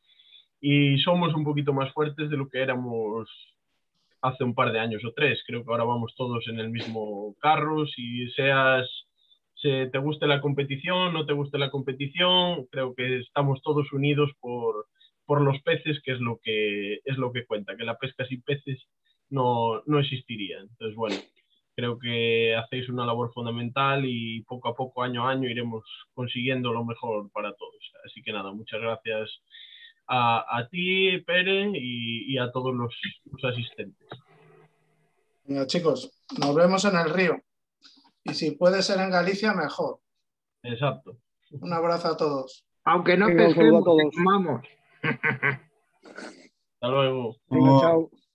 y somos un poquito más fuertes de lo que éramos hace un par de años o tres. Creo que ahora vamos todos en el mismo carro, si seas, si te guste la competición, no te guste la competición, creo que estamos todos unidos por, por los peces, que es lo que es lo que cuenta, que la pesca sin peces no, no existiría. Entonces, bueno, creo que hacéis una labor fundamental y poco a poco, año a año, iremos consiguiendo lo mejor para todos. Así que nada, muchas gracias A, a ti, Pere, y, y a todos los, los asistentes. Bueno, chicos, nos vemos en el río. Y si puede ser en Galicia, mejor. Exacto. Un abrazo a todos. Aunque no pesquemos, vamos. Hasta luego. Venga, chao.